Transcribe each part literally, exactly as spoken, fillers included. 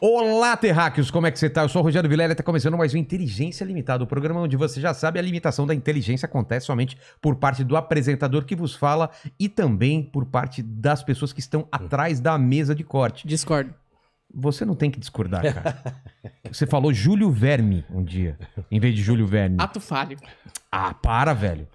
Olá, terráqueos, como é que você tá? Eu sou o Rogério Vilela e tá começando mais um Inteligência Limitada, o programa onde você já sabe a limitação da inteligência acontece somente por parte do apresentador que vos fala e também por parte das pessoas que estão atrás da mesa de corte. Discordo. Você não tem que discordar, cara. Você falou Júlio Verme um dia, em vez de Júlio Verme. Ato falho. Ah, para, velho.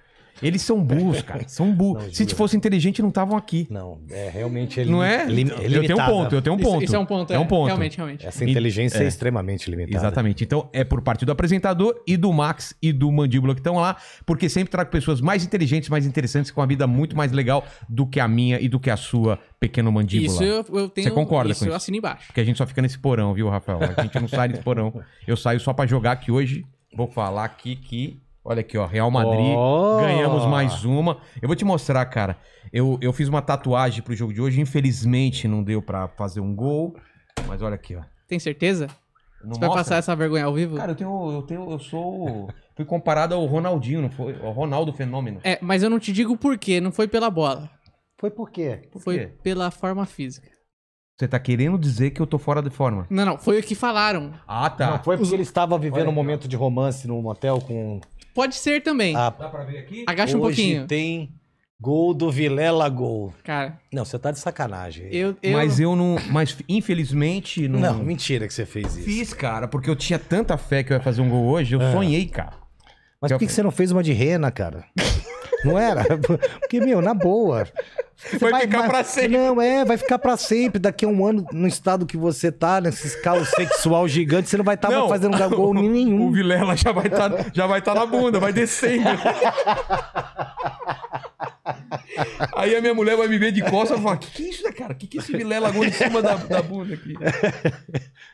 Eles são burros, cara. São burros. Não, se fosse inteligente, não estavam aqui. Não, é realmente é não é? Lim... é eu tenho um ponto, eu tenho um ponto. Isso, isso é um ponto, é, é um ponto. Realmente, realmente. Essa inteligência é. é extremamente limitada. Exatamente. Então, é por parte do apresentador e do Max e do Mandíbula que estão lá, porque sempre trago pessoas mais inteligentes, mais interessantes, com uma vida muito mais legal do que a minha e do que a sua, pequeno Mandíbula. Isso eu, eu tenho. Você concorda isso, com isso? Eu assino embaixo. Porque a gente só fica nesse porão, viu, Rafael? A gente não sai nesse porão. Eu saio só pra jogar, que hoje vou falar aqui que... Olha aqui, ó, Real Madrid, oh. ganhamos mais uma. Eu vou te mostrar, cara, eu, eu fiz uma tatuagem pro jogo de hoje, infelizmente não deu pra fazer um gol, mas olha aqui, ó. Tem certeza? Não Você mostra? Vai passar essa vergonha ao vivo? Cara, eu tenho, eu tenho, eu sou, fui comparado ao Ronaldinho, não foi? Ao Ronaldo Fenômeno. É, mas eu não te digo por quê, não foi pela bola. Foi por quê? Por foi quê? Pela forma física. Você tá querendo dizer que eu tô fora de forma? Não, não, foi o que falaram. Ah, tá. Não, foi porque ele estava vivendo um momento de romance num motel com... Pode ser também. Ah, dá pra ver aqui? Agacha um pouquinho. Hoje tem gol do Vilela Gol. Cara. Não, você tá de sacanagem. Eu, eu... Mas eu não... Mas infelizmente... Não... não, mentira que você fez isso. Fiz, cara, porque eu tinha tanta fé que eu ia fazer um gol hoje, eu é. sonhei, cara. Mas por que, que você não fez uma de rena, cara? Não era? Porque, meu, na boa... Você vai, vai ficar vai, pra sempre. Não, é, vai ficar pra sempre. Daqui a um ano, no estado que você tá, nesse escalo sexual gigante, você não vai estar tá fazendo gol nenhum. O Vilela já vai tá, estar tá na bunda, vai descendo. Aí a minha mulher vai me ver de costas e vai falar: que que é isso, né, cara? Que que é esse Vilela Gol em cima da, da bunda aqui?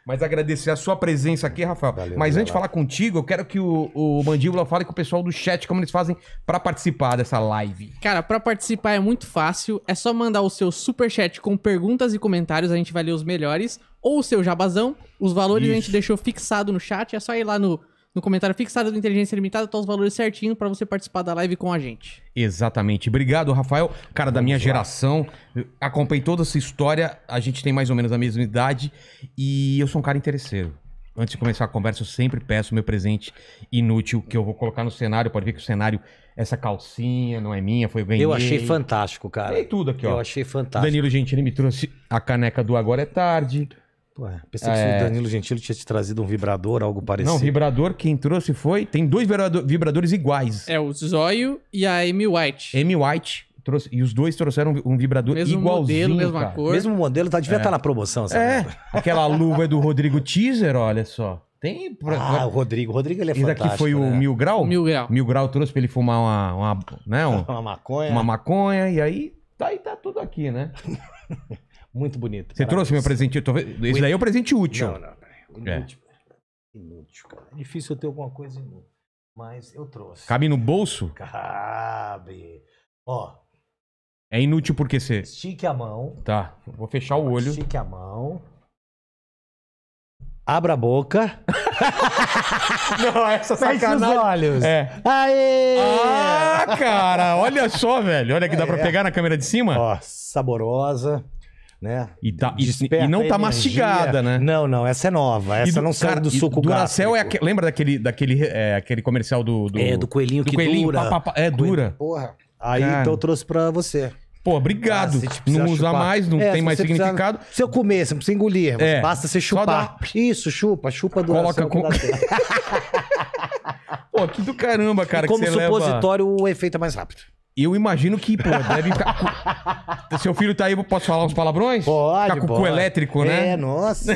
Mas agradecer a sua presença aqui, Rafael. Valeu, Mas antes de falar contigo, eu quero que o, o Mandíbula fale com o pessoal do chat como eles fazem pra participar dessa live. Cara, pra participar é muito fácil. É só mandar o seu superchat com perguntas e comentários, a gente vai ler os melhores. Ou o seu jabazão. Os valores isso. a gente deixou fixado no chat. É só ir lá no... No comentário fixado do Inteligência Limitada, tá os valores certinho para você participar da live com a gente. Exatamente. Obrigado, Rafael. Cara da minha geração, acompanhei toda essa história, a gente tem mais ou menos a mesma idade e eu sou um cara interesseiro. Antes de começar a conversa, eu sempre peço o meu presente inútil que eu vou colocar no cenário. Pode ver que o cenário, essa calcinha não é minha, foi eu ganhei. Eu achei fantástico, cara. Tem tudo aqui, ó. Eu achei fantástico. Danilo Gentili me trouxe a caneca do Agora é Tarde. Ué, pensei que é... o Danilo Gentili tinha te trazido um vibrador, algo parecido. Não, vibrador quem trouxe foi... Tem dois vibradores iguais. É, o Zóio e a Amy White. Amy White trouxe... E os dois trouxeram um vibrador mesmo igualzinho, modelo, mesma cara. cor. Mesmo modelo, tá, devia estar é. tá na promoção. Essa é, mesma. Aquela luva é do Rodrigo Teaser, olha só. Tem... Ah, o Rodrigo. O Rodrigo, ele é Esse fantástico. Esse aqui foi né? o Mil Grau? Mil Grau. Mil Grau trouxe pra ele fumar uma... Uma, né, um, uma maconha. Uma maconha. E aí tá, aí tá tudo aqui, né? Muito bonito. Você Parabéns. trouxe meu presente? Tô... Esse daí é o um presente útil. Não, não, não. Inútil. É. Inútil, cara. É difícil eu ter alguma coisa inútil. Mas eu trouxe. Cabe no bolso? Cabe. Ó. É inútil porque você... Estique a mão. Tá. Vou fechar o olho. Estique a mão. Abra a boca. Não, essa sacanagem. Fecha os olhos. É. Aê! Ah, cara. Olha só, velho. Olha que dá pra é. pegar na câmera de cima. Ó, saborosa. Né? E, tá, e, e não tá mastigada, né? Não, não, essa é nova. Essa do, não sai do suco Duracell é aque, Lembra daquele, daquele, é, aquele comercial do, do... É, do coelhinho do que coelhinho, dura. Pá, pá, pá, é, coelho, dura. Porra. Aí cara. então eu trouxe pra você. Pô, obrigado. Ah, não usa mais, não é, tem mais significado. Precisa, se eu comer, você não precisa engolir. É, basta você chupar. Dá... Isso, chupa, chupa do Coloca com... Pô, que do caramba, cara. E como que supositório, leva... o efeito é mais rápido. Eu imagino que, pô, deve ficar... Seu filho tá aí, posso falar uns palavrões? Pode, Ficar com pode. o cu elétrico, né? É, nossa.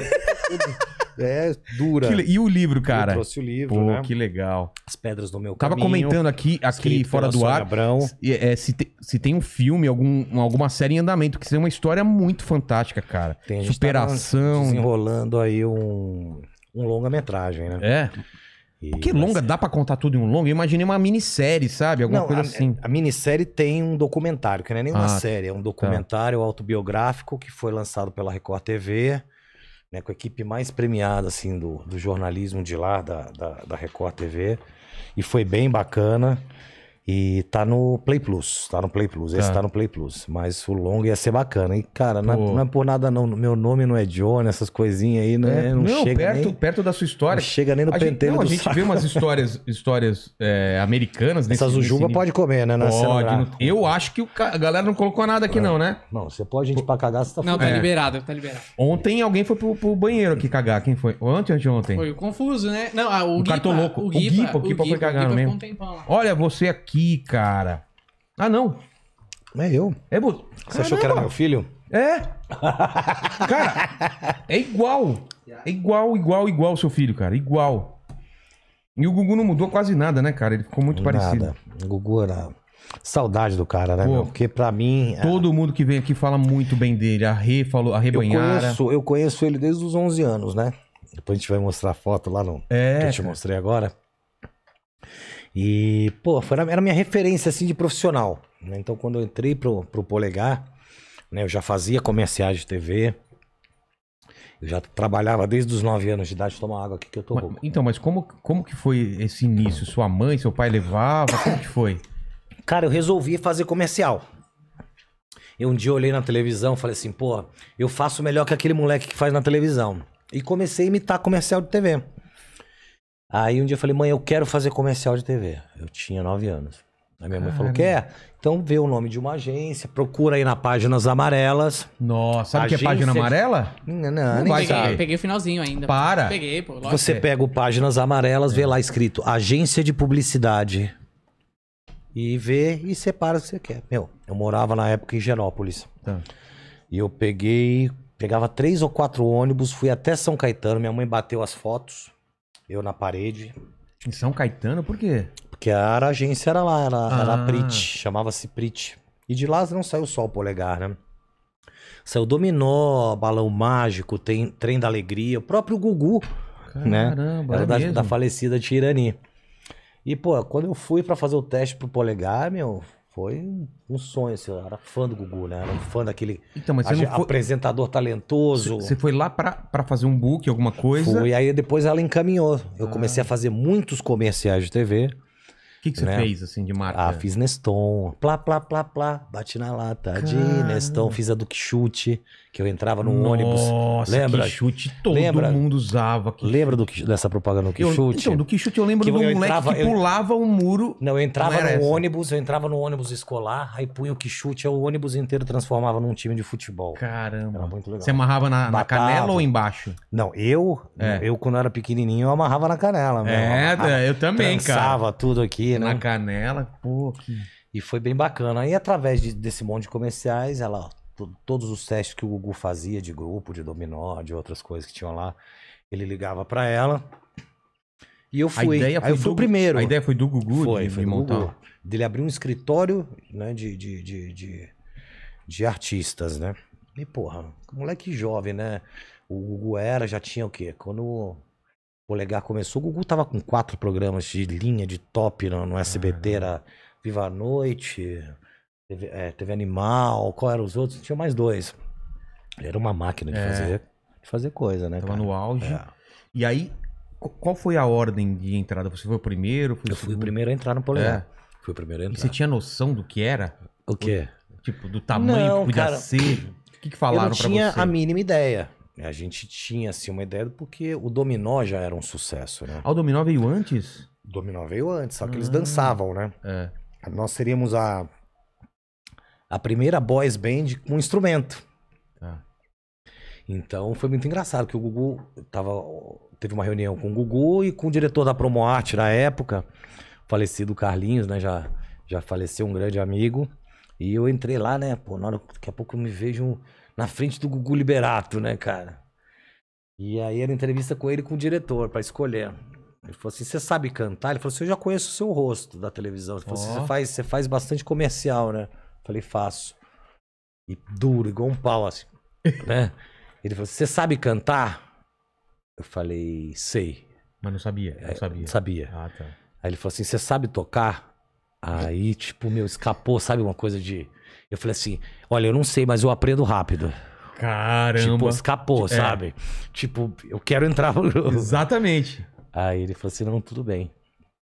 É, dura. Que, e o livro, cara? Eu trouxe o livro, pô, né? Pô, que legal. As Pedras do Meu Caminho. Tava comentando aqui, aqui fora do ar, se, é, se, te, se tem um filme, algum, alguma série em andamento, que seja uma história muito fantástica, cara. Tem, Superação. Tá desenrolando aí um, um longa-metragem, né? É. Porque longa, ser... dá pra contar tudo em um longa? Eu imaginei uma minissérie, sabe? Alguma não, coisa a, assim. A minissérie tem um documentário, que não é nem uma ah, série, é um documentário tá. autobiográfico que foi lançado pela Record T V, né, com a equipe mais premiada assim, do, do jornalismo de lá, da, da, da Record T V. E foi bem bacana. E tá no Play Plus, tá no Play Plus, esse tá, tá no Play Plus, mas o longo ia ser bacana. E cara, não é, não é por nada não, meu nome não é Johnny, essas coisinhas aí, né? É, não, não chega perto, nem, perto da sua história. Não chega nem no pentelho do saco. A gente vê umas histórias, histórias é, americanas. Nesse, Essas ujuba pode comer, né? Pode. Eu acho que o ca... a galera não colocou nada aqui é. não, né? Não, você pode gente pra cagar, você tá Não, tá é. liberado, tá liberado. Ontem alguém foi pro, pro banheiro aqui cagar, quem foi? Ontem ou anteontem? Foi o Confuso, né? Não, ah, o, o Cartoloco. O Guipa, o Guipa foi cagar mesmo. Olha, você aqui. Aqui, cara. Ah, não. É eu. É você. Caramba. Achou que era meu filho? É. Cara, é igual. É igual, igual, igual o seu filho, cara. Igual. E o Gugu não mudou quase nada, né, cara? Ele ficou muito nada. parecido. O Gugu era... Saudade do cara, né, Pô, meu? Porque pra mim... Todo é... mundo que vem aqui fala muito bem dele. A Rê falou, a Rê Banhara. Eu conheço, eu conheço ele desde os onze anos, né? Depois a gente vai mostrar a foto lá no... É, que eu te mostrei agora. E, pô, foi, era minha referência, assim, de profissional, né? Então, quando eu entrei pro, pro Polegar, né? Eu já fazia comerciais de T V. Eu já trabalhava desde os nove anos de idade. Toma água aqui que eu tô louco. Então, mas como, como que foi esse início? Sua mãe, seu pai levava? Como que foi? Cara, eu resolvi fazer comercial. Eu um dia olhei na televisão e falei assim, pô, eu faço melhor que aquele moleque que faz na televisão. E comecei a imitar comercial de T V. Aí um dia eu falei, mãe, eu quero fazer comercial de T V. Eu tinha nove anos. Aí minha mãe falou, quer? Então vê o nome de uma agência, procura aí na Páginas Amarelas. Nossa, sabe o que é Página Amarela? Não, não, não peguei, peguei o finalzinho ainda. Para. Peguei, pô, você pega o Páginas Amarelas, é. vê lá escrito Agência de Publicidade. E vê e separa o que você quer. Meu, eu morava na época em Genópolis. Tá. E eu peguei, pegava três ou quatro ônibus, fui até São Caetano, minha mãe bateu as fotos. Eu na parede. Em São Caetano? Por quê? Porque a agência era lá, era, ah. era a Prit, chamava-se Prit. E de lá não saiu só o Polegar, né? Saiu Dominó, Balão Mágico, tem Trem da Alegria, o próprio Gugu. Caramba, né? Era é da, da falecida Tirani. E, pô, quando eu fui pra fazer o teste pro Polegar, meu, foi um sonho. Assim, eu era fã do Gugu, né? Era um fã daquele então, mas você não foi... apresentador talentoso. Você foi lá pra, pra fazer um book, alguma coisa? Foi, aí depois ela encaminhou. Eu ah. comecei a fazer muitos comerciais de T V. O que, que você né? fez, assim, de marca? Ah, fiz Neston. Plá, plá, plá, plá. Bati na lata Caramba. de Neston. Fiz a do Quixute, que eu entrava no Nossa, ônibus. Lembra? Quixute todo lembra? mundo usava. Quixute. Lembra do, dessa propaganda do Quixute? Então, do Quixute eu lembro que do eu moleque entrava, que pulava o eu... um muro. Não, eu entrava Não no essa. ônibus, eu entrava no ônibus escolar, aí punha o Quixute, aí o ônibus inteiro transformava num time de futebol. Caramba. Era muito legal. Você amarrava na, na canela ou embaixo? Não, eu, é. eu quando era pequenininho, eu amarrava na canela. Meu. É, eu, eu também, cara. Trançava tudo aqui, né? Na canela, pô. Que... E foi bem bacana. Aí, através de, desse monte de comerciais, ela... todos os testes que o Gugu fazia de grupo, de dominó, de outras coisas que tinham lá, ele ligava pra ela e eu fui. A ideia foi Aí eu fui do, primeiro. A ideia foi do Gugu? Foi, de, foi de montar. Gugu, dele abrir um escritório, né, de, de, de, de, de artistas, né? E porra, moleque jovem, né? O Gugu era, já tinha o quê? Quando o Polegar começou, o Gugu tava com quatro programas de linha, de top no, no S B T, ah, era Viva a Noite... Teve, é, teve Animal, qual eram os outros? Tinha mais dois. Ele era uma máquina de, é. fazer, de fazer coisa, né? Tava cara? no auge. É. E aí, qual foi a ordem de entrada? Você foi o primeiro? Foi o Eu fui o primeiro a entrar no Polegar. É. Fui o primeiro a entrar. E você tinha noção do que era? O quê? Tipo, do tamanho não, que podia cara, ser? O que, que falaram pra você? Eu não tinha a mínima ideia. A gente tinha, assim, uma ideia porque o Dominó já era um sucesso, né? Ah, o Dominó veio antes? O Dominó veio antes, só que ah. eles dançavam, né? É. Nós seríamos a... a primeira boys band com instrumento. Ah. Então foi muito engraçado que o Gugu tava, teve uma reunião com o Gugu e com o diretor da Promoarte na época, falecido Carlinhos, né? Já, já faleceu, um grande amigo. E eu entrei lá, né? Pô, na hora, daqui a pouco eu me vejo na frente do Gugu Liberato, né, cara? E aí era entrevista com ele e com o diretor para escolher. Ele falou assim, você sabe cantar? Ele falou assim, eu já conheço o seu rosto da televisão. Ele falou oh. assim, você faz, você faz bastante comercial, né? Falei, faço. E duro, igual um pau, assim, né? Ele falou, você sabe cantar? Eu falei, sei. Mas não sabia, não sabia. É, sabia. Ah, tá. Aí ele falou assim, você sabe tocar? Aí, tipo, meu, escapou, sabe, uma coisa de... Eu falei assim, olha, eu não sei, mas eu aprendo rápido. Caramba. Tipo, escapou, é. sabe? Tipo, eu quero entrar... Exatamente. Aí ele falou assim, não, tudo bem.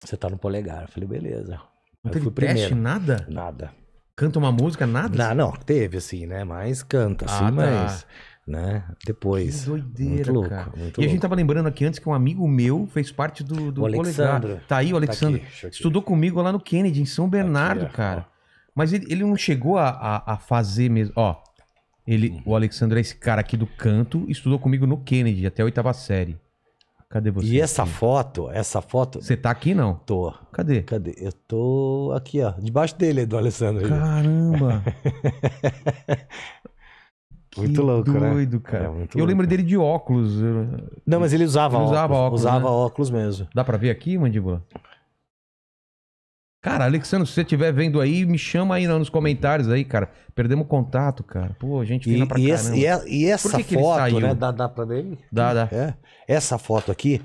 Você tá no Polegar. Eu falei, beleza. Não teve teste, nada? Nada. Canta uma música, nada? Não, assim? não, teve assim, né? Mas canta, assim, ah, mas... Tá. Né? Depois. Que doideira, muito louco, cara. Muito e louco. A gente tava lembrando aqui antes que um amigo meu fez parte do, do Alexandre. Tá aí o Alexandre. Tá aqui, estudou comigo lá no Kennedy, em São Bernardo, aqui, cara. Ó. Mas ele, ele não chegou a, a, a fazer mesmo. Ó, ele, uhum. o Alexandre é esse cara aqui do canto, estudou comigo no Kennedy até a oitava série. Cadê você? E essa aqui? foto, essa foto... Você tá aqui, não? Tô. Cadê? Cadê? Eu tô aqui, ó. Debaixo dele, do Alexandre. Caramba! muito louco, doido, né? doido, cara. É, muito eu louco. lembro dele de óculos. Não, mas ele usava ele óculos. Usava óculos, usava né? óculos mesmo. Dá pra ver aqui, Mandíbula? Cara, Alexandre, se você estiver vendo aí, me chama aí nos comentários aí, cara. Perdemos contato, cara. Pô, a gente vira pra cá. E, e essa que que foto, né? Dá, dá pra ver? Dá, dá. É. Essa foto aqui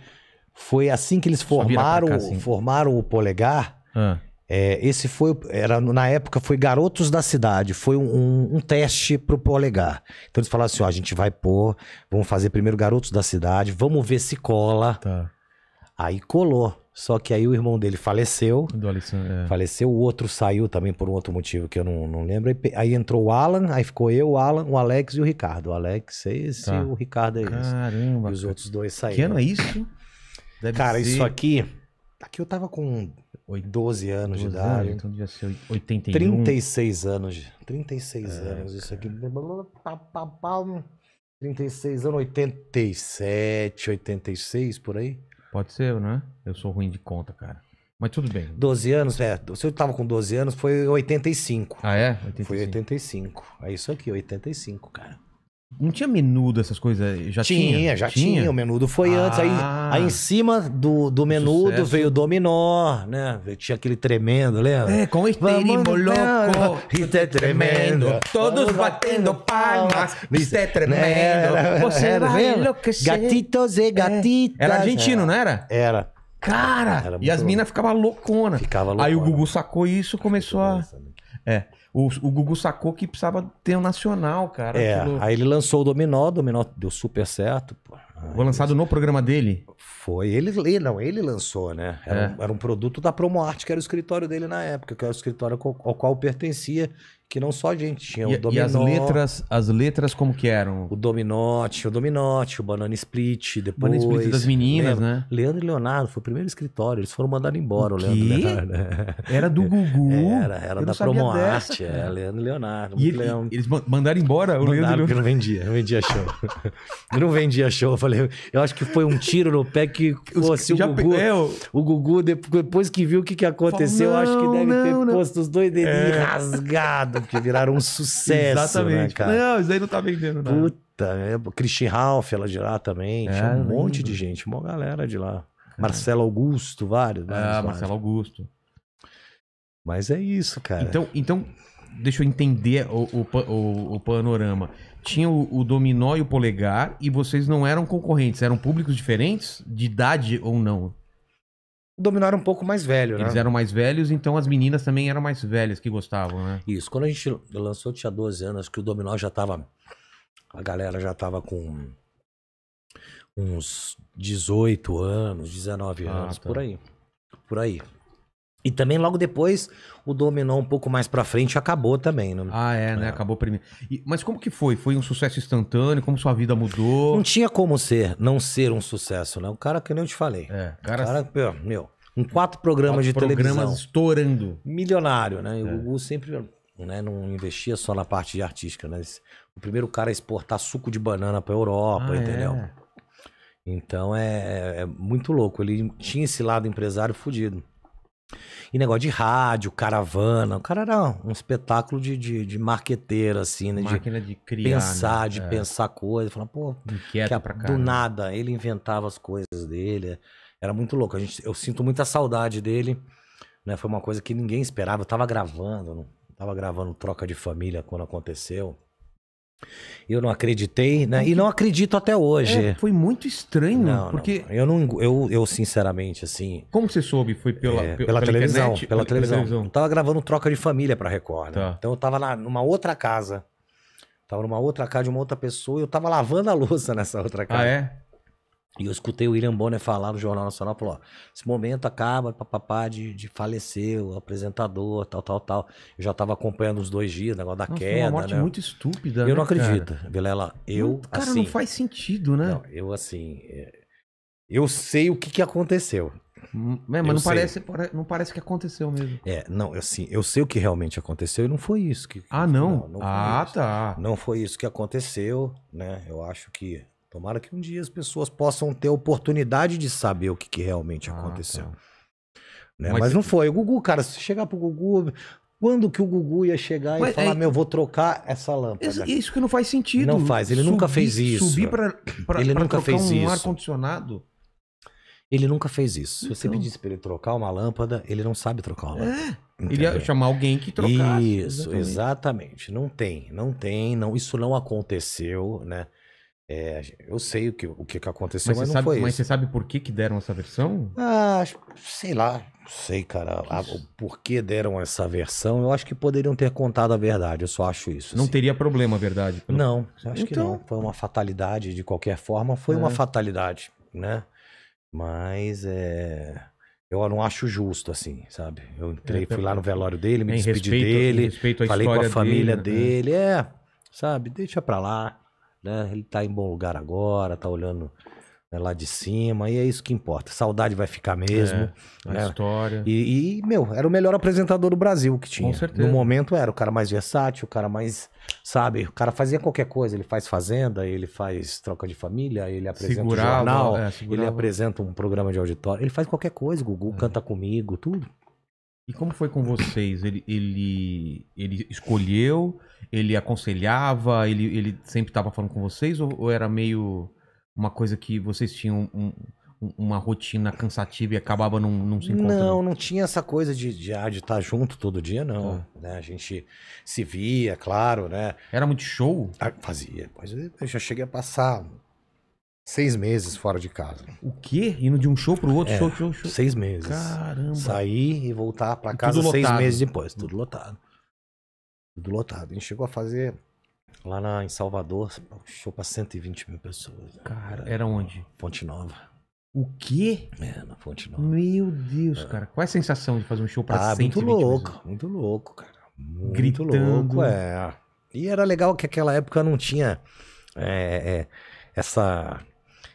foi assim que eles formaram, cá, assim. formaram o Polegar. Ah. É, esse foi, era, na época foi Garotos da Cidade. Foi um, um, um teste pro Polegar. Então eles falaram assim, ó, a gente vai pôr, vamos fazer primeiro Garotos da Cidade, vamos ver se cola. Tá. Aí colou. Só que aí o irmão dele faleceu, do Alexandre, é. faleceu, o outro saiu também por um outro motivo que eu não, não lembro. Aí, aí entrou o Alan, aí ficou eu, o Alan, o Alex e o Ricardo. O Alex é esse tá. e o Ricardo é esse. Caramba. E os cara. outros dois saíram. Que ano é isso? Deve cara, ser... isso aqui... Aqui eu tava com doze anos de idade. Anos, então devia ser oitenta e um. trinta e seis anos. trinta e seis é, anos, cara. Isso aqui... trinta e seis anos, oitenta e sete, oitenta e seis, por aí. Pode ser, né? Eu sou ruim de conta, cara. Mas tudo bem. doze anos, é. Se eu tava com doze anos, foi oitenta e cinco. Ah, é? oitenta e cinco. Foi oitenta e cinco. É isso aqui, oitenta e cinco, cara. Não tinha menudo essas coisas? Já tinha, tinha já tinha. tinha. O menudo foi ah, antes. Aí, aí em cima do, do menudo sucesso. veio o dominó, né? Tinha aquele tremendo, lembra? É, com este ritmo louco, isso é tremendo. Todos batendo palmas, isso é tremendo. Você era, vai enlouquecer. Gatitos e gatitas. Era argentino, não era? Era. Cara, era e as minas ficavam louconas. Ficava loucona. Aí o Gugu sacou isso e começou a... É. O, o Gugu sacou que precisava ter um nacional, cara. É, aquilo... aí ele lançou o Dominó, o Dominó deu super certo. Pô. Foi aí lançado ele... no programa dele? Foi, ele, ele, não, ele lançou, né? Era, é. um, era um produto da Promoarte, que era o escritório dele na época, que era o escritório ao, ao qual pertencia, que não só a gente tinha. E, o Dominó, e as letras, as letras como que eram? O Dominó, tinha o Dominó, tinha o Banana Split, depois... Banana Split das meninas, Leandro, né? Leandro e Leonardo, foi o primeiro escritório, eles foram mandados embora, o, o Leandro e Leonardo. Né? Era do Gugu? Era, era da Promoarte. É, Leandro e Leonardo. E ele, Leandro. Eles mandaram embora o Leandro e Leonardo. Porque não vendia, não vendia show. não vendia show. Eu falei, eu acho que foi um tiro no pé que fosse o Gugu. É, o... o Gugu, depois que viu o que, que aconteceu, não, eu acho que deve não, ter não. posto os dois dedos rasgados, porque viraram um sucesso. Exatamente. Né, cara? Não, isso aí não tá vendendo nada. Puta, é, Christian Ralph, ela de lá também. É, tinha um lindo. monte de gente, uma galera de lá. É. Marcelo Augusto, vários. vários ah, vários. Marcelo Augusto. Mas é isso, cara. Então, então deixa eu entender o, o, o, o panorama. Tinha o, o Dominó e o Polegar e vocês não eram concorrentes, eram públicos diferentes? De idade ou não? O Dominó era um pouco mais velho, né? Eles eram mais velhos, então as meninas também eram mais velhas que gostavam, né? Isso, quando a gente lançou tinha doze anos, acho que o Dominó já tava... A galera já tava com uns dezoito anos, dezenove anos, ah, tá. por aí. Por aí. E também logo depois o Dominó um pouco mais pra frente acabou também, né? Ah, é, né? É. Acabou primeiro. E, mas como que foi? Foi um sucesso instantâneo? Como sua vida mudou? Não tinha como ser, não ser um sucesso, né? O cara que nem eu te falei. É, cara... O cara, meu, meu em quatro programas quatro de programas televisão. programas estourando. Milionário, né? E é. o Gugu sempre né, não investia só na parte de artística, né? O primeiro cara a exportar suco de banana pra Europa, ah, entendeu? É. Então é, é muito louco. Ele tinha esse lado empresário fudido. E negócio de rádio, caravana. O cara era um espetáculo de, de, de marqueteiro, assim, né? Máquina de, de criar, pensar, né? de é. pensar coisas. Falar, pô, Inquieto que a, pra cá, do né? nada. Ele inventava as coisas dele. Era muito louco. A gente, eu sinto muita saudade dele. Né? Foi uma coisa que ninguém esperava. Eu tava gravando, não? Eu tava gravando Troca de Família quando aconteceu. Eu não acreditei, né? E não acredito até hoje. É, foi muito estranho, não, porque... Não. Eu, não, eu, eu, sinceramente, assim... Como você soube? Foi pela, é, pela, pela televisão. Internet, pela, pela televisão. televisão. Eu tava gravando Troca de Família pra Record. Né? Tá. Então eu tava lá numa outra casa. Tava numa outra casa de uma outra pessoa e eu tava lavando a louça nessa outra casa. Ah, é? E eu escutei o William Bonner falar no Jornal Nacional, falou, ó, esse momento acaba, papapá, de, de falecer, o apresentador, tal, tal, tal. Eu já tava acompanhando os dois dias, o negócio da Nossa, queda, uma morte, né? Muito estúpida, Eu né, não acredito, cara? Vilela, eu, cara, assim... Cara, não faz sentido, né? Não, eu, assim... Eu sei o que que aconteceu. É, mas não parece, não parece que aconteceu mesmo. É, não, assim, eu sei o que realmente aconteceu e não foi isso que... Ah, não? não, não ah, isso. tá. Não foi isso que aconteceu, né? Eu acho que... Tomara que um dia as pessoas possam ter oportunidade de saber o que, que realmente ah, aconteceu. Tá. Né? Mas, Mas não foi. O Gugu, cara, se chegar pro Gugu... Quando que o Gugu ia chegar Mas e falar, é... meu, vou trocar essa lâmpada? Isso, isso que não faz sentido. Não faz, ele subir, nunca fez isso. Subir pra, pra, ele pra nunca trocar fez um isso. ar-condicionado? Ele nunca fez isso. Então. Se você pedisse pra ele trocar uma lâmpada, ele não sabe trocar uma lâmpada. É, ele ia chamar alguém que trocasse. Isso, exatamente. exatamente. Não tem, não tem, não, isso não aconteceu, né? É, eu sei o que, o que aconteceu, mas, mas não sabe, foi mas isso. Mas você sabe por que, que deram essa versão? Ah, sei lá, não sei, cara. A, o porquê deram essa versão, eu acho que poderiam ter contado a verdade, eu só acho isso. Não assim. teria problema a verdade? Pelo... Não, acho então... que não. Foi uma fatalidade, de qualquer forma, foi é. uma fatalidade, né? Mas é... eu não acho justo, assim, sabe? Eu entrei, é, fui lá no velório dele, me é, despedi respeito, dele, respeito falei com a família dele, dele é. é, sabe? Deixa pra lá. Né? Ele tá em bom lugar agora, tá olhando, né, lá de cima, e é isso que importa. Saudade vai ficar mesmo. É, a né? história. E, e, meu, era o melhor apresentador do Brasil que tinha. Com certeza. No momento era o cara mais versátil, o cara mais, sabe, o cara fazia qualquer coisa. Ele faz Fazenda, ele faz Troca de Família, ele apresenta segurava, um jornal, é, ele apresenta um programa de auditório. Ele faz qualquer coisa, Gugu, é. canta comigo, tudo. E como foi com vocês? Ele, ele, ele escolheu, ele aconselhava, ele, ele sempre estava falando com vocês? Ou, ou era meio uma coisa que vocês tinham um, uma rotina cansativa e acabava não, não se encontrando? Não, não tinha essa coisa de estar de, de tá junto todo dia, não. Ah. Né? A gente se via, claro, né? Era muito show? Ah, fazia. Eu já cheguei a passar seis meses fora de casa. O quê? Indo de um show pro outro, é, show, show, show? Seis meses. Caramba. Sair e voltar pra casa seis meses depois. Tudo lotado. Tudo lotado. A gente chegou a fazer lá na, em Salvador, show pra cento e vinte mil pessoas. Cara, era onde? Fonte Nova. O quê? É, na Fonte Nova. Meu Deus, é. cara. Qual é a sensação de fazer um show pra ah, cento e vinte mil pessoas? Muito louco, muito louco, cara. Muito Gritando. louco, é. E era legal que aquela época não tinha é, é, essa...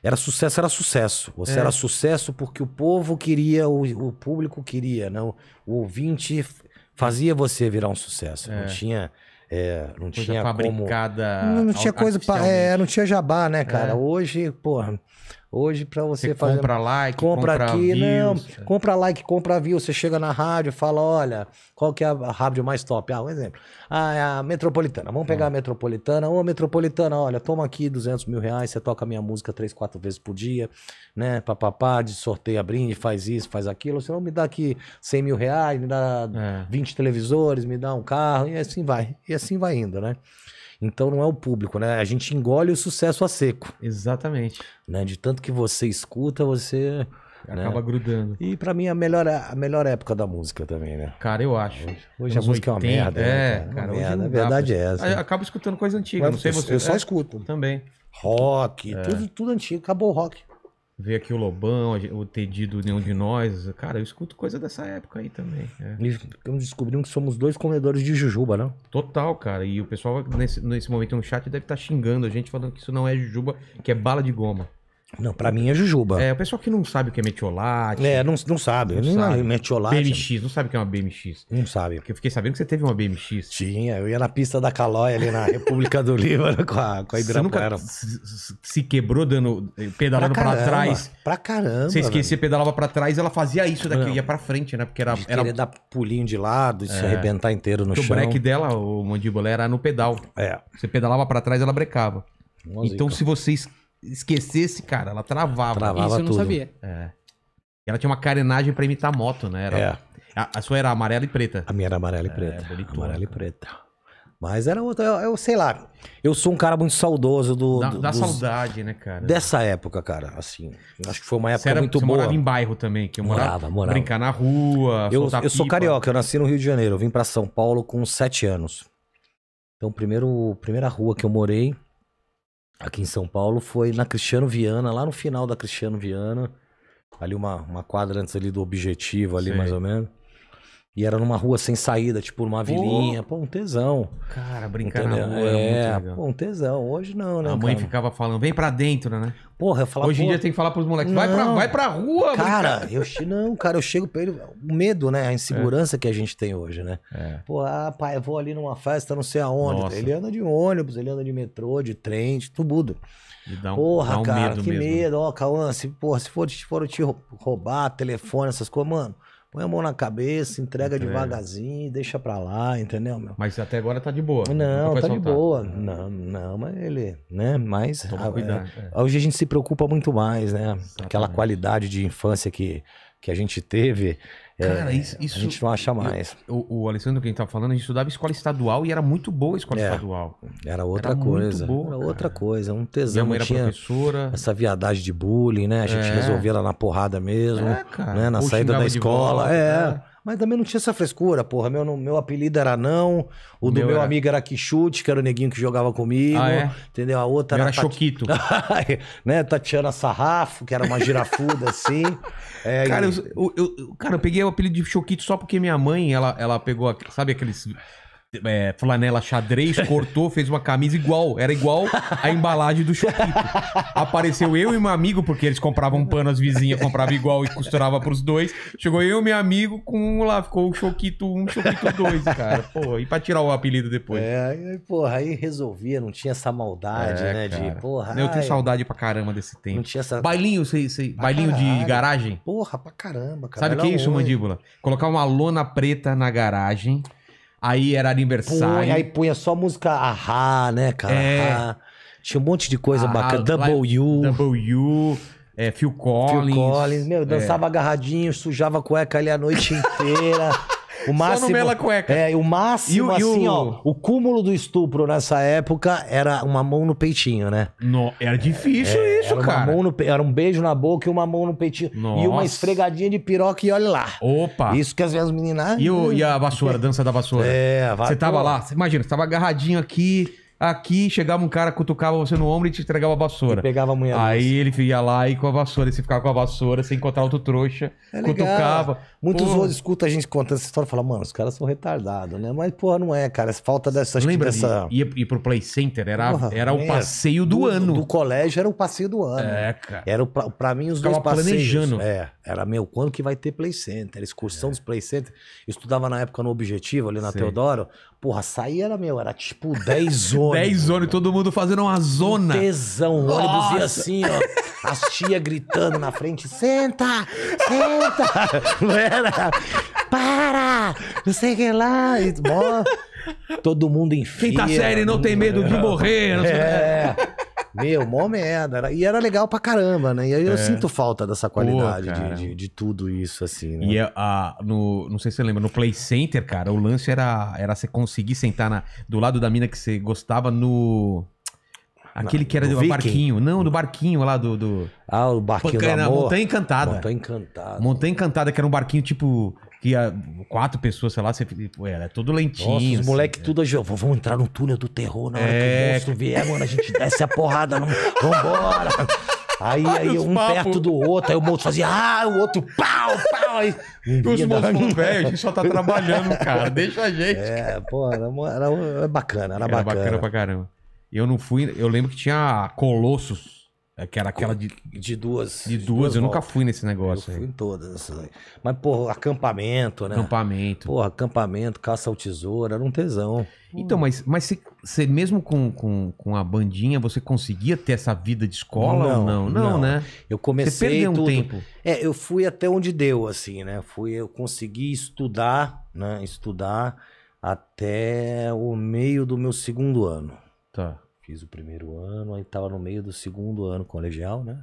Era sucesso, era sucesso. Você é. era sucesso porque o povo queria, o, o público queria, não? O ouvinte fazia você virar um sucesso. É. Não tinha, é, não coisa tinha fabricada. Como... Não, não tinha coisa, pra, é, não tinha jabá, né, cara? É. Hoje, porra, hoje para você, você fazer, compra like, compra, compra aqui, views, não, é. compra like, compra view. Você chega na rádio, fala, olha, qual que é a rádio mais top? Ah, um exemplo. Ah, é a Metropolitana. Vamos pegar é. a Metropolitana. Ô, Metropolitana, olha, toma aqui duzentos mil reais, você toca minha música três, quatro vezes por dia, né? Papapá, de sorteia brinde, faz isso, faz aquilo. Senão me dá aqui cem mil reais, me dá é. vinte televisores, me dá um carro, e assim vai. E assim vai indo, né? Então não é o público, né? A gente engole o sucesso a seco. Exatamente. Né? De tanto que você escuta, você... Acaba né? grudando. E pra mim é a melhor, a melhor época da música também, né? Cara, eu acho. Hoje, hoje a música oitenta, é uma merda. É, né, cara? É uma cara merda. A verdade pra... é essa. Eu acabo escutando coisa antiga. Mas não sei eu, você. Eu só é, escuto. Também. Rock, é. tudo, tudo antigo. Acabou o rock. Ver aqui o Lobão, o Tedido Nenhum de Nós. Cara, eu escuto coisa dessa época aí também. É. E descobrimos que somos dois comedores de jujuba, não? Total, cara. E o pessoal nesse, nesse momento no chat deve estar xingando a gente, falando que isso não é jujuba, que é bala de goma. Não, pra mim é jujuba. É, o pessoal que não sabe o que é metiolate. É, não, não sabe. Não, não sabe. Metiolate. B M X, não sabe o que é uma B M X. Não sabe. Porque eu fiquei sabendo que você teve uma B M X. Tinha, eu ia na pista da Calói ali na República do Líbano com a, com a Ibirapuera. Você nunca se quebrou dando, pedalando pra, pra trás. Pra caramba. Você esquecia, velho. Pedalava pra trás, ela fazia isso daqui, não. ia pra frente, né? Porque era... De era... dar pulinho de lado, de é. se arrebentar inteiro no Porque chão. O break dela, o mandíbula, era no pedal. É. Você pedalava pra trás, ela brecava. Nossa, então, cara. se vocês... Esquecesse, cara, ela travava. travava Isso eu não tudo. sabia. É. Ela tinha uma carenagem pra imitar moto, né? Era... É. A, a sua era amarela e preta. A minha era amarela e preta. É, bonitona, amarela e preta. Mas era outra, eu, eu sei lá. Eu sou um cara muito saudoso do... Da, do, da dos, saudade, né, cara? Dessa época, cara, assim. Acho que foi uma época você era, muito você boa. Você morava em bairro também, que eu morava, morava, morava. brincar na rua, eu, soltar eu pipa. Sou carioca, eu nasci no Rio de Janeiro. Eu vim pra São Paulo com sete anos. Então, primeiro, primeira rua que eu morei aqui em São Paulo foi na Cristiano Viana, lá no final da Cristiano Viana, ali uma, uma quadra antes ali do Objetivo, ali Sim. mais ou menos. E era numa rua sem saída, tipo numa vilinha. Pô, um tesão. Cara, brincar na rua é muito legal. Pô, um tesão. Hoje não, né? A mãe cara? ficava falando, vem pra dentro, né? Porra, eu falava... Hoje em dia tem que falar pros moleques, vai pra, vai pra rua, cara. Cara, eu, não, cara, eu chego pra ele... O medo, né? A insegurança é. que a gente tem hoje, né? É. Pô, ah, pai, eu vou ali numa festa, não sei aonde. Nossa. Ele anda de ônibus, ele anda de metrô, de trem, de tudo. E dá um, porra, dá um cara, medo que mesmo. medo. Ó, Cauã, se, porra, se for, se for te roubar, telefone, essas coisas, mano... Põe a mão na cabeça, entrega, entrega devagarzinho, deixa pra lá, entendeu, meu? Mas até agora tá de boa. Não, tá soltar. de boa. Não, não, mas ele, né? Mas a, cuidado, é, é. hoje a gente se preocupa muito mais, né? Exatamente. Aquela qualidade de infância que, que a gente teve, cara, é, isso, isso, a gente não acha mais. Eu, o, o Alessandro, quem tá falando, a gente estudava escola estadual e era muito boa a escola é, estadual. Era outra era coisa. Muito boa, era cara. outra coisa, um tesão. Minha mãe tinha era professora. Essa viadagem de bullying, né? A gente é. resolvia ela na porrada mesmo, é, cara. né? Na Ou saída da escola. Volta, é. Né? Mas também não tinha essa frescura, porra. Meu, meu apelido era não, o do meu, meu era... amigo era Quixute, que era o neguinho que jogava comigo, ah, é? entendeu? A outra meu era... Era Choquito. Tati... né? Tatiana Sarrafo, que era uma girafuda assim. É, cara, e... eu, eu, eu, cara, eu peguei o apelido de Choquito só porque minha mãe, ela, ela pegou, sabe aqueles... É, flanela xadrez, cortou, fez uma camisa igual, era igual a embalagem do Choquito. Apareceu eu e meu amigo, porque eles compravam pano, as vizinhas compravam igual e costuravam pros dois. Chegou eu e meu amigo com lá, ficou o Choquito um, Choquito dois, cara. Pô, e pra tirar o apelido depois? É, porra, aí resolvia, não tinha essa maldade, é, né? Cara. De porra. Eu tenho ai, saudade pra caramba desse tempo. Não tinha essa... Bailinho, sei, sei, bailinho caralho, de garagem? Porra, pra caramba, cara. Sabe o que é isso, ruim. Mandíbula? Colocar uma lona preta na garagem. Aí era aniversário. Punha, aí punha só música Ahá, né, cara? É. Ahá. Tinha um monte de coisa ah, bacana. Double U. Double U. É, Phil Collins. Phil Collins. Meu, dançava é. agarradinho, sujava a cueca ali a noite inteira. O máximo, só no Mela Cueca. É, o máximo, e o, assim, e o... ó, o cúmulo do estupro nessa época era uma mão no peitinho, né? No, era difícil é, isso, era cara. Uma mão no pe... Era um beijo na boca e uma mão no peitinho. Nossa. E uma esfregadinha de piroca e olha lá. Opa! Isso que às vezes as meninas... E, o, e a vassoura, a dança da vassoura? É, a vassoura. Você tava lá, imagina, você tava agarradinho aqui... Aqui chegava um cara, cutucava você no ombro e te entregava a vassoura. E pegava a mulher. Aí mesmo. Ele ia lá e com a vassoura, e você ficava com a vassoura, você encontrava outro trouxa, é cutucava. Muitos outros escutam a gente contando essa história e falam, mano, os caras são retardados, né? Mas, porra, não é, cara. Falta dessas... Lembra dessa... de ir, ir pro Play Center? Era, porra, era o passeio do, do ano. Do colégio era o passeio do ano. É, cara. Era, pra, pra mim, os dois passeios. Planejando. É, era, meu, quando que vai ter Play Center? Excursão é. dos Play Center. Eu estudava na época no Objetivo, ali na Sim. Teodoro. Porra, saía era, meu, era tipo dez horas. dez ônibus, todo mundo fazendo uma zona. Um tesão, o ônibus ia assim, ó. As tias gritando na frente, senta, senta. Não era? Para, não sei o que lá. E, bom, todo mundo em fila. Quinta série não tem medo de morrer. Não sei é. Meu, mó merda. E era legal pra caramba, né? E aí eu é. sinto falta dessa qualidade Pô, de, de, de tudo isso, assim, né? E a, no, não sei se você lembra, no Play Center, cara, o lance era, era você conseguir sentar na, do lado da mina que você gostava no... Aquele que era do, do barquinho. Não, do barquinho lá do... do... Ah, o barquinho da Montanha Encantada. Montanha Encantada. Montanha Encantada, que era um barquinho tipo... Que ia quatro pessoas, sei lá, você, era todo lentinho. Nossa, os assim, moleque é. tudo... Vamos entrar no túnel do terror na hora é... que o monstro vier, mano. A gente desce a porrada, não, vambora. Aí, aí um papo. perto do outro, aí o monstro fazia... Ah, o outro pau, pau. Aí, os monstros velho, a gente só tá trabalhando, cara. Deixa a gente. É, pô, era, era bacana, era, era bacana. bacana pra caramba. Eu não fui... Eu lembro que tinha Colossos, que era aquela de... De duas. De duas, de duas eu voltas. Nunca fui nesse negócio. Eu aí. fui em todas essas aí. Mas, porra, acampamento, né? Acampamento. Porra, acampamento, caça ao tesouro, era um tesão. Então, hum. mas, mas você, você mesmo com, com, com a bandinha, você conseguia ter essa vida de escola não, ou não? Não, não, né? Eu comecei Você perdeu um tudo. tempo. É, eu fui até onde deu, assim, né? Fui, eu consegui estudar, né? Estudar até o meio do meu segundo ano. Tá. Fiz o primeiro ano, aí tava no meio do segundo ano colegial, né?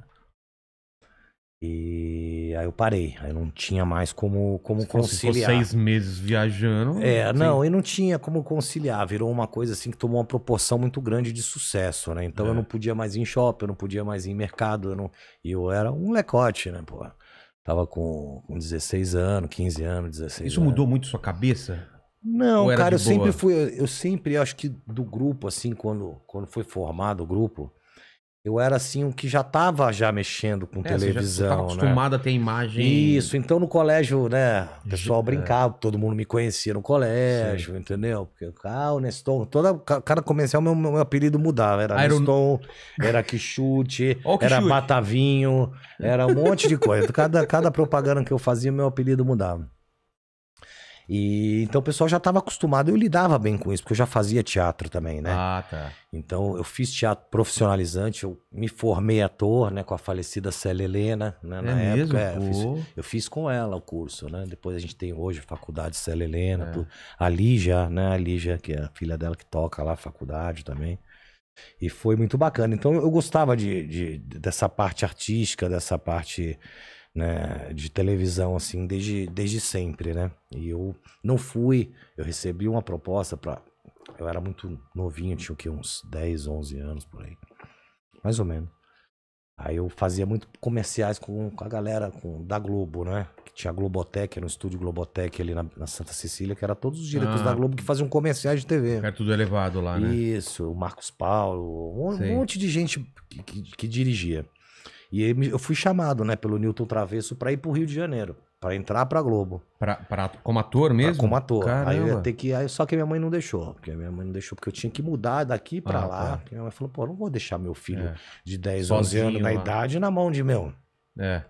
E aí eu parei, aí não tinha mais como, como conciliar. Ficou seis meses viajando. É, assim. não, e não tinha como conciliar, virou uma coisa assim que tomou uma proporção muito grande de sucesso, né? Então é. eu não podia mais ir em shopping, eu não podia mais ir em mercado, eu não... eu era um lecote, né, pô? Tava com, com dezesseis anos, quinze anos, dezesseis Isso anos. Mudou muito sua cabeça? Não, cara, eu boa? sempre fui, eu sempre acho que do grupo, assim, quando, quando foi formado o grupo, Eu era assim, o que já tava já mexendo com é, televisão, né? Você já tava acostumado a ter imagem... Isso, então no colégio, né? O pessoal brincava, todo mundo me conhecia no colégio, sim, entendeu? Porque, ah, o Neston, toda, cada comercial meu, meu apelido mudava. Era Iron... Neston, era Quixute, oh, era Batavinho, era um monte de coisa. Cada, cada propaganda que eu fazia, meu apelido mudava. E então o pessoal já estava acostumado, eu lidava bem com isso, porque eu já fazia teatro também, né? Ah, tá. Então eu fiz teatro profissionalizante, eu me formei ator, né, com a falecida Célia Helena, né, é na mesmo? época. É, eu, fiz, eu fiz com ela o curso, né? Depois a gente tem hoje a faculdade Célia Helena, é. tudo. A Lígia, né? A Lígia, que é a filha dela que toca lá a faculdade também. E foi muito bacana. Então eu gostava de, de, dessa parte artística, dessa parte... Né, de televisão, assim, desde, desde sempre, né? E eu não fui, eu recebi uma proposta pra... Eu era muito novinho, tinha o quê? Uns dez, onze anos, por aí. Mais ou menos. Aí eu fazia muito comerciais com, com a galera com, da Globo, né? Que tinha a Globotec, era um estúdio Globotec ali na, na Santa Cecília, que era todos os diretores ah, da Globo que faziam comerciais de T V. Era tudo elevado lá, né? Isso, o Marcos Paulo, um sim, monte de gente que, que, que dirigia. E eu fui chamado, né, pelo Newton Travesso para ir pro Rio de Janeiro, para entrar pra Globo. Pra, pra, como ator mesmo? Pra, como ator. Caramba. Aí eu ia ter que aí, só que minha mãe não deixou. Porque minha mãe não deixou, porque eu tinha que mudar daqui pra ah, lá. Tá. Minha mãe falou, pô, não vou deixar meu filho é. de dez, sozinho, onze anos na idade na mão de meu. É.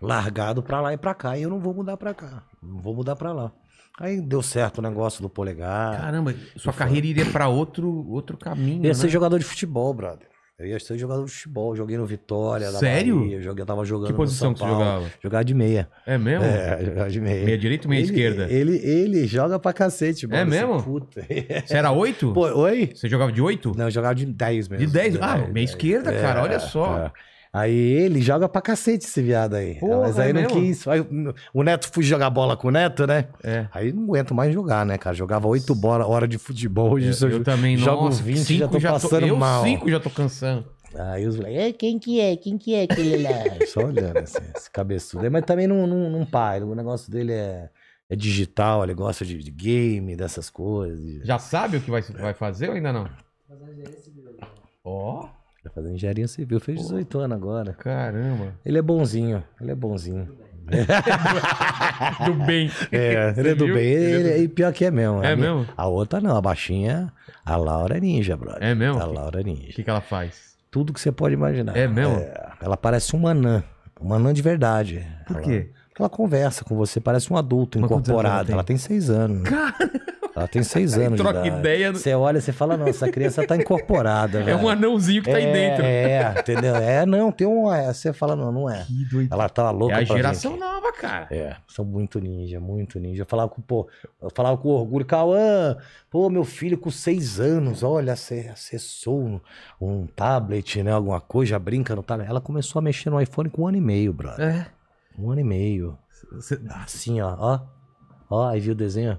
Largado pra lá e pra cá. E eu não vou mudar pra cá. Não vou mudar pra lá. Aí deu certo o negócio do Polegar. Caramba, sua carreira foi... iria pra outro, outro caminho. Ia ser, né, jogador de futebol, brother. Eu ia ser jogador de futebol, joguei no Vitória. Sério? Da Bahia, eu, joguei, eu tava jogando no São Paulo. Que posição que você jogava? Jogava de meia. É mesmo? É, jogava de meia. Meia direita ou meia ele, esquerda? Ele, ele joga pra cacete, mano. É mesmo? Puta. Você era oito? Pô, oi? Você jogava de oito? Não, eu jogava de dez mesmo. De dez? Ah, meia esquerda, é, cara, olha só. É. Aí ele joga pra cacete esse viado aí. Porra, mas aí é não mesmo? Quis. Aí, o Neto foi jogar bola com o Neto, né? É. Aí não aguento mais jogar, né, cara? Jogava oito bolas, hora de futebol. Hoje eu, eu, eu também não. Jogo uns vinte, já tô já passando tô, mal. Eu cinco já tô cansando. Aí os moleques, quem que é? Quem que é aquele lá? Só olhando assim, esse cabeçudo. Mas também não, não, não para. O negócio dele é, é digital, ele gosta de, de game, dessas coisas. Já sabe o que vai, vai fazer ou ainda não? Ó. Oh. Tá fazendo engenharia civil, fez dezoito anos agora. Caramba. Ele é bonzinho, ele é bonzinho. Do bem. É, ele é do bem, e é pior que é mesmo. É a mesmo? Minha, a outra não, a baixinha, a Laura é ninja, brother. É mesmo? A Laura é ninja. O que, que ela faz? Tudo que você pode imaginar. É mesmo? É, ela parece uma anã, uma anã de verdade. Por ela, quê? Porque ela conversa com você, parece um adulto Mas incorporado. Tem? Ela tem seis anos. Caramba. Ela tem seis anos de idade. Ideia... Você olha e você fala, não, essa criança tá incorporada. É, velho, um anãozinho que tá é, aí dentro. É, entendeu? É, não, tem um... É, você fala, não, não é. Que doido. Ela tá louca pra É a pra geração gente. nova, cara. É, são muito ninja, muito ninja. Eu falava com, pô, eu falava com orgulho, Cauã, pô, meu filho com seis anos, olha, você acessou um, um tablet, né, alguma coisa, já brinca no tablet. Ela começou a mexer no iPhone com um ano e meio, brother. É? Um ano e meio. Você... Assim, ó, ó. Ó, aí viu o desenho,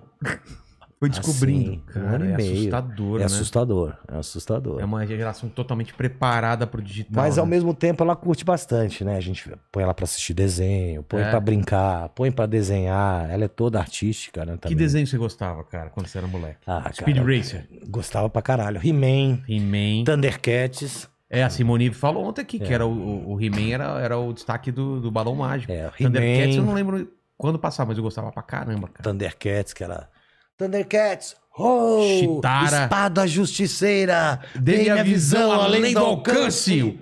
Foi descobrindo. Assim, cara, é assustador, né? É assustador, é assustador. É uma geração totalmente preparada pro digital. Mas ao né? mesmo tempo ela curte bastante, né? A gente põe ela pra assistir desenho, põe é. pra brincar, põe pra desenhar. Ela é toda artística, né? Também. Que desenho você gostava, cara, quando você era moleque? Ah, Speed cara, Racer. Gostava pra caralho. He-Man. He-Man. Thundercats. É, a Simone falou ontem aqui é. que era o, o He-Man era, era o destaque do, do Balão Mágico. É, Thundercats eu não lembro quando passava, mas eu gostava pra caramba, cara. Thundercats, que era... Thundercats, oh, Chitara. Espada Justiceira, dele a visão além do alcance.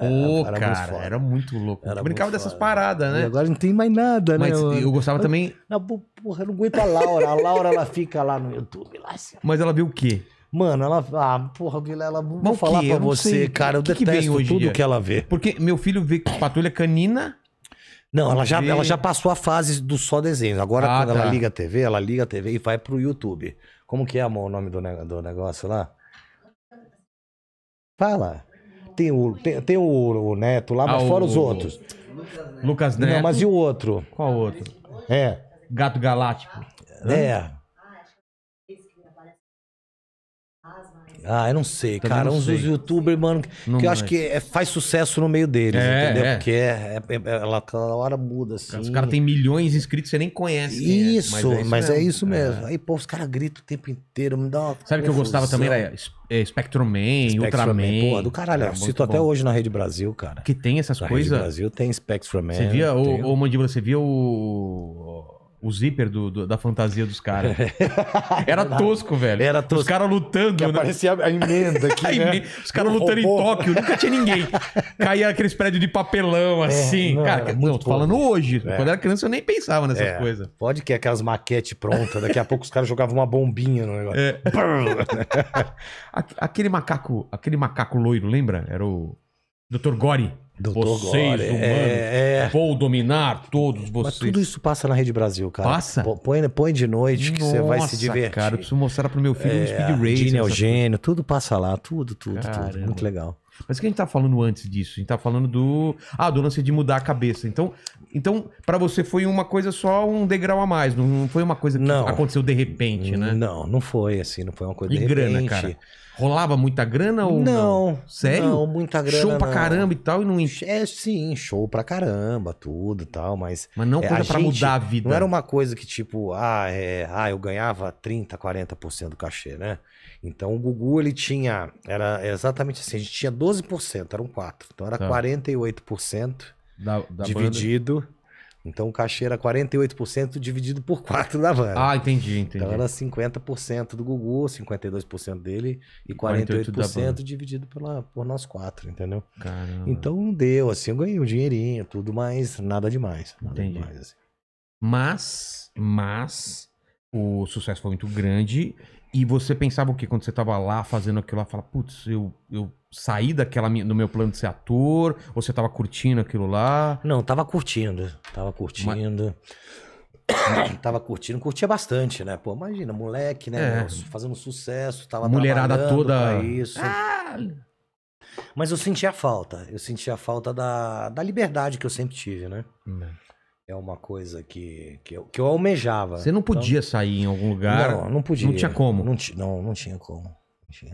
Ô, oh, cara, muito era muito louco. Era brincava muito dessas foda. paradas, né? E agora não tem mais nada, mas né? Mas eu gostava eu, também... Não, porra, eu não aguento a Laura. A Laura, ela fica lá no YouTube. Lá, assim. Mas ela viu o quê? Mano, ela... Ah, porra, ela... Vou mas falar pra você, sei, cara. Eu que detesto que tudo dia? que ela vê. Porque meu filho vê Patrulha Canina... Não, ela já, ela já passou a fase do só desenho. Agora, ah, quando tá. ela liga a T V, ela liga a T V e vai pro YouTube. Como que é, amor, o nome do, ne do negócio lá? Fala. Tem o, tem, tem o, o Neto lá, ah, mas fora o, os outros. O Lucas Neto. Não, mas e o outro? Qual outro? É. Gato Galáctico. É. Ah, eu não sei, também cara. Não uns sei. Dos youtubers, mano, que não eu mais. Acho que é, faz sucesso no meio deles, é, entendeu? É. Porque é, é, é, ela, aquela hora muda, assim. Os caras têm milhões de inscritos, você nem conhece. Isso, é, mas é isso mas mesmo. É isso mesmo. É. Aí, pô, os caras gritam o tempo inteiro, me dá uma Sabe o que eu gostava também? Era é, Spectrum Man, Spectrum Ultraman. Man, pô, do caralho. É, eu cito até hoje na Rede Brasil, cara. Que tem essas coisas. Na Rede Brasil tem Spectrum Man. Você via, ô Mandíbula, você via o... O zíper do, do, da fantasia dos caras. Era tosco, velho. Era tosco. Os caras lutando. Que né? Aparecia a emenda aqui, a emenda, né? Os caras lutando robô. Em Tóquio. Nunca tinha ninguém. Caía aqueles prédios de papelão, é, assim. Não, cara, não, tô falando pouco. Hoje. É. Quando era criança, eu nem pensava nessas é. coisas. Pode que é aquelas maquetes prontas. Daqui a pouco os caras jogavam uma bombinha no negócio. É. aquele, macaco, aquele macaco loiro, lembra? Era o doutor Gore. doutor Vocês, Gore, humanos, é, é... vou dominar todos vocês. Mas tudo isso passa na Rede Brasil, cara. Passa? Põe, põe de noite que Nossa, você vai se divertir. Cara, eu preciso mostrar pro meu filho é, um Speed Racer. Gene Eugênio, tudo passa lá, tudo, tudo, Caramba. tudo. Muito legal. Mas o que a gente tá falando antes disso? A gente tá falando do... Ah, do lance de mudar a cabeça. Então, então pra você foi uma coisa só, um degrau a mais. Não foi uma coisa que não. aconteceu de repente, né? Não, não foi assim, não foi uma coisa e de grana, repente. Cara. Rolava muita grana ou não? Não, sério? Não, muita grana. Show pra não. caramba e tal e não é sim, show pra caramba, tudo e tal, mas mas não é, coisa pra gente, mudar a vida. Não era uma coisa que tipo, ah, é, ah, eu ganhava trinta, quarenta por cento do cachê, né? Então o Gugu ele tinha, era exatamente assim, a gente tinha doze por cento, eram quatro, então era tá. quarenta e oito por cento da, da dividido. Banda. Então o cachê era quarenta e oito por cento dividido por quatro da Havana. Ah, entendi, entendi. Então era cinquenta por cento do Gugu, cinquenta e dois por cento dele e quarenta e oito por cento dividido pela, por nós quatro, entendeu? Caramba. Então não deu, assim, eu ganhei um dinheirinho, tudo, mas nada demais. Nada entendi. demais, assim. Mas, mas, o sucesso foi muito grande e você pensava o quê? Quando você tava lá fazendo aquilo lá, fala, putz, eu... eu... sair daquela do meu plano de ser ator? Ou você tava curtindo aquilo lá? Não, tava curtindo. Tava curtindo. Mas... tava curtindo. Curtia bastante, né? Pô, imagina, moleque, né? É. Fazendo sucesso. Tava mulherada toda. Isso. Ah! Mas eu sentia falta. Eu sentia falta da, da liberdade que eu sempre tive, né? Hum. É uma coisa que, que, eu, que eu almejava. Você não podia então... sair em algum lugar? Não, não podia. Não tinha como? Não, não, não tinha como.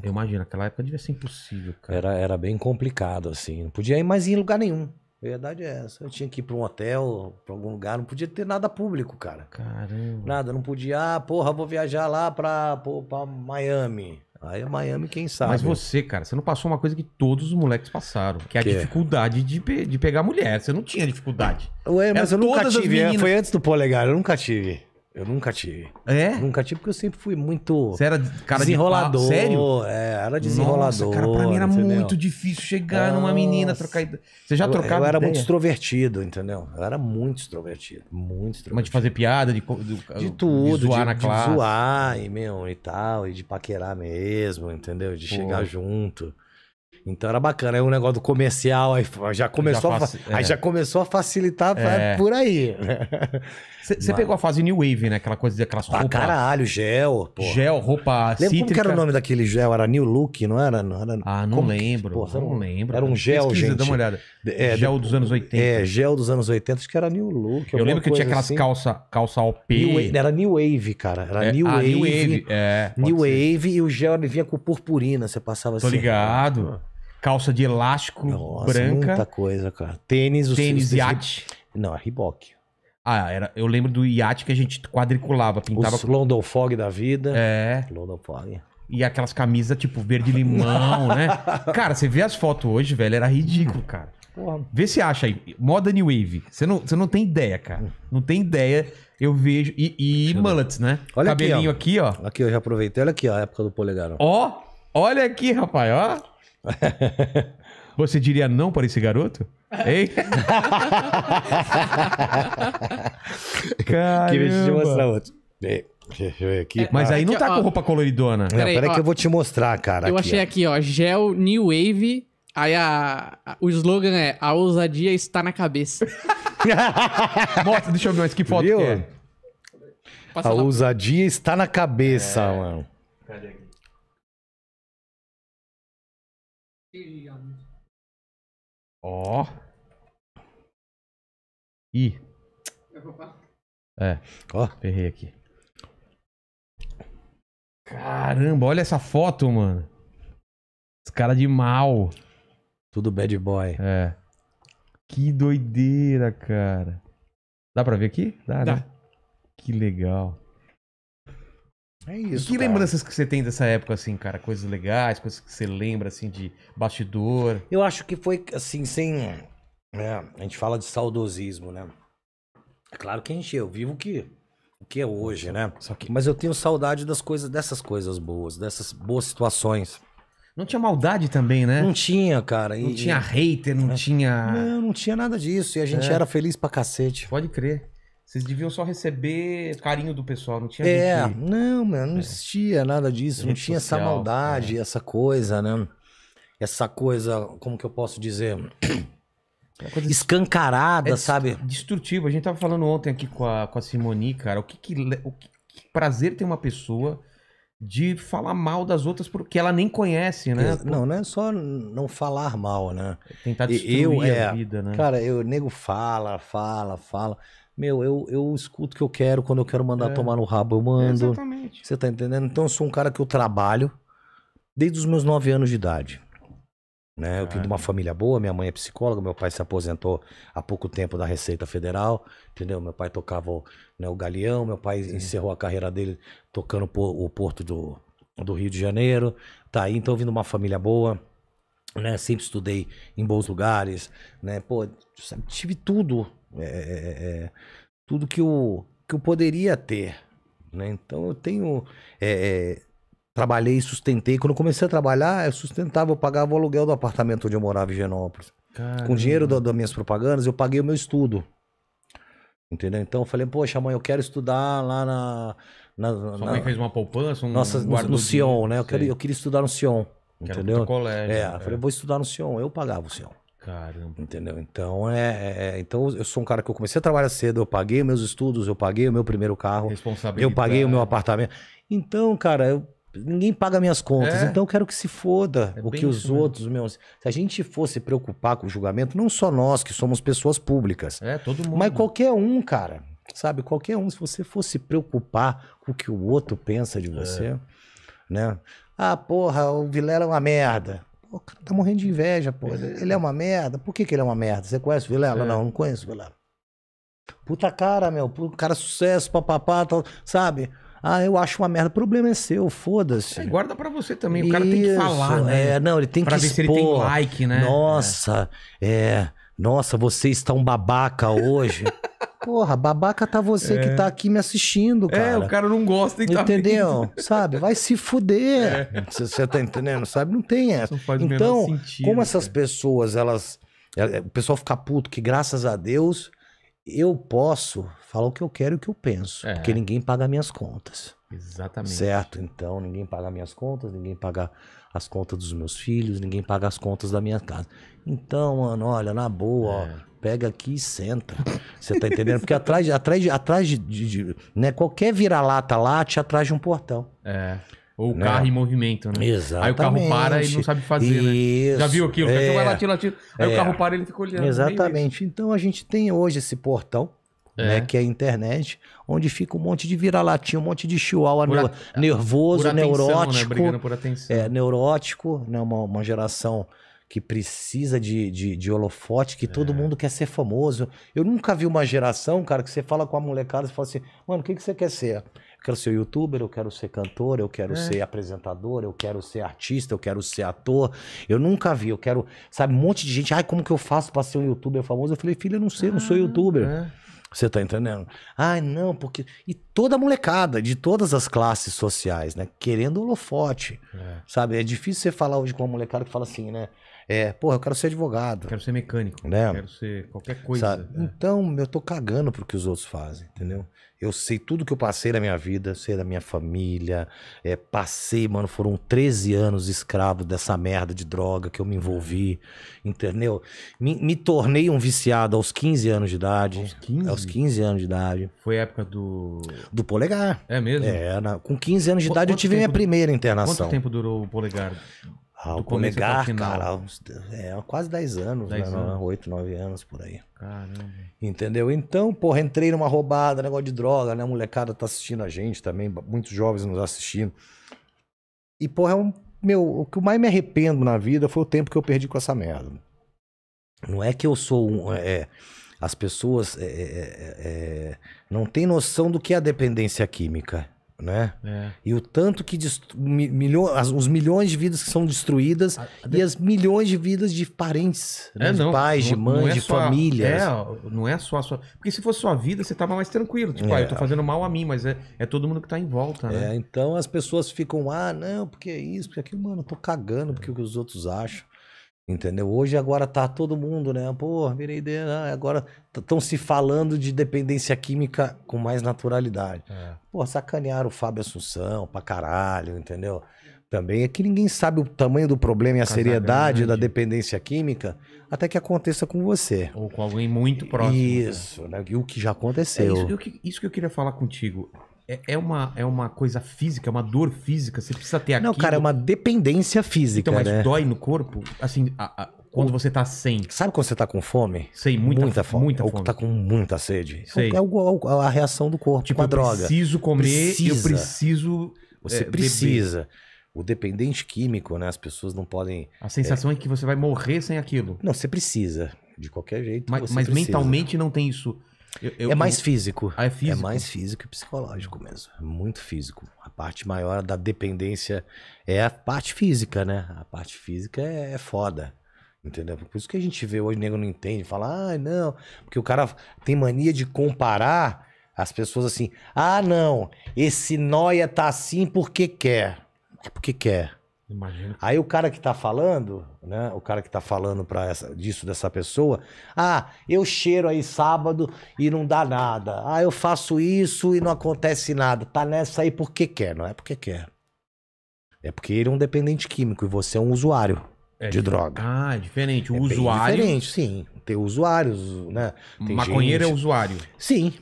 Eu imagino, naquela época devia ser impossível, cara. Era, era bem complicado, assim. Não podia ir mais em lugar nenhum. A verdade é essa. Eu tinha que ir pra um hotel, pra algum lugar. Não podia ter nada público, cara. Caramba. Nada. Não podia, ah, porra, vou viajar lá pra, porra, pra Miami. Aí Miami, quem sabe. Mas você, cara, você não passou uma coisa que todos os moleques passaram. Que é a que? dificuldade de, pe de pegar mulher. Você não tinha dificuldade. Ué, mas Era eu nunca tive. Foi antes do polegar, eu nunca tive. Eu nunca tive. É? Nunca tive, porque eu sempre fui muito... Você era cara desenrolador. De... Ah, sério? É, era desenrolador. Nossa, cara, pra mim era entendeu? muito difícil chegar Nossa. numa menina, trocar... Você já eu, trocava Eu era ideia? muito extrovertido, entendeu? Eu era muito extrovertido, muito extrovertido. Mas de fazer piada, de... De, de tudo, de zoar de, na classe. De zoar e, meu, e tal, e de paquerar mesmo, entendeu? De Pô. chegar junto. Então era bacana. Aí o negócio do comercial, aí já começou, já faci... a, aí é. já começou a facilitar é. por aí. Você Mas... pegou a fase New Wave, né? Aquela coisa de aquelas roupas... Ah, caralho, gel. Porra. Gel, roupa cítrica. Lembra como que era o nome daquele gel? Era New Look, não era? Não era... Ah, não como lembro. Que... Porra, não era um... lembro. Era um gel, Pesquisa, gente. Dá uma olhada. É, gel dos anos oitenta. É, gel dos anos oitenta, acho que era New Look. Eu lembro que eu tinha aquelas assim. calça, calça O P. Era New Wave, cara. Era é. New, ah, Wave, New Wave. É, New Wave ser. E o gel vinha com purpurina, você passava Tô assim. Tô ligado. Calça de elástico, Nossa, branca. muita coisa, cara. Tênis, os Tênis, os... iate. Não, é Reebok. Ah, era... eu lembro do iate que a gente quadriculava, pintava. Os com... London Fog da vida. É. London Fog. E aquelas camisas tipo verde-limão, né? Cara, você vê as fotos hoje, velho, era ridículo, cara. Porra. Vê se acha aí. Moda New Wave. Você não, você não tem ideia, cara. Não tem ideia. Eu vejo. E, e mullets, né? Olha Cabelinho aqui ó. aqui, ó. Aqui, eu já aproveitei. Olha aqui, ó, a época do polegar. Ó, olha aqui, rapaz, ó. Você diria não para esse garoto? Hein? Caramba. Mas aí não tá com roupa coloridona. Peraí, peraí que eu vou te mostrar, cara. Eu achei aqui, ó. Gel New Wave. Aí a, a, o slogan é: a ousadia está na cabeça. Mostra, deixa eu ver mais que foto que é. A ousadia está na cabeça, é... mano. Cadê aqui? Ó. Oh. Ih. É. Ó. Oh. Errei aqui. Caramba, olha essa foto, mano. Os caras de mal. Tudo bad boy. É. Que doideira, cara. Dá pra ver aqui? Dá, Dá. Né? Que legal. É isso, e que cara. Lembranças que você tem dessa época, assim, cara? Coisas legais, coisas que você lembra, assim, de bastidor? Eu acho que foi, assim, sem... É, a gente fala de saudosismo, né? É claro que a gente, eu vivo que, o que é hoje, né? Só que... Mas eu tenho saudade das coisas, dessas coisas boas, dessas boas situações. Não tinha maldade também, né? Não tinha, cara. E... Não tinha hater, não é. tinha... Não, não tinha nada disso. E a gente é. era feliz pra cacete. Pode crer. Vocês deviam só receber carinho do pessoal, não tinha... É, gente... não, mano, não existia é. nada disso, não tinha social, essa maldade, é. essa coisa, né? Essa coisa, como que eu posso dizer? Coisa escancarada, é sabe? Destrutiva. A gente tava falando ontem aqui com a, com a Simoni, cara, o que, que, o que, que prazer tem uma pessoa de falar mal das outras porque ela nem conhece, né? Pô. Não, não é só não falar mal, né? Tentar destruir eu, é, a vida, né? Cara, eu, o nego fala, fala, fala... Meu, eu, eu escuto o que eu quero, quando eu quero mandar é. tomar no rabo, eu mando. É exatamente. Você tá entendendo? Então eu sou um cara que eu trabalho desde os meus nove anos de idade. Né? Eu tenho uma família boa, minha mãe é psicóloga, meu pai se aposentou há pouco tempo da Receita Federal, entendeu? Meu pai tocava o, né, o Galeão, meu pai Sim. encerrou a carreira dele tocando o Porto do, do Rio de Janeiro. Tá aí, então eu vim de uma família boa. Né? Sempre estudei em bons lugares, né? Pô, tive tudo. É, é, é, tudo que eu, que eu poderia ter, né? Então eu tenho é, é, trabalhei, sustentei. Quando eu comecei a trabalhar, eu sustentava, eu pagava o aluguel do apartamento onde eu morava em Genópolis. Caramba. Com o dinheiro das minhas propagandas eu paguei o meu estudo, entendeu? Então eu falei, poxa mãe, eu quero estudar lá na, na, na sua mãe fez uma poupança, um nossa, no, no Sion, né? Eu, quero, eu queria estudar no Sion, quero entendeu? Colégio, é, eu falei, vou estudar no Sion, eu pagava o Sion. Caramba. Entendeu? Então, é, é, então eu sou um cara que eu comecei a trabalhar cedo, eu paguei meus estudos, eu paguei o meu primeiro carro, eu paguei o meu apartamento. Então, cara, eu, ninguém paga minhas contas, é. então eu quero que se foda é o que os outros, meus. Se a gente fosse preocupar com o julgamento, não só nós que somos pessoas públicas, é, todo mundo. Mas qualquer um, cara, sabe? Qualquer um, se você fosse preocupar com o que o outro pensa de você, é. né? Ah, porra, o Vilela é uma merda. O cara tá morrendo de inveja, pô. Ele é uma merda. Por que que ele é uma merda? Você conhece o Vilela? É. Não, não conheço o Vilela. Puta cara, meu. Puta cara, sucesso, papapá, tal, sabe? Ah, eu acho uma merda. O problema é seu, foda-se. É, guarda pra você também. O Isso. cara tem que falar, né? É, não, ele tem pra que expor. Pra ver se ele tem like, né? Nossa, é. é... Nossa, você está um babaca hoje. Porra, babaca tá você é. que tá aqui me assistindo, cara. É, o cara não gosta de tá Entendeu? Vendo. Sabe? Vai se fuder. É. Você, você tá entendendo? Sabe? Não tem essa. Não faz então, o menor sentido, como essas cara. pessoas, elas... O pessoal fica puto que, graças a Deus, eu posso falar o que eu quero e o que eu penso. É. Porque ninguém paga minhas contas. Exatamente. Certo? Então, ninguém paga minhas contas, ninguém paga as contas dos meus filhos, ninguém paga as contas da minha casa. Então, mano, olha, na boa, é. ó, pega aqui e senta. Você tá entendendo? Porque atrás, atrás, atrás de, de, de né, qualquer vira-lata late atrás de um portão. É. Ou o né? carro em movimento, né? Exatamente. Aí o carro para e ele não sabe fazer, Isso. né? Já viu aquilo? É. Vai lá, tira, tira. Aí é. o carro para e ele fica olhando. Exatamente. Então a gente tem hoje esse portão, É. Né, que é a internet, onde fica um monte de vira-latinha, um monte de chihuahua por a, nervoso, por atenção, neurótico. Né? Brigando por atenção. É, neurótico, né, uma, uma geração que precisa de, de, de holofote, que é. todo mundo quer ser famoso. Eu nunca vi uma geração, cara, que você fala com a molecada e fala assim, mano, o que, que você quer ser? Eu quero ser youtuber, eu quero ser cantor, eu quero é. ser apresentador, eu quero ser artista, eu quero ser ator. Eu nunca vi, eu quero, sabe, um monte de gente, ai, como que eu faço pra ser um youtuber famoso? Eu falei, filho, eu não sei, eu não sou ah, youtuber. É. Você tá entendendo? Ai, não, porque... E toda molecada, de todas as classes sociais, né? Querendo holofote, é. sabe? É difícil você falar hoje com uma molecada que fala assim, né? É, porra, eu quero ser advogado. Quero ser mecânico. Né? Quero ser qualquer coisa. É. Então, eu tô cagando pro que os outros fazem, entendeu? Eu sei tudo que eu passei na minha vida, sei da minha família, é, passei, mano, foram treze anos escravo dessa merda de droga que eu me envolvi, entendeu? Me, me tornei um viciado aos quinze anos de idade. Aos quinze? Aos quinze anos de idade. Foi a época do... Do Polegar. É mesmo? É, na, com quinze anos de Qu idade eu tive tempo, minha primeira internação. Quanto tempo durou o Polegar? Ah, o Polegar, cara, uns, é, quase dez anos, dez né? Anos. oito, nove anos por aí. Caramba. Entendeu? Então, porra, entrei numa roubada, negócio de droga, né? A molecada tá assistindo a gente também, muitos jovens nos assistindo. E, porra, é um meu, o que mais me arrependo na vida foi o tempo que eu perdi com essa merda. Não é que eu sou um... É, as pessoas é, é, é, não têm noção do que é a dependência química, né? É. E o tanto que... Milho, as, os milhões de vidas que são destruídas a, a de... e as milhões de vidas de parentes, é, de não, pais, não, de mães, é de famílias. É, não é só a sua... Porque se fosse sua vida, você tava mais tranquilo. Tipo, é. ah, eu tô fazendo mal a mim, mas é, é todo mundo que tá em volta, né? É, então as pessoas ficam... Ah, não, porque é isso, porque é aquilo. Mano, eu tô cagando porque é o que os outros acham. Entendeu? Hoje agora tá todo mundo, né? Pô, virei ideia, né? Agora estão se falando de dependência química com mais naturalidade. É. Pô, sacanearam o Fábio Assunção pra caralho, entendeu? Também é que ninguém sabe o tamanho do problema e a Casagrande. seriedade da dependência química até que aconteça com você. Ou com alguém muito próximo. Isso, né? E o que já aconteceu. É isso, que eu, isso que eu queria falar contigo. É uma, é uma coisa física, é uma dor física, você precisa ter aquilo. Não, cara, é uma dependência física, então, mas né? dói no corpo? Assim, a, a, quando o... você tá sem... Sabe quando você tá com fome? Sei, muita, muita fome. Muita fome. Ou tá com muita sede. Sei. É o, a reação do corpo tipo, com a droga. Tipo, eu preciso comer, precisa. eu preciso... Você é, precisa. Beber. O dependente químico, né? As pessoas não podem... A sensação é... é que você vai morrer sem aquilo. Não, você precisa. De qualquer jeito, Mas, você mas precisa. mentalmente não tem isso... Eu, eu, é mais físico. Ah, é físico. É mais físico e psicológico mesmo. Muito físico. A parte maior da dependência é a parte física, né? A parte física é, é foda. Entendeu? Por isso que a gente vê hoje, o nego não entende. Fala, ah, não. Porque o cara tem mania de comparar as pessoas assim. Ah, não. Esse nóia tá assim porque quer. É porque quer. Imagina. Aí o cara que tá falando, né? O cara que tá falando pra essa, disso dessa pessoa, ah, eu cheiro aí sábado e não dá nada. Ah, eu faço isso e não acontece nada. Tá nessa aí porque quer, não é porque quer. É porque ele é um dependente químico e você é um usuário é de diferente. droga. Ah, é diferente. O é usuário. Diferente, sim. Tem usuários, né? Tem Maconheiro gente... é usuário. Sim.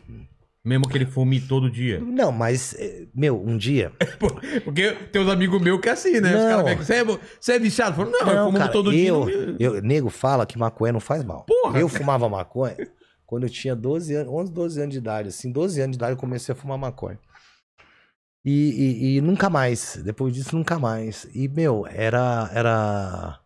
Mesmo que ele fume todo dia. Não, mas, meu, um dia... Porque tem uns amigos meus que é assim, né? Não. Os caras vêm com você, você é viciado? Falo, não, não, eu fumo cara, todo eu, dia. Eu, nego fala que maconha não faz mal. Porra, eu cara. fumava maconha quando eu tinha doze anos, onze, doze anos de idade. Assim, doze anos de idade eu comecei a fumar maconha. E, e, e nunca mais. Depois disso, nunca mais. E, meu, era... era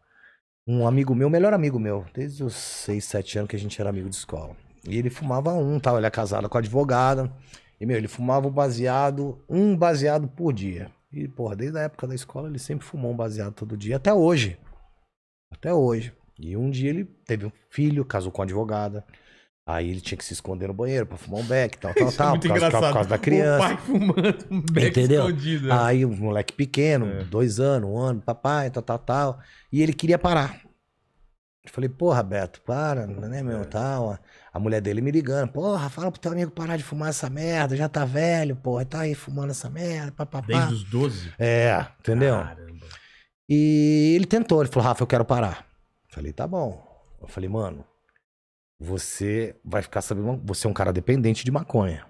um amigo meu, melhor amigo meu. Desde os seis, sete anos que a gente era amigo de escola. E ele fumava um, tal, ele é casado com a advogada. E, meu, ele fumava um baseado, um baseado por dia. E, porra, desde a época da escola ele sempre fumou um baseado todo dia, até hoje. Até hoje. E um dia ele teve um filho, casou com a advogada. Aí ele tinha que se esconder no banheiro pra fumar um beck, tal, tal, tal. É por, causa, por causa da criança. O pai fumando um beck escondido. Aí um moleque pequeno, é. dois anos, um ano, papai, tal, tal, tal. E ele queria parar. Eu falei, porra, Beto, para, né, meu, é. tal... A mulher dele me ligando, porra, fala pro teu amigo parar de fumar essa merda, já tá velho, porra, tá aí fumando essa merda, papapá. Desde os doze? É, entendeu? Caramba. E ele tentou, ele falou, Rafa, eu quero parar. Eu falei, tá bom. Eu falei, mano, você vai ficar sabendo, você é um cara dependente de maconha.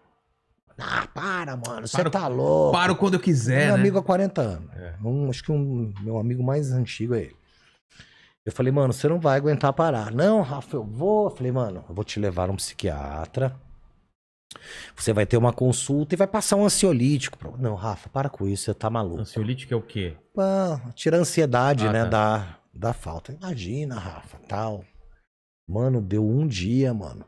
Ah, para, mano, você tá louco. Paro quando eu quiser, Meu né? amigo há quarenta anos. É. Um, acho que um meu amigo mais antigo é ele. Eu falei, mano, você não vai aguentar parar. Não, Rafa, eu vou. Eu falei, mano, eu vou te levar a um psiquiatra. Você vai ter uma consulta e vai passar um ansiolítico. Pra... Não, Rafa, para com isso, você tá maluco. Ansiolítico é o quê? Ah, tira a ansiedade, ah, né, tá. da, da falta. Imagina, Rafa, tal. Mano, deu um dia, mano.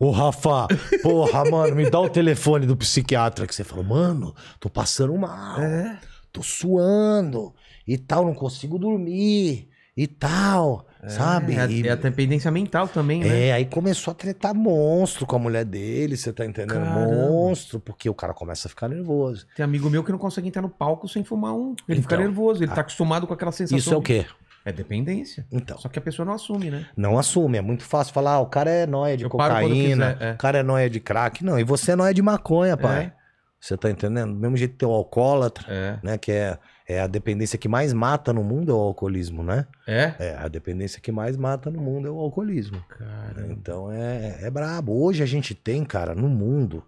Ô, Rafa, porra, mano, me dá o telefone do psiquiatra. Que você falou, mano, tô passando mal. É? Tô suando e tal, não consigo dormir. E tal, é, sabe? É a, e, é a dependência mental também, né? É, aí começou a tretar monstro com a mulher dele, você tá entendendo? Caramba. Monstro, porque o cara começa a ficar nervoso. Tem amigo meu que não consegue entrar no palco sem fumar um. Ele então, fica nervoso, ele a... tá acostumado com aquela sensação. Isso é o quê? É dependência. Então. Só que a pessoa não assume, né? Não assume, é muito fácil falar, ah, o cara é nóia de Eu cocaína, quiser, é. o cara é nóia de crack. Não, e você é nóia de maconha, pai. É. Você tá entendendo? Do mesmo jeito que tem o alcoólatra, é. né? Que é, é a dependência que mais mata no mundo é o alcoolismo, né? É? É, a dependência que mais mata no mundo é o alcoolismo. Cara. Então é, é brabo. Hoje a gente tem, cara, no mundo,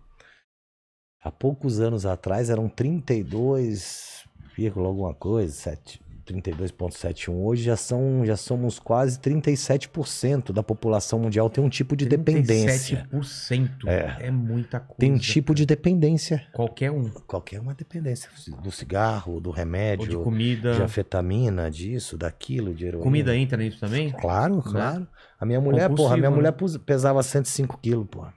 há poucos anos atrás eram trinta e dois, vírgula alguma coisa, sete, trinta e dois vírgula setenta e um. Hoje já, são, já somos quase trinta e sete por cento da população mundial tem um tipo de dependência. trinta e sete por cento é, é muita coisa. Tem um tipo de dependência. Qualquer um. Qualquer uma dependência. Do cigarro, do remédio. Ou de comida. De anfetamina, disso, daquilo. De heroína. Comida entra nisso também? Claro, claro. Né? A minha mulher, porra, a minha né? mulher pesava cento e cinco quilos, porra.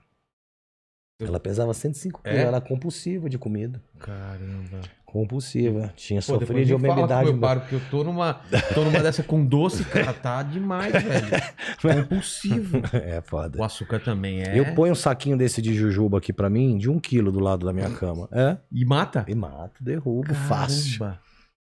Ela pesava cento e cinco quilos, é? Era compulsiva de comida. Caramba. Compulsiva. Tinha Pô, sofrido de obesidade. Eu paro, porque eu tô numa, tô numa dessa com doce, cara, tá demais, velho. Compulsivo. É foda. O açúcar também é. Eu ponho um saquinho desse de jujuba aqui pra mim, de um quilo do lado da minha cama. É. E mata? E mata, derrubo, Caramba. fácil.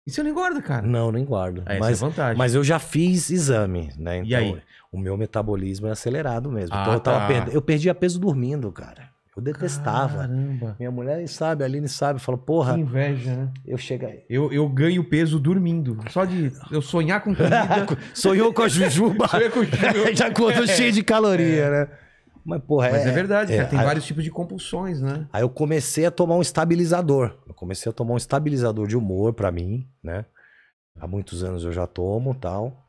E você não engorda, cara? Não, não engordo. É, mas, essa é a vantagem. Mas eu já fiz exame, né? Então, e aí? O meu metabolismo é acelerado mesmo. Ah, então eu, tava tá. perd... eu perdia peso dormindo, cara. Eu detestava. Caramba. Minha mulher sabe, a Aline sabe, fala, porra. Que inveja, né? Eu chego aí. Eu, eu ganho peso dormindo. Só de eu sonhar com comida. Sonhou com a jujuba. Sonhou com jujuba. Já acordou é. cheio de caloria, é. né? Mas, porra, Mas é, é verdade, é, cara, tem aí, vários tipos de compulsões, né? Aí eu comecei a tomar um estabilizador. Eu comecei a tomar um estabilizador de humor pra mim, né? Há muitos anos eu já tomo e tal.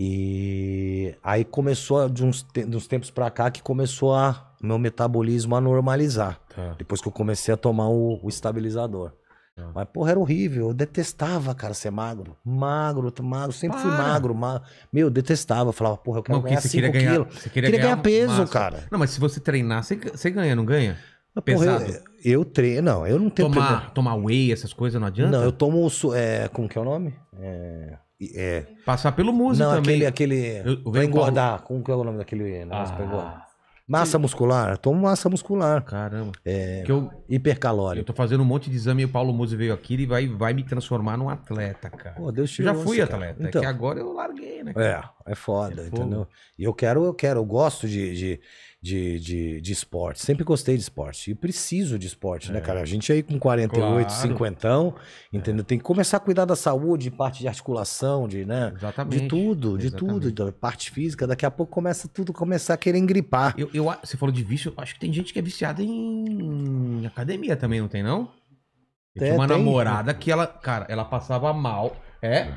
E aí começou, de uns, te... de uns tempos pra cá, que começou a... meu metabolismo a normalizar. Tá. Depois que eu comecei a tomar o, o estabilizador. Tá. Mas, porra, era horrível. Eu detestava, cara, ser magro. Magro, magro. Sempre Para. fui magro, magro. Meu, detestava. Falava, porra, eu quero não, ganhar cinco quilos. Você queria, queria ganhar, ganhar peso, massa. cara. Não, mas se você treinar, você, você ganha, não ganha? Pesado. Porra, eu, eu treino. Não, eu não tenho... Tomar, treino. tomar whey, essas coisas, não adianta? Não, eu tomo... É, como que é o nome? É... é... Passar pelo músculo não, também. Não, aquele... aquele eu, eu pra engordar. Como que é o nome daquele negócio ah. pra engordar? Massa muscular, tomo massa muscular. Caramba. É, eu, hipercalórico. Eu tô fazendo um monte de exame e o Paulo Muzi veio aqui e vai, vai me transformar num atleta, cara. Pô, Deus te eu já ouça, fui atleta, então, é que agora eu larguei, né? Cara? É, é foda, é entendeu? E eu quero, eu quero, eu gosto de, de, de, de, de esporte, sempre gostei de esporte. E preciso de esporte, é. né, cara? A gente aí com quarenta e oito, cinquentão, claro. entendeu? É. Tem que começar a cuidar da saúde, parte de articulação, de, né? Exatamente. De tudo, de Exatamente. tudo, da parte física. Daqui a pouco começa tudo, começar a querer engripar. Eu, Eu, você falou de vício, acho que tem gente que é viciada em academia também, não tem, não? Eu tinha uma tem. namorada que ela, cara, ela passava mal. É?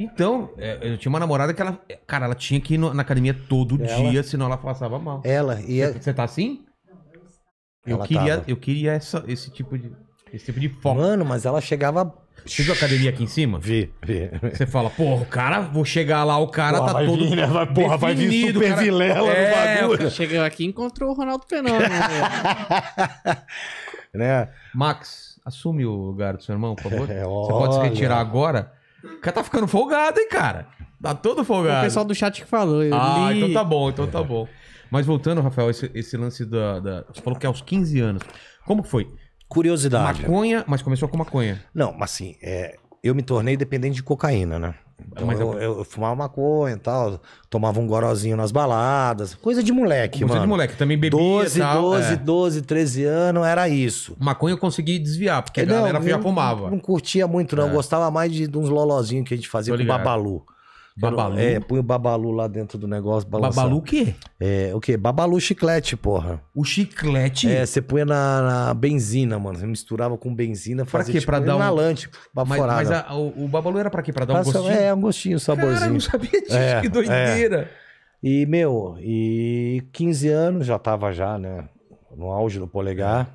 Então, eu tinha uma namorada que ela, cara, ela tinha que ir na academia todo ela, dia, senão ela passava mal. Ela e a... você tá assim? Eu queria, tava. eu queria essa, esse tipo de, esse tipo de foco. Mano, mas ela chegava. Você viu a academia aqui em cima? Vi, vi. Você fala, porra, o cara, vou chegar lá, o cara porra, tá todo vir, né? vai, Porra, vai vir super cara... vilela é, no bagulho. Chegou aqui e encontrou o Ronaldo Fenômeno. né? Max, assume o lugar do seu irmão, por favor. É, Você pode se retirar agora. O cara tá ficando folgado, hein, cara? Tá todo folgado. O pessoal do chat que falou. Eu ah, li... então tá bom, então é. tá bom. Mas voltando, Rafael, esse, esse lance da, da... Você falou que é aos quinze anos. Como que foi? Curiosidade. Maconha, mas começou com maconha. Não, mas assim, é, eu me tornei dependente de cocaína, né? Então mas eu, eu, eu fumava maconha e tal, tomava um gorozinho nas baladas, coisa de moleque, coisa mano. Coisa de moleque, também bebia doze, tal. doze, é. doze, treze anos, era isso. Maconha eu consegui desviar, porque a não, galera já fumava. Não, não curtia muito não, é. gostava mais de, de uns lolozinhos que a gente fazia com babalu. Babalu? É, põe o Babalu lá dentro do negócio. Balançando. Babalu o quê? É, o quê? Babalu chiclete, porra. O chiclete? É, você põe na, na benzina, mano. Você misturava com benzina. Pra fazia, quê? Tipo, pra dar um... inalante, baforada. Mas, mas a, o, o Babalu era pra quê? Pra dar um Passa, gostinho? É, um gostinho, um saborzinho. Cara, não sabia disso, é, que doideira. É. E, meu, e quinze anos já tava já, né? No auge do polegar.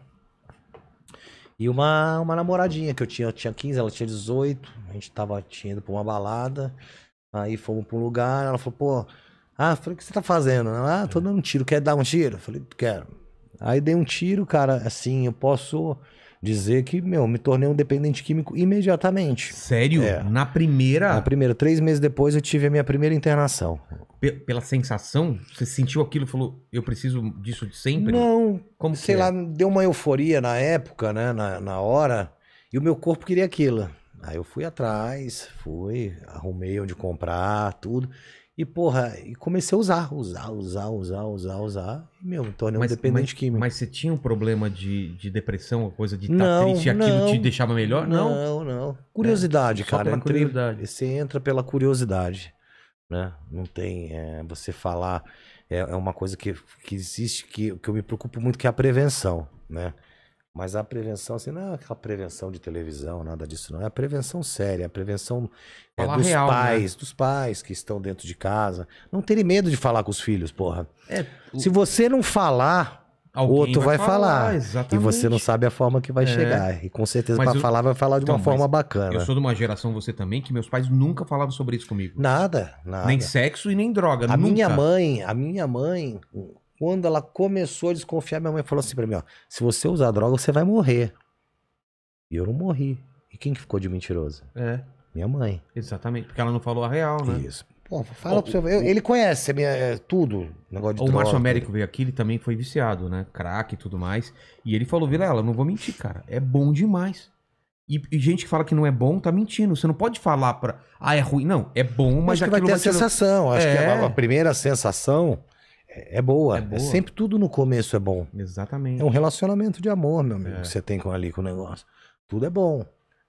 E uma, uma namoradinha que eu tinha. Eu tinha quinze, ela tinha dezoito. A gente tava tinha ido pra uma balada. Aí fomos pra um lugar, ela falou, pô, ah, falei, o que você tá fazendo? Ela, ah, tô dando um tiro, quer dar um tiro? Eu falei, quero. Aí dei um tiro, cara, assim, eu posso dizer que, meu, me tornei um dependente químico imediatamente. Sério? É. Na primeira? Na primeira, três meses depois eu tive a minha primeira internação. Pela sensação? Você sentiu aquilo e falou, eu preciso disso de sempre? Não, Como sei lá, é? deu uma euforia na época, né, na, na hora, e o meu corpo queria aquilo. Aí eu fui atrás, fui, arrumei onde comprar, tudo. E, porra, e comecei a usar, usar, usar, usar, usar, usar. E, meu, me tornei um dependente químico. Mas você tinha um problema de, de depressão, coisa de estar triste e aquilo te deixava melhor? Não, não. não. Curiosidade, é, cara. Só pela entre, curiosidade. Você entra pela curiosidade, né? Não tem... É, você falar... É, é uma coisa que, que existe, que, que eu me preocupo muito, que é a prevenção, né? Mas a prevenção, assim, não é aquela prevenção de televisão, nada disso, não. É a prevenção séria, a prevenção é, dos real, pais, né? dos pais que estão dentro de casa. Não terem medo de falar com os filhos, porra. É, o... Se você não falar, o outro vai, vai falar. falar. E você não sabe a forma que vai é. chegar. E com certeza, para eu... falar, vai falar de então, uma forma bacana. Eu sou de uma geração, você também, que meus pais nunca falavam sobre isso comigo. Nada, nada. Nem sexo e nem droga, a nunca. minha mãe, a minha mãe... Quando ela começou a desconfiar, minha mãe falou assim pra mim, ó, se você usar droga, você vai morrer. E eu não morri. E quem que ficou de mentiroso? É. Minha mãe. Exatamente, porque ela não falou a real, né? Isso. Pô, fala pro seu... Ele conhece a minha, é, tudo, negócio de droga. O Márcio Américo veio aqui, ele também foi viciado, né? Crack e tudo mais. E ele falou, Vilela, não vou mentir, cara, é bom demais. E, e gente que fala que não é bom, tá mentindo. Você não pode falar pra... Ah, é ruim. Não, é bom, mas acho aquilo... Acho que vai ter a sensação. Acho é. que a, a primeira sensação... É boa. é boa, é sempre tudo no começo é bom. Exatamente. É um relacionamento de amor, meu amigo, é. que você tem com, ali com o negócio. Tudo é bom,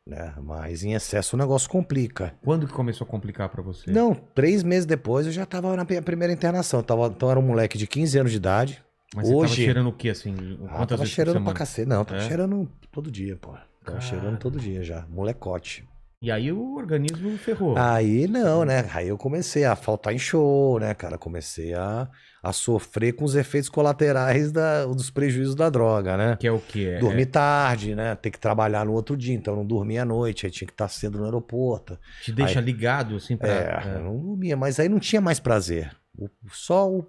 né? Mas em excesso o negócio complica. Quando que começou a complicar pra você? Não, três meses depois eu já tava na primeira internação. Eu tava, então era um moleque de quinze anos de idade. Mas Hoje... você tava cheirando o que, assim? Ah, tava cheirando pra cacete. Não, tava é? cheirando todo dia, pô. Tava Cara... cheirando todo dia já, molecote. E aí o organismo ferrou. Aí não, né? Aí eu comecei a faltar em show, né, cara? Comecei a, a sofrer com os efeitos colaterais da, dos prejuízos da droga, né? Que é o quê? Dormir é... tarde, né? Ter que trabalhar no outro dia, então não dormia à noite, aí tinha que estar cedo no aeroporto. Te deixa aí, ligado, assim, pra... É, é, não dormia, mas aí não tinha mais prazer. O, só o,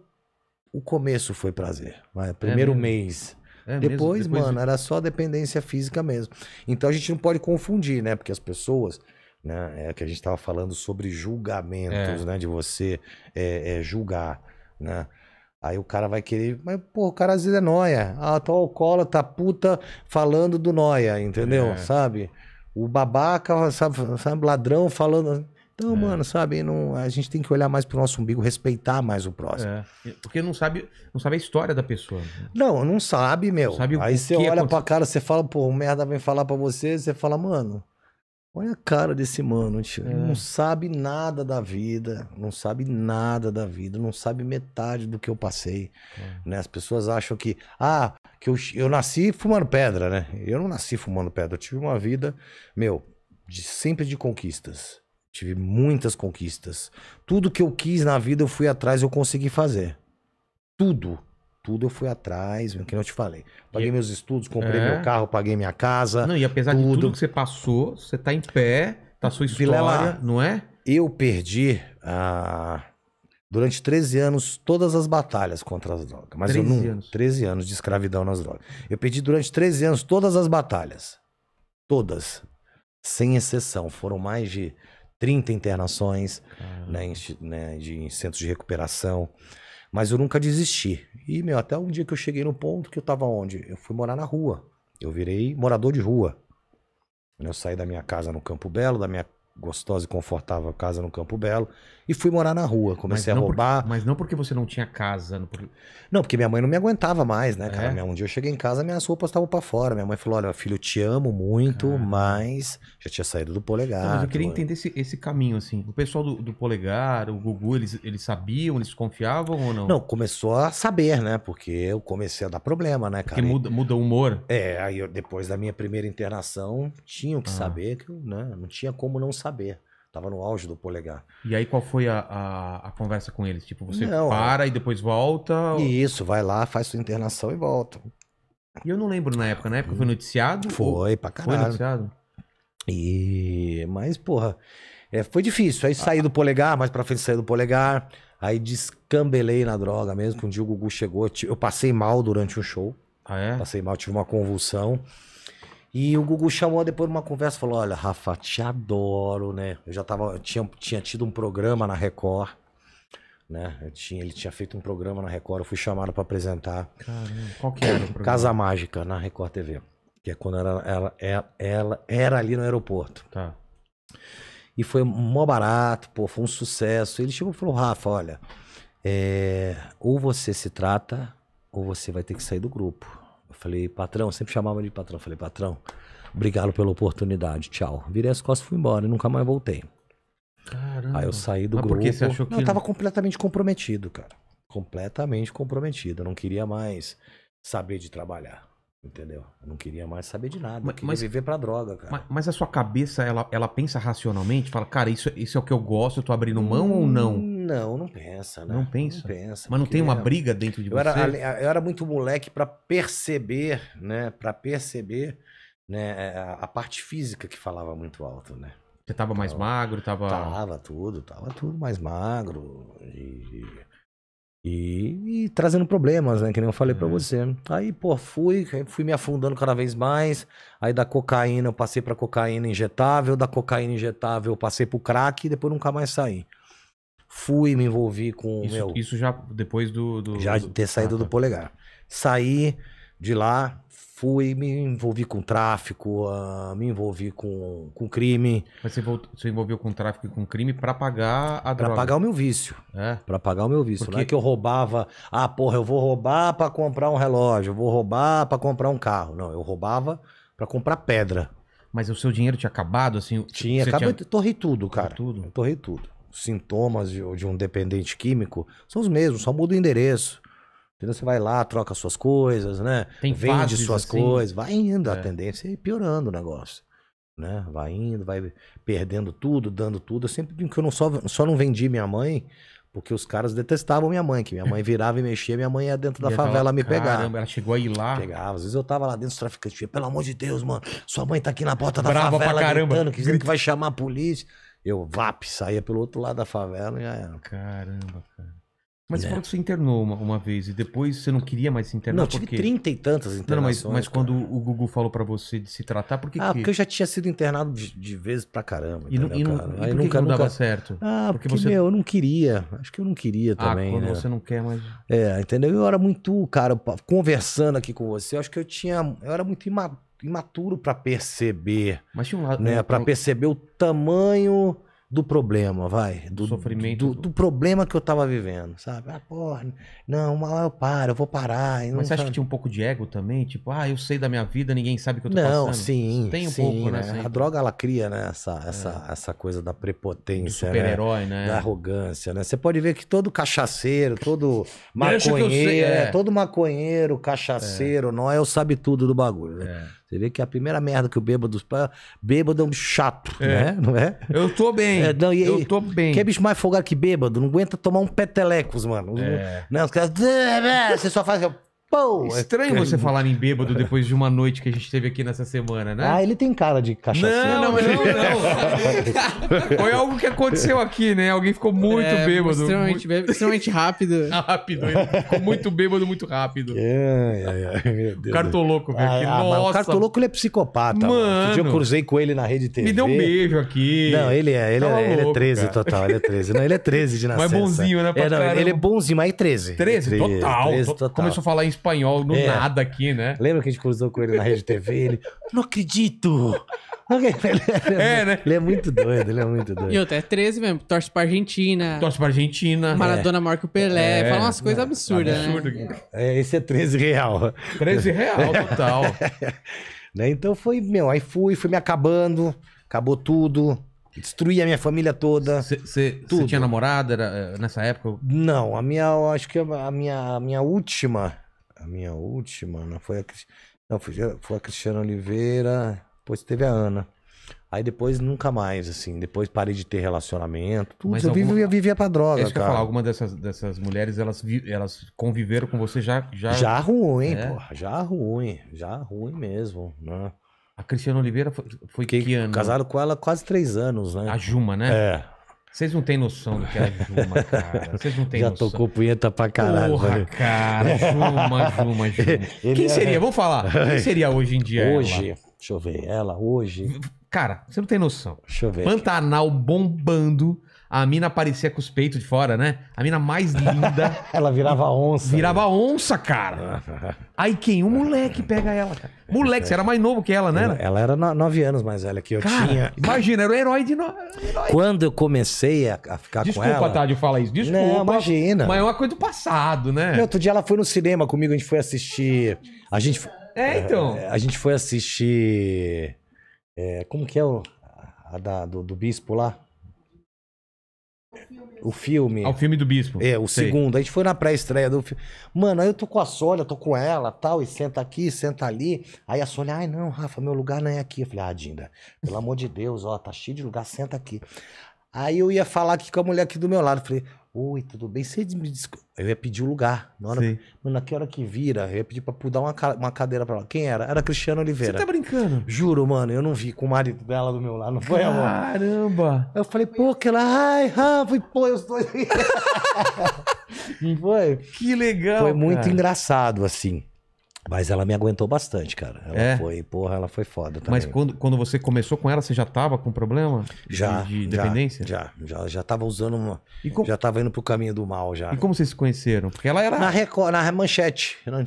o começo foi prazer, né? Primeiro é mês... É depois, depois, mano, era só dependência física mesmo. Então a gente não pode confundir, né? Porque as pessoas, né? É que a gente tava falando sobre julgamentos, é. né? De você é, é, julgar, né? Aí o cara vai querer... Mas, pô, o cara às vezes é nóia. Ah, tá alcoólatra, tá puta falando do nóia, entendeu? É. Sabe? O babaca, sabe, sabe, ladrão falando... Então, é. mano, sabe, não, a gente tem que olhar mais pro nosso umbigo, respeitar mais o próximo. É. Porque não sabe, não sabe a história da pessoa. Né? Não, não sabe, meu. Não sabe o Aí você olha aconteceu. pra cara, você fala, pô, o merda vem falar pra você, você fala, mano, olha a cara desse mano, tio. É. Não sabe nada da vida, não sabe nada da vida, não sabe metade do que eu passei. É. Né? As pessoas acham que, ah, que eu, eu nasci fumando pedra, né? Eu não nasci fumando pedra, eu tive uma vida, meu, de, sempre de conquistas. Tive muitas conquistas. Tudo que eu quis na vida, eu fui atrás, eu consegui fazer. Tudo. Tudo eu fui atrás, o que eu te falei. Paguei e... meus estudos, comprei é... meu carro, paguei minha casa. Não, e apesar tudo... de tudo que você passou, você tá em pé, tá a sua história, Vilela, não é? Eu perdi, ah, durante treze anos, todas as batalhas contra as drogas. Mas eu não... anos. treze anos de escravidão nas drogas. Eu perdi durante treze anos todas as batalhas. Todas. Sem exceção. Foram mais de... trinta internações, ah. né, em, né, de, em centros de recuperação, mas eu nunca desisti. E, meu, até um dia que eu cheguei no ponto que eu tava onde? Eu fui morar na rua. Eu virei morador de rua. Eu saí da minha casa no Campo Belo, da minha gostosa e confortável casa no Campo Belo, e fui morar na rua. Comecei a roubar. Por, mas não porque você não tinha casa. Não, por... não, porque minha mãe não me aguentava mais, né, cara? É? Um dia eu cheguei em casa, minhas roupas estavam pra fora. Minha mãe falou, olha, filho, eu te amo muito, ah. mas já tinha saído do Polegar. Então, mas eu queria entender esse, esse caminho, assim. O pessoal do, do Polegar, o Gugu, eles, eles sabiam, eles confiavam ou não? Não, começou a saber, né? Porque eu comecei a dar problema, né, cara? Porque muda, muda o humor. É, aí eu, depois da minha primeira internação, tinham que ah. saber, que, né? Não tinha como não saber. saber. Tava no auge do Polegar. E aí qual foi a, a, a conversa com eles? Tipo, você não, para eu... e depois volta? Ou... Isso, vai lá, faz sua internação e volta. E eu não lembro na época. Na época foi noticiado? Foi, ou... pra caralho. Foi noticiado? E... Mas, porra, é, foi difícil. Aí ah. saí do Polegar, mais pra frente saí do Polegar. Aí descambelei na droga mesmo. Um dia o Gugu chegou. Eu passei mal durante o show. Ah, é? Passei mal, tive uma convulsão. E o Gugu chamou depois numa conversa e falou, olha, Rafa, te adoro, né? Eu já tava, eu tinha, tinha tido um programa na Record, né? Eu tinha, ele tinha feito um programa na Record, eu fui chamado pra apresentar. Caramba, qual que era o programa? Casa Mágica, na Record T V. Que é quando ela, ela, ela, ela era ali no aeroporto. Tá. E foi mó barato, pô, foi um sucesso. Ele chegou e falou, Rafa, olha, é, ou você se trata, ou você vai ter que sair do grupo. Eu falei, patrão, sempre chamava de patrão. Eu falei, patrão, obrigado pela oportunidade, tchau. Virei as costas e fui embora e nunca mais voltei. Caramba. Aí eu saí do Mas grupo. Por que você achou que... Não, eu tava completamente comprometido, cara. Completamente comprometido. Eu não queria mais saber de trabalhar. Entendeu? Eu não queria mais saber de nada. Mas, eu queria viver pra droga, cara. Mas, mas a sua cabeça, ela, ela pensa racionalmente? Fala, cara, isso, isso é o que eu gosto, eu tô abrindo mão hum, ou não? Não, não pensa, né? Não pensa? Não pensa. Mas não tem uma era... briga dentro de eu você? Era, eu era muito moleque pra perceber, né? Pra perceber né? a, a parte física que falava muito alto, né? Você tava então, mais magro? Tava... tava tudo, tava tudo mais magro. E... E, e trazendo problemas, né? Que nem eu falei é. pra você. Aí, pô, fui, fui me afundando cada vez mais. Aí da cocaína eu passei pra cocaína injetável. Da cocaína injetável eu passei pro crack e depois nunca mais saí. Fui, me envolvi com o meu... Isso já depois do... do já de ter saído ah, do Polegar. Saí de lá, fui, me envolvi com tráfico, uh, me envolvi com, com crime. Mas você, voltou, você envolveu com tráfico e com crime pra pagar a droga? Pra pagar o meu vício. É? Pra pagar o meu vício. Porque... Não é que eu roubava... Ah, porra, eu vou roubar pra comprar um relógio, eu vou roubar pra comprar um carro. Não, eu roubava pra comprar pedra. Mas o seu dinheiro tinha acabado, assim? Tinha, acabou, tinha... eu torrei tudo, cara. Tudo? Eu torrei tudo. Os sintomas de, de um dependente químico são os mesmos, só muda o endereço. Entendeu? Você vai lá, troca suas coisas, né? Tem vende suas assim. coisas, vai indo, é. a tendência é piorando o negócio. Né? Vai indo, vai perdendo tudo, dando tudo. Eu sempre digo que eu não só, só não vendi minha mãe, porque os caras detestavam minha mãe, que minha mãe virava e mexia, minha mãe ia dentro da ia favela me pegar. Caramba, ela chegou a ir lá. Pegava, às vezes eu tava lá dentro dos traficantes, pelo amor de Deus, mano, sua mãe tá aqui na porta da Brava favela gritando, dizendo que vai chamar a polícia. Eu, vap, saía pelo outro lado da favela e já era. Caramba, cara. Mas é. você falou que você internou uma, uma vez e depois você não queria mais se internar. Não, eu tive porque... trinta e tantas internações. Não, mas, mas quando o Gugu falou pra você de se tratar, por que Ah, que... porque eu já tinha sido internado de, de vezes pra caramba. E, entendeu, e, cara? e, e Aí por que nunca, que não dava nunca... certo? Ah, porque, porque você... meu, eu não queria. Acho que eu não queria também, Ah, quando né? você não quer mais... É, entendeu? Eu era muito, cara, conversando aqui com você, eu acho que eu tinha... Eu era muito imaturo. imaturo para perceber, mas tinha um lado, né, um... para perceber o tamanho do problema, vai, do, do sofrimento, do, do... do problema que eu tava vivendo, sabe? Ah, porra, não, uma hora eu paro, eu vou parar. Eu mas você acha que tinha um pouco de ego também? Tipo, ah, eu sei da minha vida, ninguém sabe o que eu tô não, passando. Não, sim, tem um sim, pouco, né? Assim. A droga, ela cria, né, essa, essa, é. essa coisa da prepotência, do super-herói, né? né? Da arrogância, né? Você pode ver que todo cachaceiro, todo maconheiro, sei, é. todo maconheiro, cachaceiro, é. não é o sabe tudo do bagulho, né? É. Você vê que a primeira merda que o bêbado... Bêbado é um chato, é. né? Não é? Eu tô bem, é, não, e, eu tô bem. Que é bicho mais folgado que bêbado? Não aguenta tomar um petelecos, mano. É. Não, os caras... Você só faz... Pô, estranho é... você falar em bêbado depois de uma noite que a gente teve aqui nessa semana, né? Ah, ele tem cara de cachaceiro. Não, não, não. não. Foi algo que aconteceu aqui, né? Alguém ficou muito é, bêbado. Extremamente, muito... extremamente rápido. Rápido. Ele ficou muito bêbado, muito rápido. É, é, é, meu Deus. O Cartoloco veio aqui. Ah, Nossa. O Cartoloco, ele é psicopata. Mano. mano. Outro dia eu cruzei com ele na rede T V. Me deu um beijo aqui. Não, ele é. Ele, é, ele louco, é treze cara. total. Ele é treze. Não, ele é treze de nascença. Mas bonzinho, né? É, não, ele é bonzinho, mas é treze. treze, total. treze, total. Começou a falar em espanhol do é. nada aqui, né? Lembra que a gente cruzou com ele na Rede T V? Ele, não acredito! Ele é, ele é, é, né? Ele é muito doido, ele é muito doido. E outra, é treze mesmo, torce pra Argentina. Torce pra Argentina. Maradona é. marca o Pelé, é. fala umas coisas é. absurdas, absurdo. né? É, esse é treze real. treze real, total. Né? Então foi, meu, aí fui, fui me acabando, acabou tudo. Destruí a minha família toda. Você tinha namorada era, nessa época? Não, a minha, acho que a minha, a minha última, a minha última, não foi a, não, foi, foi a Cristiana Oliveira, depois teve a Ana. Aí depois nunca mais, assim, depois parei de ter relacionamento, tudo. Mas eu alguma... vivia, vivia pra droga, é isso que cara. Eu ia falar, alguma dessas, dessas mulheres, elas, vi, elas conviveram com você já... Já, já ruim, é. porra, já ruim, já ruim mesmo, né? A Cristiana Oliveira foi, foi que, que ano? Casaram com ela há quase três anos, né? A Juma, né? É. Vocês não têm noção do que é a Juma, cara. Vocês não têm Já noção. Já tocou punheta pra caralho. Porra, cara. Juma, Juma, Juma. Ele Quem é... seria? Vamos falar. Quem seria hoje em dia Hoje, ela? Deixa eu ver. Ela, hoje... Cara, você não tem noção. Deixa eu ver. Pantanal bombando... A mina aparecia com os peitos de fora, né? A mina mais linda. Ela virava onça. Virava né? onça, cara. Aí quem? Um moleque pega ela, cara. Moleque, você era mais novo que ela, né? Ela, ela era nove anos mais velha que eu cara, tinha. Imagina, era o herói de nós. No... Quando eu comecei a ficar Desculpa, com ela... Desculpa, Tadeu, falar isso. Desculpa. Não, imagina. Mas é uma coisa do passado, né? Não, outro dia ela foi no cinema comigo, a gente foi assistir... A gente... É, então. A gente foi assistir... É, como que é o... A da, do, do bispo lá? O filme. Ah, o filme do Bispo. É, o Sei. segundo. A gente foi na pré-estreia do filme. Mano, aí eu tô com a Sônia, tô com ela, tal, e senta aqui, senta ali. Aí a Sônia, ai não, Rafa, meu lugar não é aqui. Eu falei, ah, Dinda, pelo amor de Deus, ó, tá cheio de lugar, senta aqui. Aí eu ia falar aqui com a mulher aqui do meu lado. Eu falei, oi, tudo bem? Você me desculpa. Eu ia pedir o lugar. Na hora, mano, que hora que vira, eu ia pedir pra dar uma, uma cadeira pra ela. Quem era? Era a Cristiana Oliveira. Você tá brincando? Juro, mano, eu não vi com o marido dela do meu lado. Não foi, amor? Caramba! Eu falei, pô, que ela... Ai, Rafa, e pô, eu estou... Não foi? Que legal, Foi muito cara. engraçado, assim. Mas ela me aguentou bastante, cara. Ela é? foi, porra, ela foi foda também. Mas quando, quando você começou com ela, você já tava com problema? Já. De, de dependência? Já, já. Já tava usando uma... E com... Já tava indo pro caminho do mal, já. E como vocês se conheceram? Porque ela era... Na, Record, na Manchete. Era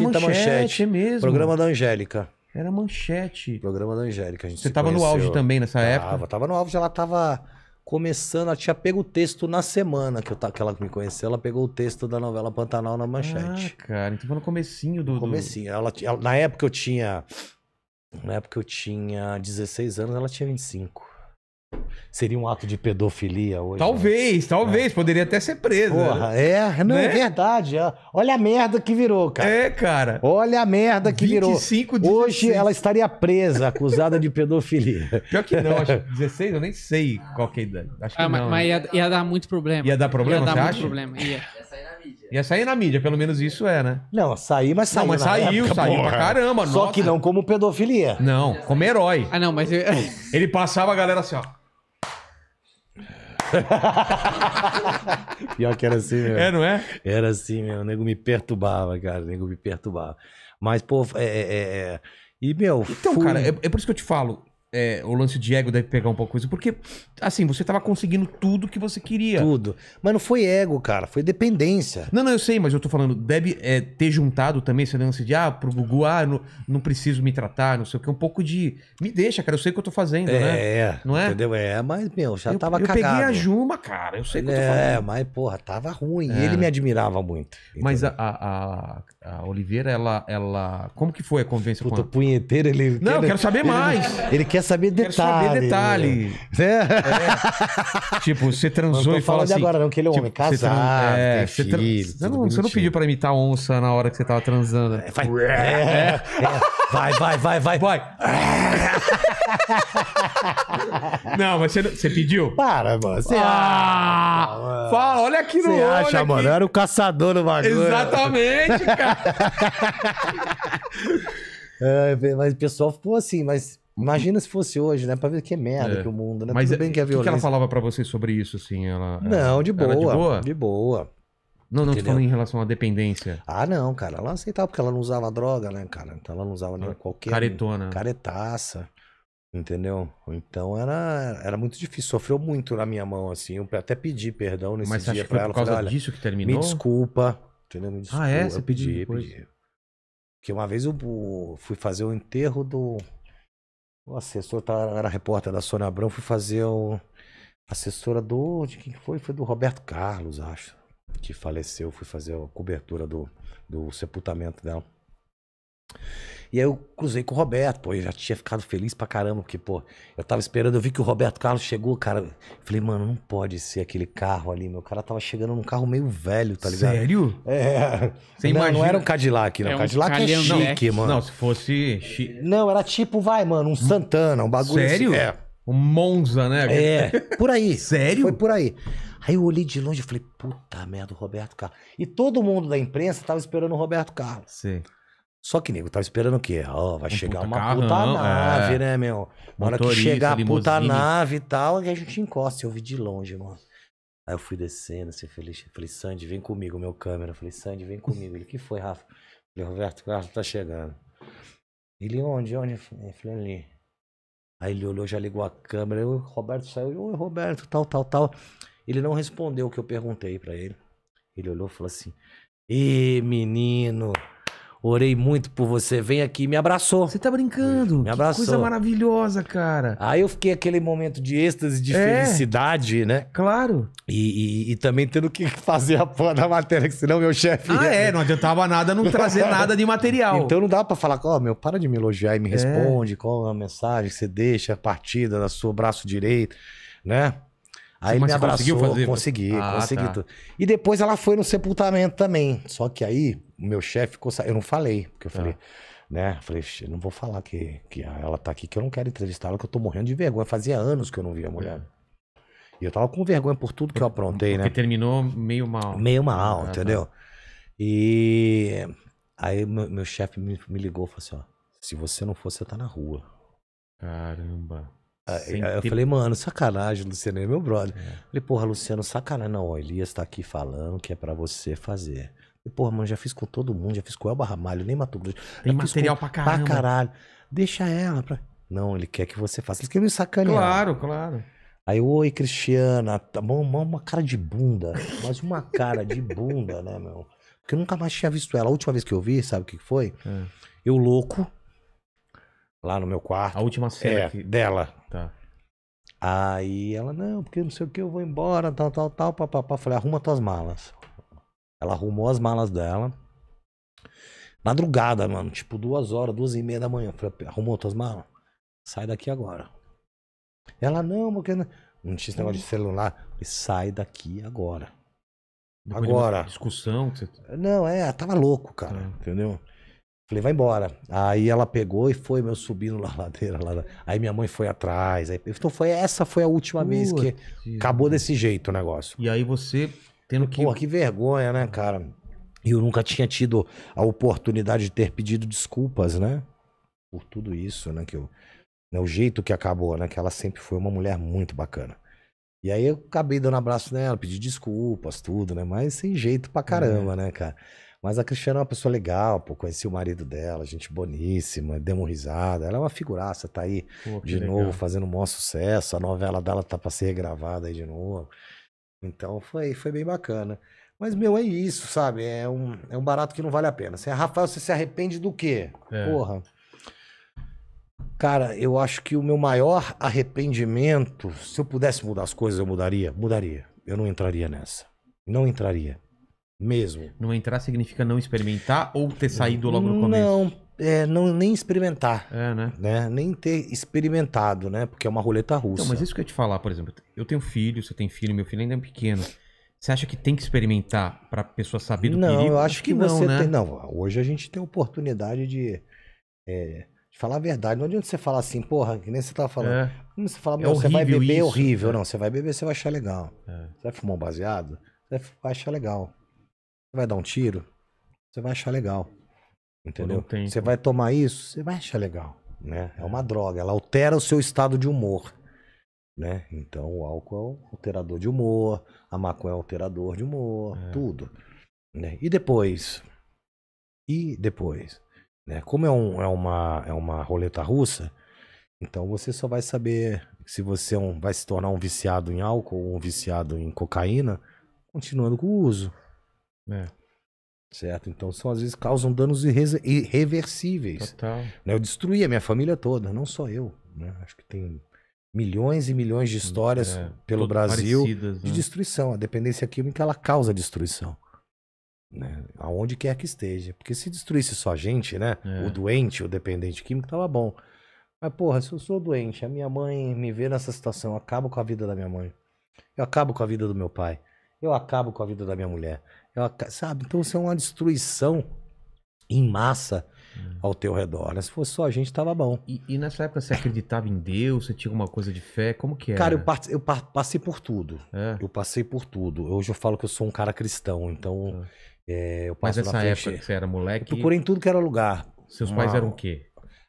manchete, manchete mesmo. Programa da Angélica. Era Manchete. Programa da Angélica, a gente Você tava conheceu. no auge também nessa tava, época? Tava, tava no auge. Ela tava começando... Ela tinha pego o texto na semana que, eu ta... que ela me conheceu. Ela pegou o texto da novela Pantanal na Manchete. Ah, cara. Então foi no comecinho do... No comecinho. Ela, ela, na época eu tinha... Na época eu tinha dezesseis anos, ela tinha vinte e cinco. Seria um ato de pedofilia hoje? Talvez, né? talvez. É. Poderia até ser presa. Porra, é. Não, né? é verdade. Olha a merda que virou, cara. É, cara. Olha a merda que virou. vinte e cinco, dezesseis. Hoje ela estaria presa, acusada de pedofilia. Pior que não, acho que dezesseis, eu nem sei qual que é a idade. Acho que ah, não. Mas, mas ia, ia dar muito problema. Ia dar problema, ia dar você muito acha? Problema. Ia. Ia sair na mídia. Ia sair na mídia, pelo menos isso é, né? Não, sair, mas saiu. Não, mas saiu, época, saiu porra. pra caramba. Só nossa. que não como pedofilia. Não, como herói. Ah, não, mas... Eu... Ele passava a galera assim, ó. Pior que era assim mesmo. É, não é? Era assim mesmo. O nego me perturbava, cara. O nego me perturbava. Mas, pô, é... é, é... E, meu... Então, fui... cara, é, é por isso que eu te falo. É, o lance de ego deve pegar um pouco isso. Porque, assim, você tava conseguindo tudo que você queria. Tudo. Mas não foi ego, cara. Foi dependência. Não, não, eu sei. Mas eu tô falando, deve é, ter juntado também esse lance de, ah, pro Gugu, ah, não, não preciso me tratar, não sei o que. Um pouco de, me deixa, cara. Eu sei o que eu tô fazendo, é, né? É, não é? Entendeu? É, mas, meu, já eu, tava eu cagado. Eu peguei a Juma, cara. Eu sei o que é, eu tô fazendo. É, mas, porra, tava ruim. É. Ele me admirava muito. Entendeu? Mas a, a, a Oliveira, ela, ela... Como que foi a convivência com ela? Puta, punheteira, ele... Não, eu quero saber ele, mais. Ele, ele quer Quer saber detalhe. Quero saber detalhe. É. É. Tipo, você transou e fala assim... Não tô falando de agora não, que ele é um tipo, homem casado, é, tem filho. Você não, você não pediu pra imitar onça na hora que você tava transando. É, vai. É. É. vai, vai, vai, vai. Vai. Não, mas você, você pediu? Para, mano. Você ah, acha, mano. Fala, olha aqui no você olho. Você acha, aqui. mano? Era o caçador do bagulho. Exatamente, cara. É, mas o pessoal ficou assim, mas... Imagina se fosse hoje, né? Pra ver que é merda é. que o mundo, né? Mas tudo bem que é violência. O que ela falava pra você sobre isso, assim? Ela, não, de boa, de boa. De boa. Não, não, tô falando em relação à dependência. Ah, não, cara. Ela aceitava porque ela não usava droga, né, cara? Então ela não usava nem qualquer... Caretona. Caretaça. Entendeu? Então era, era muito difícil. Sofreu muito na minha mão, assim. Eu até pedi perdão nesse Mas dia pra ela. Mas por causa disso que terminou? Me desculpa. Entendeu? Me desculpa. Ah, é? Você pediu depois? Eu pedi. Porque uma vez eu fui fazer o enterro do... O assessor era repórter da Sônia Abrão, fui fazer o... Assessora do... De quem foi? Foi do Roberto Carlos, acho. Que faleceu, fui fazer a cobertura do, do sepultamento dela. E aí eu cruzei com o Roberto, pô, eu já tinha ficado feliz pra caramba, porque, pô, eu tava esperando, eu vi que o Roberto Carlos chegou, cara. Eu falei, mano, não pode ser aquele carro ali, meu. O cara tava chegando num carro meio velho, tá ligado? Sério? É. Você não, não era um Cadillac, não. É um Cadillac calhão, é chique, não. mano. Não, se fosse... Chi... Não, era tipo, vai, mano, um Santana, um bagulho... Sério? Assim. É. Um Monza, né? É, por aí. Sério? Foi por aí. Aí eu olhei de longe e falei, puta merda, o Roberto Carlos. E todo mundo da imprensa tava esperando o Roberto Carlos. Sim. Só que, nego, tava esperando o quê? Ó, vai um chegar puta uma carro, puta não, nave, é. né, meu? Na hora que chegar a puta limousine. nave e tal, aí a gente encosta. Eu vi de longe, mano. Aí eu fui descendo, assim, feliz. Falei, Sandy, vem comigo, meu câmera. Falei, Sandy, vem comigo. Ele, que foi, Rafa? Falei, Roberto Carlos tá chegando. Ele, onde? Onde? Eu falei, ali. Aí ele olhou, já ligou a câmera. O Roberto saiu. Oi, Roberto, tal, tal, tal. Ele não respondeu o que eu perguntei pra ele. Ele olhou e falou assim, ê, menino... Orei muito por você, vem aqui, me abraçou. Você tá brincando? Me abraçou. Que coisa maravilhosa, cara. Aí eu fiquei aquele momento de êxtase, de é, felicidade, né? Claro. E, e, e também tendo que fazer a porra da matéria, que senão meu chefe... Ah, é, não adiantava nada não trazer nada de material. Então não dava pra falar, ó, oh, meu, para de me elogiar e me é. responde, qual é a mensagem que você deixa, a partida do seu braço direito, né? Aí ele me abraçou, conseguiu fazer? consegui, ah, consegui tá. tudo. E depois ela foi no sepultamento também. Só que aí o meu chefe ficou... Eu não falei, porque eu falei... Ah. Né? Falei, não vou falar que, que ela tá aqui, que eu não quero entrevistá-la, que eu tô morrendo de vergonha. Fazia anos que eu não via a mulher. E eu tava com vergonha por tudo que eu aprontei, porque né? Porque terminou meio mal. Meio mal, ah, entendeu? Tá. E aí meu, meu chefe me, me ligou e falou assim, ó, se você não for, você tá na rua. Caramba. Aí, aí eu falei, mano, sacanagem, Luciano, é meu brother. É. Falei, porra, Luciano, sacanagem. Não, o Elias tá aqui falando que é pra você fazer. Porra, mano, já fiz com todo mundo, já fiz com o Elba Ramalho, nem Mato Grosso. Tem material com... pra caramba. Pra caralho. Deixa ela. Pra... Não, ele quer que você faça. Ele quer me sacanear. Claro, claro. Aí, oi, Cristiana. Tá bom, uma cara de bunda. Mas uma cara de bunda, né, meu? Porque eu nunca mais tinha visto ela. A última vez que eu vi, sabe o que foi? É. Eu louco, lá no meu quarto. A última cena é, que... dela. Tá. Aí ela, não, porque não sei o que, eu vou embora, tal, tal, tal, papapá. Falei, arruma tuas malas. Ela arrumou as malas dela. Madrugada, mano. Tipo, duas horas, duas e meia da manhã. Falei, arrumou tuas malas? Sai daqui agora. Ela, não, porque... Não, não tinha esse negócio de celular. Falei, sai daqui agora. Depois agora. Discussão? Que você... Não, é, tava louco, cara. É. Entendeu? Falei, vai embora. Aí ela pegou e foi, meu, subindo lá a ladeira. Lá, lá. Aí minha mãe foi atrás. Aí... Então foi, essa foi a última Pura vez que... Deus. Acabou desse jeito o negócio. E aí você... Tendo que... Porra, que vergonha, né, cara? E eu nunca tinha tido a oportunidade de ter pedido desculpas, né? Por tudo isso, né? Que eu... O jeito que acabou, né? Que ela sempre foi uma mulher muito bacana. E aí eu acabei dando abraço nela, pedi desculpas, tudo, né? Mas sem jeito pra caramba, é. né, cara? Mas a Cristiana é uma pessoa legal, pô. Conheci o marido dela, gente boníssima, demos risada. Ela é uma figuraça, tá aí pô, de legal. novo, fazendo um maior sucesso. A novela dela tá pra ser regravada aí de novo. Então foi, foi bem bacana. Mas, meu, é isso, sabe? É um, é um barato que não vale a pena. Você, Rafael, você se arrepende do quê? É. Porra. Cara, eu acho que o meu maior arrependimento, se eu pudesse mudar as coisas, eu mudaria? Mudaria. Eu não entraria nessa. Não entraria. Mesmo. Não entrar significa não experimentar ou ter saído logo no começo? Não, é, não nem experimentar. É, né? né? Nem ter experimentado, né? Porque é uma roleta russa. Então, mas isso que eu ia te falar, por exemplo, eu tenho filho, você tem filho, meu filho ainda é pequeno. Você acha que tem que experimentar para a pessoa saber do não, perigo? Não, eu acho, acho que, que você não, né? tem. Não, hoje a gente tem a oportunidade de, é, de falar a verdade. Não adianta você falar assim, porra, que nem você tava falando. É. Quando você fala, é você vai beber, isso. é horrível. É. Não, você vai beber, você vai achar legal. É. Você vai fumar um baseado, você vai achar legal. Você vai dar um tiro, você vai achar legal, entendeu? Você vai tomar isso, você vai achar legal, né? É uma droga, ela altera o seu estado de humor, né? Então o álcool é um alterador de humor, a maconha é um alterador de humor, é. tudo, né? E depois, e depois, né? Como é, um, é, uma, é uma roleta russa, então você só vai saber se você é um, vai se tornar um viciado em álcool ou um viciado em cocaína, continuando com o uso. É. Certo? Então, são, às vezes causam danos irre irreversíveis. Total. Né? Eu destruí a minha família toda, não só eu. Né? Acho que tem milhões e milhões de histórias é, pelo Brasil parecidas, de né? destruição. A dependência química, ela causa destruição. Né? Aonde quer que esteja. Porque se destruísse só a gente, né? É. O doente, o dependente químico, tava bom. Mas, porra, se eu sou doente, a minha mãe me vê nessa situação, eu acabo com a vida da minha mãe. Eu acabo com a vida do meu pai. Eu acabo com a vida da minha mulher. Eu, sabe? Então isso é uma destruição em massa hum. ao teu redor. Né? Se fosse só a gente, tava bom. E, e nessa época você acreditava em Deus? Você tinha alguma coisa de fé? Como que era? Cara, eu, part... eu par... passei por tudo. É. Eu passei por tudo. Hoje eu falo que eu sou um cara cristão, então é. É, eu passo Mas nessa frente... época que você era moleque... Eu procurei em tudo que era lugar. Seus uma... pais eram o quê?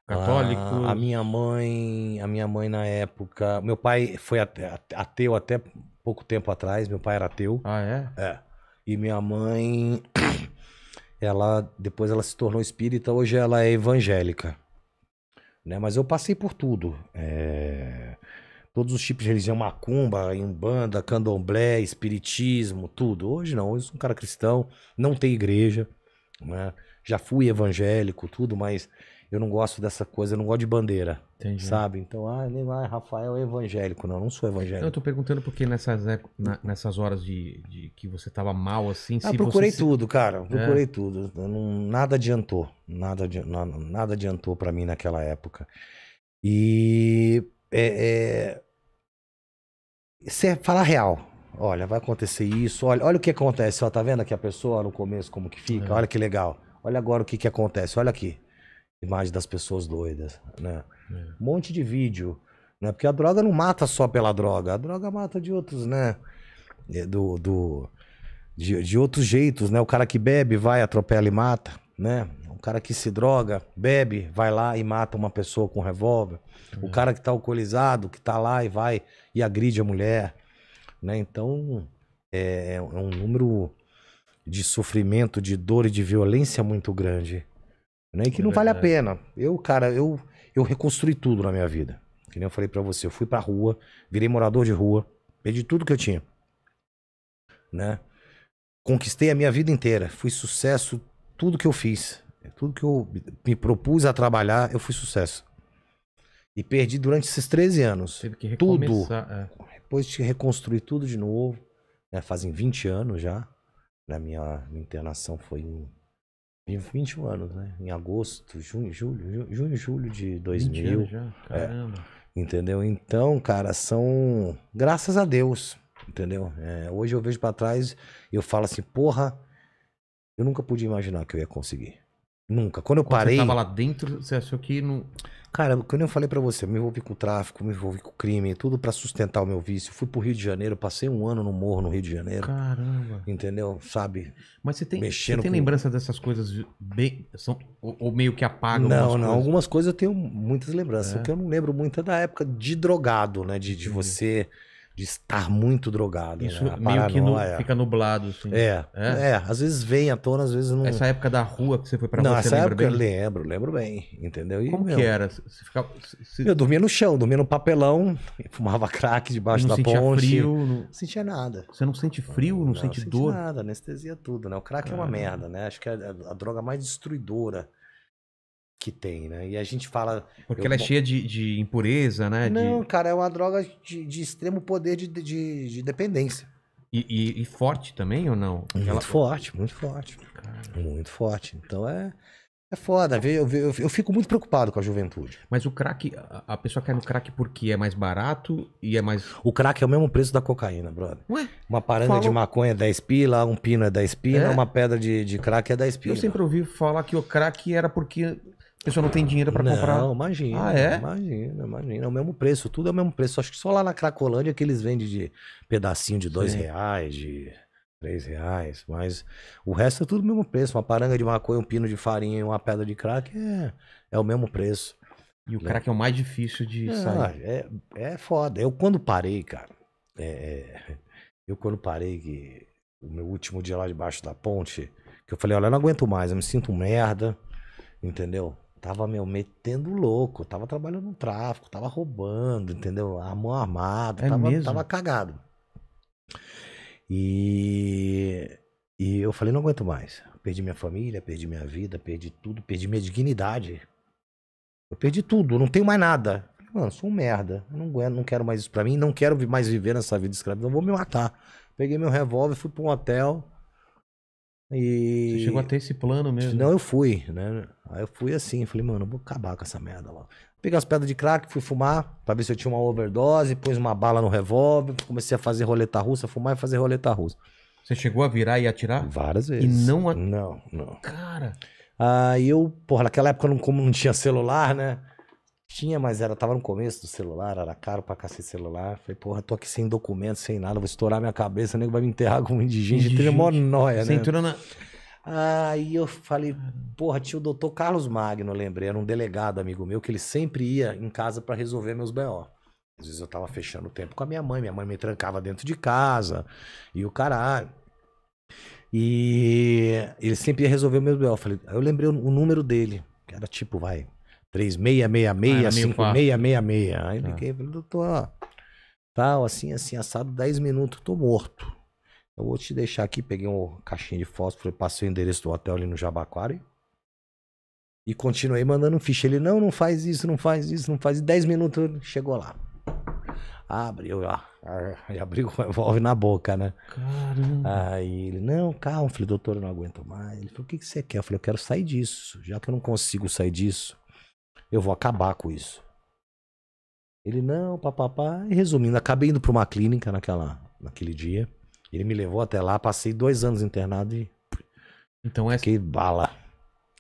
Católicos? A, a minha mãe, a minha mãe na época... Meu pai foi ateu até... pouco tempo atrás, meu pai era ateu. Ah, é? É. E minha mãe, ela depois ela se tornou espírita, hoje ela é evangélica. Né? Mas eu passei por tudo. É... Todos os tipos de religião, macumba, umbanda, candomblé, espiritismo, tudo. Hoje não, hoje eu sou um cara cristão, não tem igreja. Né? Já fui evangélico, tudo, mas eu não gosto dessa coisa, eu não gosto de bandeira. Entendi. Sabe? Então, ah, nem ah, Rafael é evangélico. Não, eu não sou evangélico. Não, eu tô perguntando porque nessas, época, na, nessas horas de, de que você tava mal assim... Ah, se procurei você tudo, se... cara. Procurei é. tudo. Não, nada adiantou. Nada, nada, nada adiantou pra mim naquela época. E... É, é... Você fala real. Olha, vai acontecer isso. Olha, olha o que acontece. Ó, tá vendo aqui a pessoa no começo como que fica? É. Olha que legal. Olha agora o que que acontece. Olha aqui. Imagem das pessoas doidas, né? É. Um monte de vídeo, né? Porque a droga não mata só pela droga. A droga mata de outros, né? Do, do, de, de outros jeitos, né? O cara que bebe, vai, atropela e mata, né? O cara que se droga, bebe, vai lá e mata uma pessoa com um revólver. É. O cara que tá alcoolizado, que tá lá e vai e agride a mulher. Né? Então, é, é um número de sofrimento, de dor e de violência muito grande, né? E que é não verdade. Vale a pena. Eu, cara, eu, eu reconstruí tudo na minha vida. Que nem eu falei pra você, eu fui pra rua, virei morador de rua, perdi tudo que eu tinha, né? Conquistei a minha vida inteira, fui sucesso, tudo que eu fiz, tudo que eu me propus a trabalhar, eu fui sucesso. E perdi durante esses treze anos. Teve que recomeçar, tudo. É. Depois de reconstruir tudo de novo, né? Fazem vinte anos já. Na minha, minha internação foi em vinte e um anos, né? Em agosto, junho, julho, junho, julho de dois mil. Já? Caramba. É, entendeu? Então, cara, são graças a Deus, entendeu? É, hoje eu vejo para trás e eu falo assim, porra, eu nunca podia imaginar que eu ia conseguir. Nunca. Quando eu quando parei... Você tava lá dentro, você achou que não... Cara, quando eu falei pra você, eu me envolvi com o tráfico, me envolvi com o crime, tudo pra sustentar o meu vício. Fui pro Rio de Janeiro, passei um ano no morro no Rio de Janeiro. Caramba. Entendeu? Sabe? Mas você tem, você tem com... lembrança dessas coisas bem... São... Ou, ou meio que apaga algumas coisas? Não, não. Algumas coisas eu tenho muitas lembranças. É. O que eu não lembro muito é da época de drogado, né? De, de você... De estar muito drogado. Isso, né? Meio que nu, fica nublado. Assim. É, é, é. Às vezes vem à tona, às vezes não... Essa época da rua que você foi pra rua, não, você essa lembra época bem? Eu lembro, lembro bem. Entendeu? E como mesmo. Que era? Você ficava, você... Eu dormia no chão, dormia no papelão, fumava crack debaixo da ponte. Não sentia frio? Não sentia nada. Você não sente frio? Não, não sente não dor? Não sente nada, anestesia tudo, né? O crack é, é uma merda, né? Acho que é a, a droga mais destruidora que tem, né? E a gente fala... Porque eu... ela é cheia de, de impureza, né? Não, de... cara, é uma droga de, de extremo poder de, de, de dependência. E, e, e forte também, ou não? Muito ela... forte, muito forte. Caramba. Muito forte. Então é, é foda. Eu, eu, eu fico muito preocupado com a juventude. Mas o crack, a pessoa cai no crack porque é mais barato e é mais... O crack é o mesmo preço da cocaína, brother. Ué? Uma paranga Falou... de maconha é dez pila, um pino é dez pila, é? Uma pedra de, de crack é dez pila. Eu sempre ouvi falar que o crack era porque... A pessoa não tem dinheiro pra comprar. Não, imagina. Ah, é? Imagina, imagina. É o mesmo preço, tudo é o mesmo preço. Acho que só lá na Cracolândia que eles vendem de pedacinho de dois Sim. reais, de três reais. Mas o resto é tudo o mesmo preço. Uma paranga de maconha, um pino de farinha e uma pedra de crack é, é o mesmo preço. E o né? crack é o mais difícil de é, sair. É, é foda. Eu quando parei, cara, é, eu quando parei, que o meu último dia lá debaixo da ponte, que eu falei, olha, eu não aguento mais, eu me sinto merda, entendeu? Tava, meu, metendo louco, tava trabalhando no tráfico, tava roubando, entendeu? A mão armada, é tava, tava cagado. E, e eu falei, não aguento mais. Perdi minha família, perdi minha vida, perdi tudo, perdi minha dignidade. Eu perdi tudo, não tenho mais nada. Mano, sou um merda, eu não aguento, não quero mais isso pra mim, não quero mais viver nessa vida escrava, então vou me matar. Peguei meu revólver, fui pra um hotel... E... Você chegou a ter esse plano mesmo? Não, eu fui, né? Aí eu fui assim, falei, mano, eu vou acabar com essa merda lá. Peguei as pedras de crack, fui fumar, pra ver se eu tinha uma overdose, pus uma bala no revólver, comecei a fazer roleta russa, fumar e fazer roleta russa. Você chegou a virar e atirar? Várias vezes. E não... A... Não, não. Cara... Aí eu, porra, naquela época não, como não tinha celular, né? Tinha, mas era, tava no começo do celular, era caro pra cacete celular. Falei, porra, tô aqui sem documento, sem nada, vou estourar minha cabeça, o nego vai me enterrar com um indigente, indigente. Teve mó nóia, né? Entrou na... Aí eu falei, porra, tinha o doutor Carlos Magno, eu lembrei, era um delegado amigo meu, que ele sempre ia em casa pra resolver meus B O. Às vezes eu tava fechando o tempo com a minha mãe, minha mãe me trancava dentro de casa, e o caralho. E ele sempre ia resolver meus B O. Eu falei, aí eu lembrei o número dele, que era tipo, vai... três seis seis seis, cinco seis seis seis. Aí liguei e falei, doutor, tal, assim, assim, assado, dez minutos, tô morto. Eu vou te deixar aqui, peguei uma caixinha de fósforo, passei o endereço do hotel ali no Jabaquara e continuei mandando ficha. Ele, não, não faz isso, não faz isso, não faz isso. dez minutos, chegou lá. Abre, eu, ó, e abri o revólver na boca, né? Caramba. Aí ele, não, calma, eu falei, doutor, eu não aguento mais. Ele falou, o que, que você quer? Eu falei, eu quero sair disso, já que eu não consigo sair disso. Eu vou acabar com isso. Ele, não, papapá. E resumindo, acabei indo para uma clínica naquela, naquele dia. Ele me levou até lá, passei dois anos internado e... Então essa... Que bala.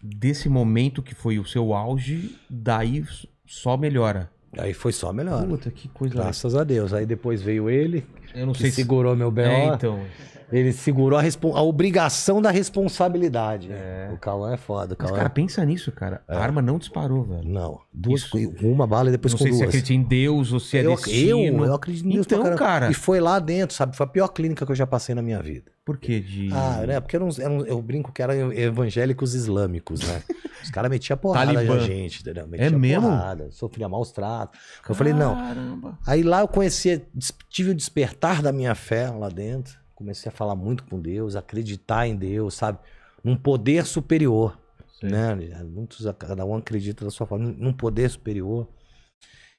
Desse momento que foi o seu auge, daí só melhora. Aí foi só melhora. Puta, que coisa. Graças a Deus. Aí depois veio ele, eu não que sei segurou se... meu B O. É, então... Ele segurou a, a obrigação da responsabilidade. É. O Cauã é foda. O Cauã... Mas, cara, pensa nisso, cara. É. A arma não disparou, velho. Não. Duas, uma bala e depois com duas. Não sei se acredita em Deus ou se é eu, destino. Eu, eu acredito em Deus. Então, pra cara... E foi lá dentro, sabe? Foi a pior clínica que eu já passei na minha vida. Por quê? De... Ah, né? Porque eu, não, eu, eu brinco que eram evangélicos islâmicos, né? Os caras metiam porrada Talibã. na gente, entendeu? Metia é mesmo? Porrada, sofria maus tratos. Eu falei, não. Aí lá eu conhecia, tive o despertar da minha fé lá dentro. Comecei a falar muito com Deus, acreditar em Deus, sabe? Num poder superior, Sim. né? Muitos, cada um acredita da sua forma, num poder superior.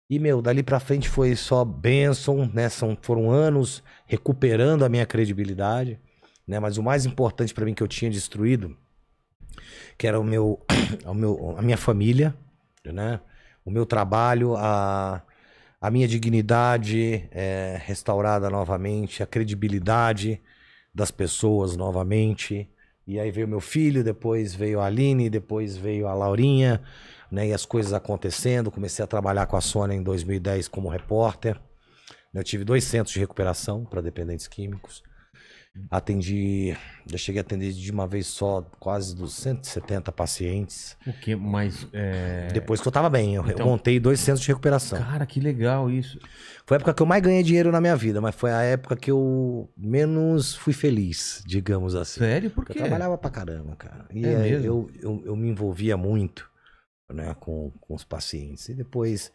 E, meu, dali pra frente foi só bênção, né? São, foram anos recuperando a minha credibilidade, né? Mas o mais importante pra mim que eu tinha destruído, que era o meu, o meu, a minha família, né? O meu trabalho, a... A minha dignidade é restaurada novamente, a credibilidade das pessoas novamente. E aí veio meu filho, depois veio a Aline, depois veio a Laurinha, né? E as coisas acontecendo. Comecei a trabalhar com a Sônia em dois mil e dez como repórter. Eu tive dois centros de recuperação para dependentes químicos. Atendi, já cheguei a atender de uma vez só quase duzentos e setenta pacientes. O que mais? É... Depois que eu tava bem, eu então... montei dois centros de recuperação. Cara, que legal isso. Foi a época que eu mais ganhei dinheiro na minha vida, mas foi a época que eu menos fui feliz, digamos assim. Sério? Por quê? Eu trabalhava pra caramba, cara. E é mesmo? Eu, eu, eu me envolvia muito, né, com, com os pacientes. E depois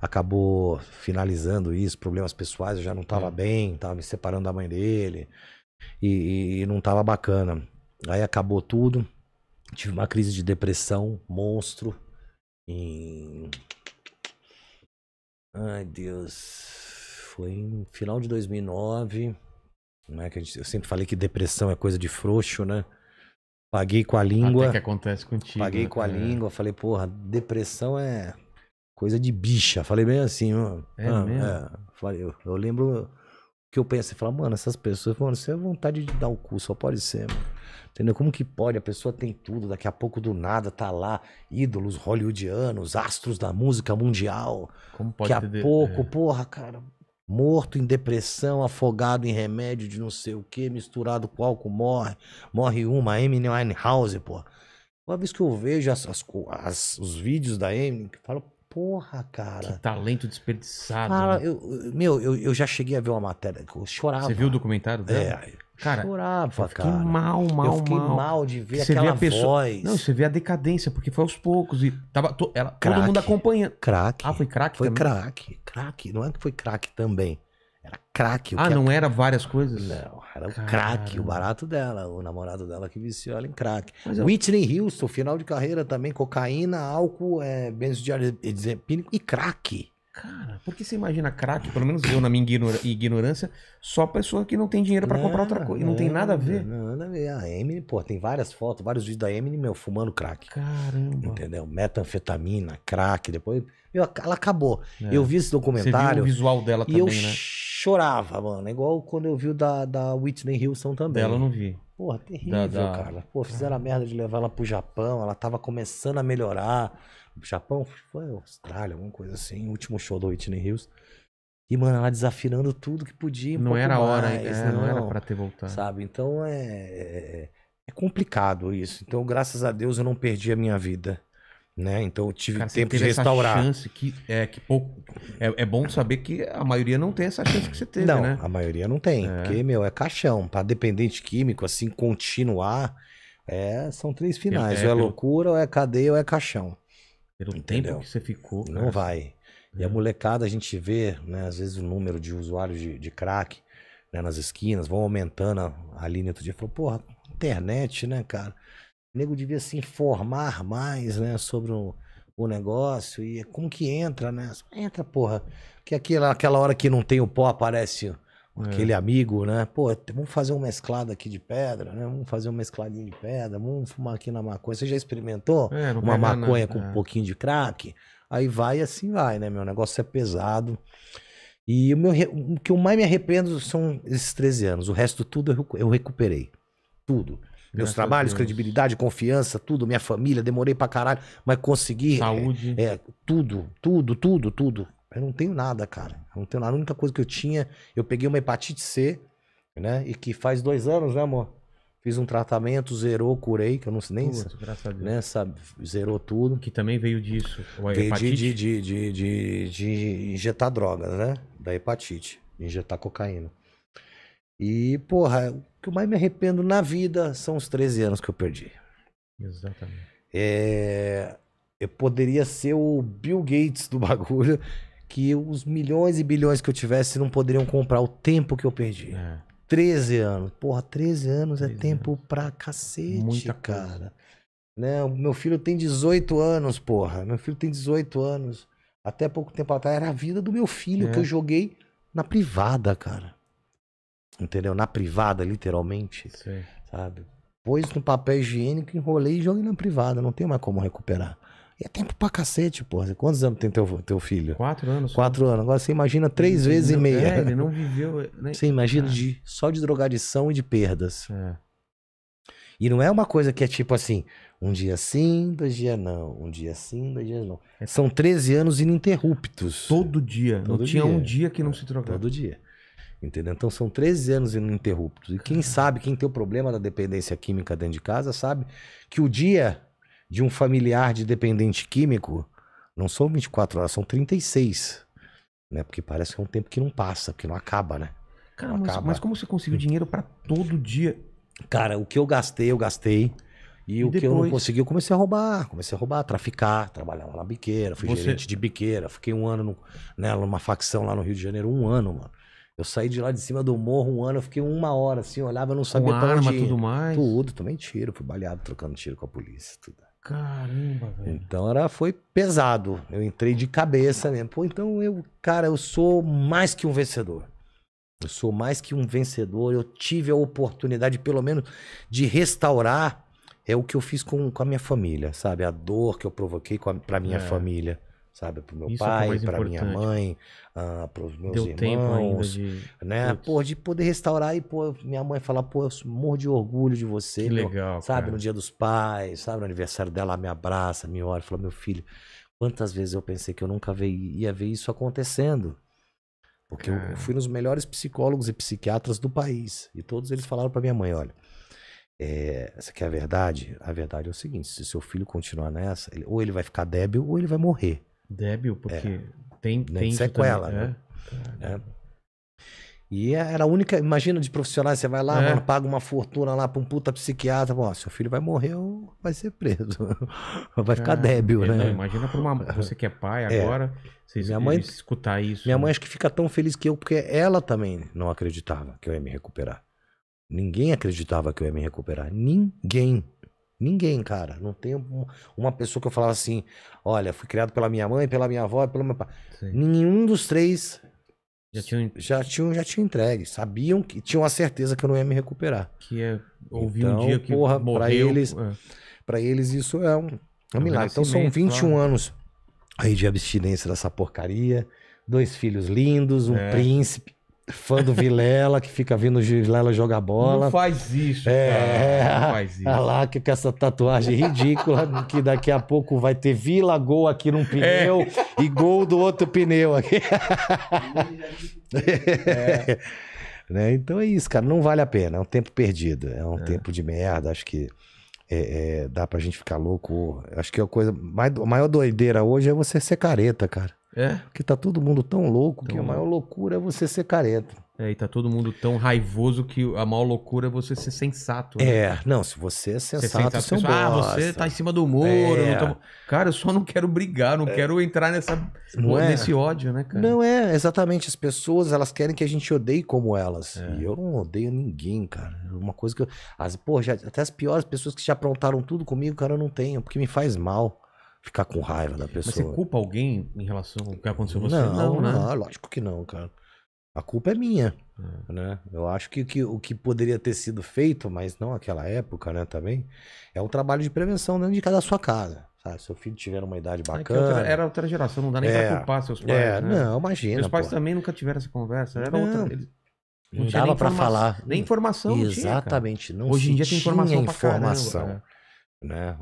acabou finalizando isso, problemas pessoais, eu já não tava é. bem, tava me separando da mãe dele. E, e não tava bacana. Aí acabou tudo. Tive uma crise de depressão, monstro. Em... Ai, Deus. Foi no final de dois mil e nove. Né, que a gente, eu sempre falei que depressão é coisa de frouxo, né? Paguei com a língua. Até que acontece contigo. Paguei com a é. língua. Falei, porra, depressão é coisa de bicha. Falei bem assim, mano. É ah, mesmo? É. Falei, eu, eu lembro... que eu penso, você fala, mano, essas pessoas, mano, isso é vontade de dar o cu, só pode ser, mano. Entendeu? Como que pode? A pessoa tem tudo, daqui a pouco do nada tá lá, ídolos hollywoodianos, astros da música mundial. Como pode daqui a pouco, é. porra, cara, morto em depressão, afogado em remédio de não sei o que, misturado com álcool, morre, morre uma, Amy Winehouse, porra. Uma vez que eu vejo as, as, as, os vídeos da Amy, eu falo, porra, cara. Que talento desperdiçado. Fala, né? eu, meu, eu, eu já cheguei a ver uma matéria, eu chorava. Você viu o documentário dela? É, cara, chorava, eu fiquei cara. mal, mal, mal. Eu fiquei mal, mal de ver você aquela vê a pessoa... voz. Não, você vê a decadência, porque foi aos poucos e tava to... Ela, crack, todo mundo acompanhando. Crack. Ah, foi crack Foi também? crack, crack. Não é que foi crack também. Era crack. Ah, não era... era várias coisas? Não, era o crack, o barato dela, o namorado dela que viciou ela em crack. Eu... Whitney Houston, final de carreira também, cocaína, álcool, é, benzodiazepínico e crack. Cara, por que você imagina crack, pelo menos eu na minha ignora... ignorância, só pessoa que não tem dinheiro pra não, comprar outra coisa, não, não tem nada a ver? Não, nada a ver. A Emily, pô, tem várias fotos, vários vídeos da Emily, meu, fumando crack. Caramba. Entendeu? Metanfetamina, crack, depois... Meu, ela acabou. É. Eu vi esse documentário. Você viu o visual dela também, eu... né? Chorava, mano. Igual quando eu vi o da, da Whitney Houston também. Dela eu não vi. Porra, terrível, da, da... cara. Pô, fizeram ah. a merda de levar ela pro Japão. Ela tava começando a melhorar. O Japão foi Austrália, alguma coisa assim. O último show da Whitney Houston. E, mano, ela desafinando tudo que podia. Um não era a hora, é, não, não era pra ter voltado. Sabe? Então é, é complicado isso. Então, graças a Deus, eu não perdi a minha vida. Né? Então eu tive cara, tempo de restaurar. Essa chance que, é, que pouco, é, é bom saber que a maioria não tem essa chance que você teve, não, né? Não, a maioria não tem, é. porque, meu, é caixão. Para dependente químico, assim, continuar, é, são três finais. É, é, ou é pelo... loucura, ou é cadeia, ou é caixão. Pelo Entendeu? tempo que você ficou. Não cara. vai. E é. a molecada, a gente vê, né, às vezes, o número de usuários de, de crack, né, nas esquinas, vão aumentando a, a linha. Outro dia falou, porra, internet, né, cara? O nego devia se informar mais, né, sobre o, o negócio e como que entra, né? Entra, porra. Porque aquela, aquela hora que não tem o pó aparece aquele é. amigo, né? Pô, vamos fazer um mesclado aqui de pedra, né? Vamos fazer um mescladinho de pedra, vamos fumar aqui na maconha. Você já experimentou é, uma maconha nada. com é. um pouquinho de crack? Aí vai e assim vai, né? Meu negócio é pesado. E o, meu, o que eu mais me arrependo são esses treze anos. O resto tudo eu, eu recuperei. Tudo. Meus Graças trabalhos, credibilidade, confiança, tudo. Minha família, demorei pra caralho. Mas consegui... Saúde. É, é, tudo, tudo, tudo, tudo. Eu não tenho nada, cara. Eu não tenho nada. A única coisa que eu tinha... Eu peguei uma hepatite C, né? E que faz dois anos, né, amor? Fiz um tratamento, zerou, curei, que eu não sei nem... Putz, graças a Deus. Né, sabe, zerou tudo. Que também veio disso. Veio de, de, de, de, de, de injetar drogas, né? Da hepatite. Injetar cocaína. E, porra, o que eu mais me arrependo na vida são os treze anos que eu perdi. Exatamente. É, eu poderia ser o Bill Gates do bagulho, que os milhões e bilhões que eu tivesse não poderiam comprar o tempo que eu perdi. É. treze anos. Porra, treze anos é tempo pra cacete, muita cara. Coisa. Né? O meu filho tem dezoito anos, porra. Meu filho tem dezoito anos. Até pouco tempo atrás era a vida do meu filho, é. que eu joguei na privada, cara. Entendeu? Na privada, literalmente. Sim. Sabe? Pôs no papel higiênico, enrolei e joguei na privada. Não tem mais como recuperar. E é tempo pra cacete, porra. Quantos anos tem teu, teu filho? Quatro anos. Quatro anos. Agora você imagina três vezes e meia. É, ele não viveu... Nem... Você imagina ah. de, só de drogadição e de perdas. É. E não é uma coisa que é tipo assim, um dia sim, dois dias não. Um dia sim, dois dias não. É. São treze anos ininterruptos. Todo dia. Todo não dia. Tinha um dia que não se drogava. Todo dia. Entendeu? Então são treze anos ininterruptos. E quem sabe, quem tem o problema da dependência química dentro de casa, sabe que o dia de um familiar de dependente químico não são vinte e quatro horas, são trinta e seis. Né? Porque parece que é um tempo que não passa, porque não acaba, né? Cara, não mas, acaba. Mas como você conseguiu dinheiro pra todo dia? Cara, o que eu gastei, eu gastei. E, e o depois... que eu não consegui, eu comecei a roubar. Comecei a roubar, traficar, trabalhava na biqueira, fui você... gerente de biqueira. Fiquei um ano no, né, numa facção lá no Rio de Janeiro, um ano, mano. Eu saí de lá de cima do morro um ano, eu fiquei uma hora assim, olhava, eu não sabia pra onde ia. Tudo mais. Tudo, tomei tiro, fui baleado, trocando tiro com a polícia, tudo. Caramba, velho. Então era, foi pesado, eu entrei de cabeça mesmo. Pô, então eu, cara, eu sou mais que um vencedor. Eu sou mais que um vencedor, eu tive a oportunidade, pelo menos, de restaurar é o que eu fiz com, com a minha família, sabe? A dor que eu provoquei com a, pra minha é. família. Sabe, pro meu Isso pai, é pra importante. minha mãe, ah, pros meus Deu irmãos, tempo ainda de... né, pô, de poder restaurar e, pô, minha mãe falar, pô, eu morro de orgulho de você, que meu, legal, sabe, cara. No dia dos pais, sabe, no aniversário dela, me abraça, me olha, fala, meu filho, quantas vezes eu pensei que eu nunca ia ver isso acontecendo, porque cara. eu fui nos melhores psicólogos e psiquiatras do país, e todos eles falaram pra minha mãe, olha, é, essa aqui é a verdade, a verdade é o seguinte, se seu filho continuar nessa, ele, ou ele vai ficar débil, ou ele vai morrer. Débil, porque é. tem, tem sequela, né? É. É. E era a única, imagina, de profissionais, você vai lá, é. mano, paga uma fortuna lá pra um puta psiquiatra, bom, seu filho vai morrer ou vai ser preso, vai ficar é. débil, é, né? Não, imagina pra uma, você que é pai é. agora, vocês minha mãe, escutar isso. Minha né? mãe acho que fica tão feliz que eu, porque ela também não acreditava que eu ia me recuperar. Ninguém acreditava que eu ia me recuperar, ninguém. Ninguém, cara. Não tem uma pessoa que eu falava assim, olha, fui criado pela minha mãe, pela minha avó, pelo meu pai. Sim. Nenhum dos três já tinham já tinha, já tinha entregue. Sabiam que tinham a certeza que eu não ia me recuperar. Que é ouvir então, um dia que porra, morreu. Pra eles, é. pra eles isso é um, é um milagre. Então são vinte e um claro. anos aí de abstinência dessa porcaria. Dois filhos lindos, um é. príncipe. Fã do Vilela, que fica vindo o Vilela jogar bola. Não faz isso, é, cara. Não faz isso. Olha lá, que com essa tatuagem ridícula, que daqui a pouco vai ter Vila Gol aqui num pneu é. e gol do outro pneu aqui. É. Né? Então é isso, cara. Não vale a pena. É um tempo perdido. É um é. tempo de merda. Acho que é, é, dá pra gente ficar louco. Acho que a coisa mais, a maior doideira hoje é você ser careta, cara. É? Porque tá todo mundo tão louco então, que a maior loucura é você ser careta. É, e tá todo mundo tão raivoso que a maior loucura é você ser sensato. Né? É, não, se você é sensato, você é sensato, ah, você tá em cima do muro. É. Não tô... Cara, eu só não quero brigar, não é. quero entrar nessa, não nesse é. ódio, né, cara? Não é, exatamente. As pessoas, elas querem que a gente odeie como elas. É. E eu não odeio ninguém, cara. Uma coisa que eu... As, pô, já, até as piores pessoas que já aprontaram tudo comigo, cara, eu não tenho, porque me faz mal. Ficar com raiva da pessoa. Mas você culpa alguém em relação ao que aconteceu com você? Não, não, né? Não, lógico que não, cara. A culpa é minha, é. né? Eu acho que, que o que poderia ter sido feito, mas não naquela época, né, também, é um trabalho de prevenção dentro de cada sua casa. Sabe, seu filho tiver uma idade bacana. É outra, era outra geração, não dá nem é, pra culpar seus pais. É, né? Não, imagina. Meus pais pô. também nunca tiveram essa conversa. Era não, outra. Eles, não, não dava pra falar. Nem informação. Exatamente. Não tinha, não Hoje em dia tem informação. informação pra caramba, né?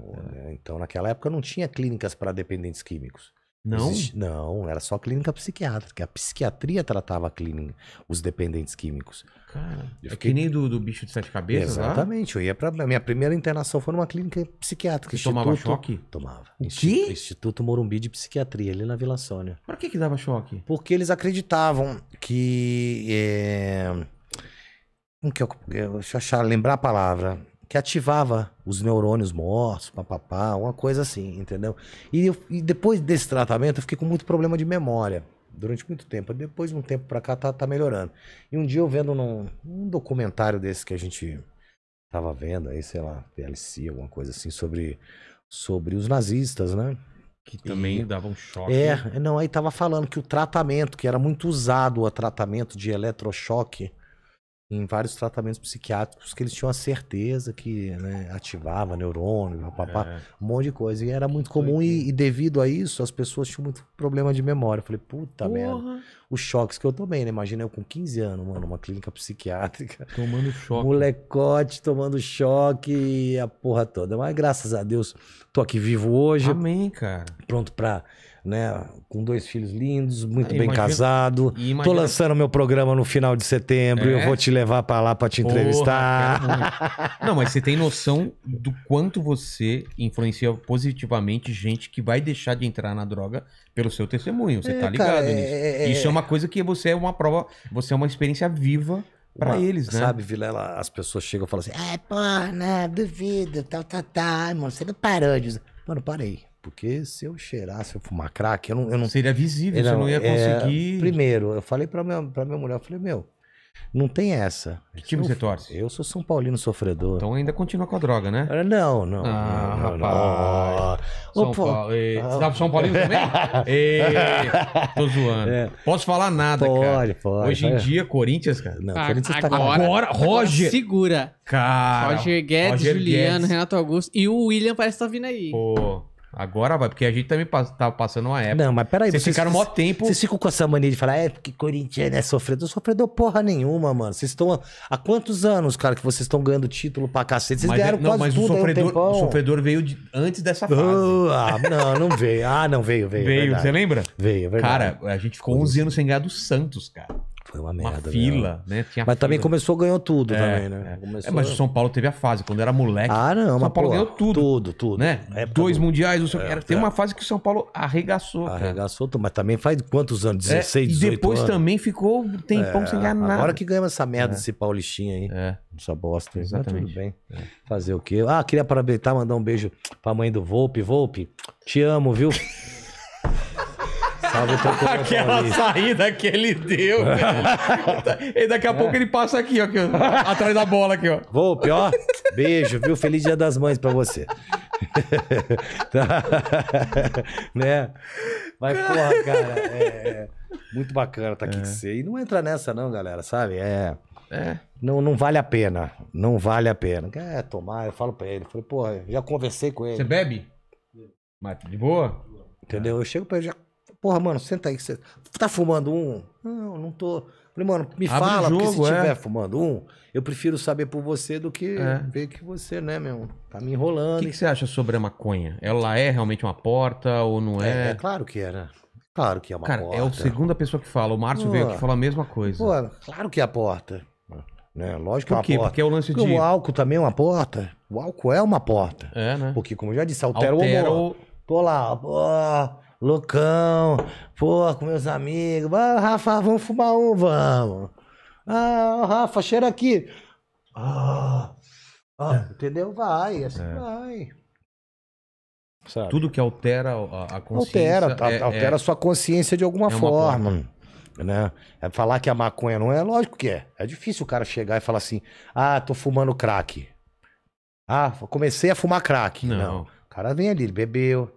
É. Então, naquela época não tinha clínicas para dependentes químicos. Não? Existe... Não, era só clínica psiquiátrica. A psiquiatria tratava a clínica, os dependentes químicos. Cara, eu fiquei... é que nem do, do bicho de sete cabeças. Exatamente. Lá? Eu ia pra... Minha primeira internação foi numa clínica psiquiátrica. Instituto... Tomava choque? Tomava. O Instituto... quê? Instituto Morumbi de Psiquiatria, ali na Vila Sônia. Por que que dava choque? Porque eles acreditavam que... É... Não que eu... Deixa eu achar, lembrar a palavra... que ativava os neurônios mortos, papapá, uma coisa assim, entendeu? E, eu, e depois desse tratamento eu fiquei com muito problema de memória durante muito tempo. Depois de um tempo pra cá tá, tá melhorando. E um dia eu vendo num, um documentário desse que a gente tava vendo aí, sei lá, P L C, alguma coisa assim, sobre, sobre os nazistas, né? Que também e, davam choque. É, não, aí tava falando que o tratamento, que era muito usado o tratamento de eletrochoque, em vários tratamentos psiquiátricos que eles tinham a certeza que né, ativava neurônio, papapá, é. um monte de coisa. E era muito comum e, e devido a isso as pessoas tinham muito problema de memória. Eu falei, puta Porra. merda. Os choques que eu tomei, né? Imagina eu com quinze anos, mano, numa clínica psiquiátrica. Tomando choque. Molecote tomando choque e a porra toda. Mas graças a Deus tô aqui vivo hoje. Amém, cara. Pronto pra... Né? Com dois filhos lindos, muito ah, bem imagina, casado. Imagina... Tô lançando meu programa no final de setembro. É? Eu vou te levar pra lá pra te Porra, entrevistar. Não, mas você tem noção do quanto você influencia positivamente gente que vai deixar de entrar na droga pelo seu testemunho. Você é, tá ligado cara, nisso. É, é... Isso é uma coisa que você é uma prova, você é uma experiência viva. Pra uma, eles, né? Sabe, Vilela, as pessoas chegam e falam assim: ah, porra, não, duvido, tal, tal, tal. Mano, você não parou de usar. Mano, parei. Porque se eu cheirar, se eu fumar crack, eu não... Eu não seria visível, você não ia conseguir... É, primeiro, eu falei pra minha, pra minha mulher, eu falei, meu, não tem essa. Que time você torce? Eu sou São Paulino sofredor. Então ainda continua com a droga, né? Não, não. Ah, não, rapaz. Não. São, Opa. Paulo, e... ah. Você tá pro São Paulino também? e... Tô zoando. É. Posso falar nada, pode, cara. Pode, pode. Hoje em dia, Corinthians, cara. Não, a, Corinthians agora, tá agora, agora, Roger. Segura. Cara. Roger Guedes, Roger Juliano, Guedes. Renato Augusto e o William parece que tá vindo aí. Pô... Agora vai, porque a gente também tava passando uma época. Não, mas peraí. Vocês, vocês ficaram mó tempo. Vocês ficam com essa mania de falar, é porque corintiano é sofredor. Sofredor porra nenhuma, mano. Vocês estão... Há quantos anos, cara, que vocês estão ganhando título pra cacete? Vocês ganharam quase mas tudo o sofredor, um tempão. O sofredor veio de, antes dessa fase. Uh, ah, não, não veio. Ah, não, veio, veio. Veio, verdade. Você lembra? Veio, é verdade. Cara, a gente ficou onze anos sem ganhar do Santos, cara. Foi uma merda. Uma fila, né? Tinha mas fila. Também começou, ganhou tudo é, também, né? É. É, mas o São Paulo teve a fase, quando era moleque. Ah, não, São Paulo pô, ganhou tudo. Tudo, tudo. Né? Dois do... mundiais, não sei o que. Tem uma fase que o São Paulo arregaçou. Arregaçou, cara. Mas também faz quantos anos? dezesseis, dezoito anos. E depois anos. Também ficou um tempão é, sem ganhar nada. Agora que ganha essa merda, é. esse paulistinha aí. É. Essa bosta. Exatamente. Mas tudo bem. É. Fazer o quê? Ah, queria aproveitar, mandar um beijo pra mãe do Volpe. Volpe, te amo, viu? Aquela saída que ele deu, velho. E daqui a é. pouco ele passa aqui, ó. Aqui, ó atrás da bola aqui, ó. Vou, pior. Beijo, viu? Feliz Dia das Mães pra você. tá. Né? Mas, porra, cara, é, é muito bacana tá aqui é. com você. E não entra nessa não, galera, sabe? É... É. Não, não vale a pena. Não vale a pena. Quer tomar, eu falo pra ele. Falei, porra, já conversei com ele. Você bebe? Mas de boa? Entendeu? Eu chego pra ele já... Porra, mano, senta aí. Você tá fumando um? Não, não tô. Falei, mano, me Abre fala, jogo, porque se é. tiver fumando um, eu prefiro saber por você do que é. ver que você, né, meu? Tá me enrolando. O que, que você acha sobre a maconha? Ela é realmente uma porta ou não é? É, é claro que é, né? Claro que é uma Cara, porta. Cara, é a segunda pessoa que fala. O Márcio pô, veio aqui e falou a mesma coisa. Pô, claro que é a porta. Né? Lógico por que é uma porta. Porque é o lance porque de... o álcool também é uma porta. O álcool é uma porta. É, né? Porque, como eu já disse, altera, altera o humor. O... Tô lá, ó... Loucão, pô, com meus amigos. Ah, Rafa, vamos fumar um, vamos. Ah, Rafa, cheira aqui. Ah, ah, entendeu? Vai, assim é. vai. Sabe? Tudo que altera a, a consciência. Altera, é, altera é, a sua consciência de alguma é forma. Porta. Né? É falar que a maconha não é, lógico que é. É difícil o cara chegar e falar assim: ah, tô fumando crack. Ah, comecei a fumar crack. Não. não. O cara vem ali, ele bebeu.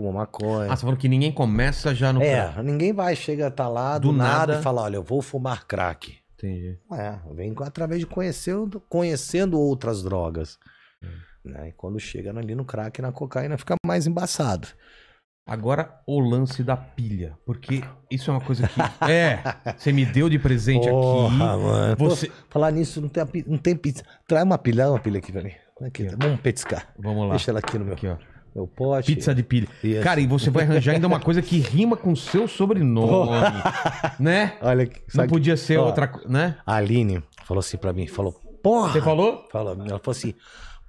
Uma maconha. Ah, você falou que ninguém começa já no É, crack. Ninguém vai, chega, tá lá do, do nada, nada e fala, olha, eu vou fumar crack. Entendi. É, vem através de conhecer, conhecendo outras drogas. É. né? E quando chega ali no crack e na cocaína fica mais embaçado. Agora o lance da pilha, porque isso é uma coisa que é, você me deu de presente. Porra, aqui. Mano. Você... Pô, falar nisso, não tem, não tem pizza. Traz uma pilha, uma pilha aqui, velho. Aqui, aqui, vamos petiscar. Vamos lá. Deixa ela aqui no meu, aqui, ó. Meu pote. Pizza de pilha. Isso. Cara, e você vai arranjar ainda uma coisa que rima com seu sobrenome, né? Olha aqui. Não podia ser, ó, outra, né? A Aline falou assim pra mim, falou, porra. Você falou? Falou, ela falou assim...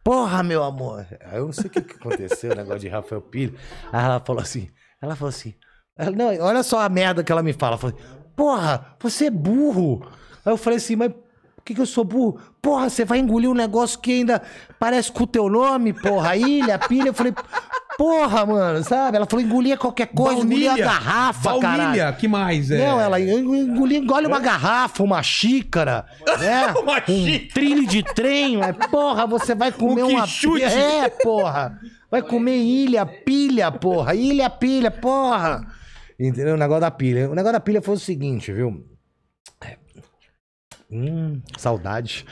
Porra, meu amor. Eu não sei o que, que aconteceu, o negócio de Rafael Pilha. Aí ela falou assim, ela falou assim, ela, não, olha só a merda que ela me fala. Ela falou, porra, você é burro. Aí eu falei assim, mas por que, que eu sou burro? Porra, você vai engolir um negócio que ainda parece com o teu nome, porra, ilha, pilha. Eu falei, porra, mano, sabe? Ela falou, engolia qualquer coisa, baunilha, engolia a garrafa, cara. Baunilha, que mais? É? Não, ela engolia, engole uma garrafa, uma xícara, né? Uma xícara. Um trilho de trem, mas, porra, você vai comer um uma... Chute. É, porra. Vai comer ilha, pilha, porra. Ilha, pilha, porra. Entendeu? O negócio da pilha. O negócio da pilha foi o seguinte, viu? Hum, saudade.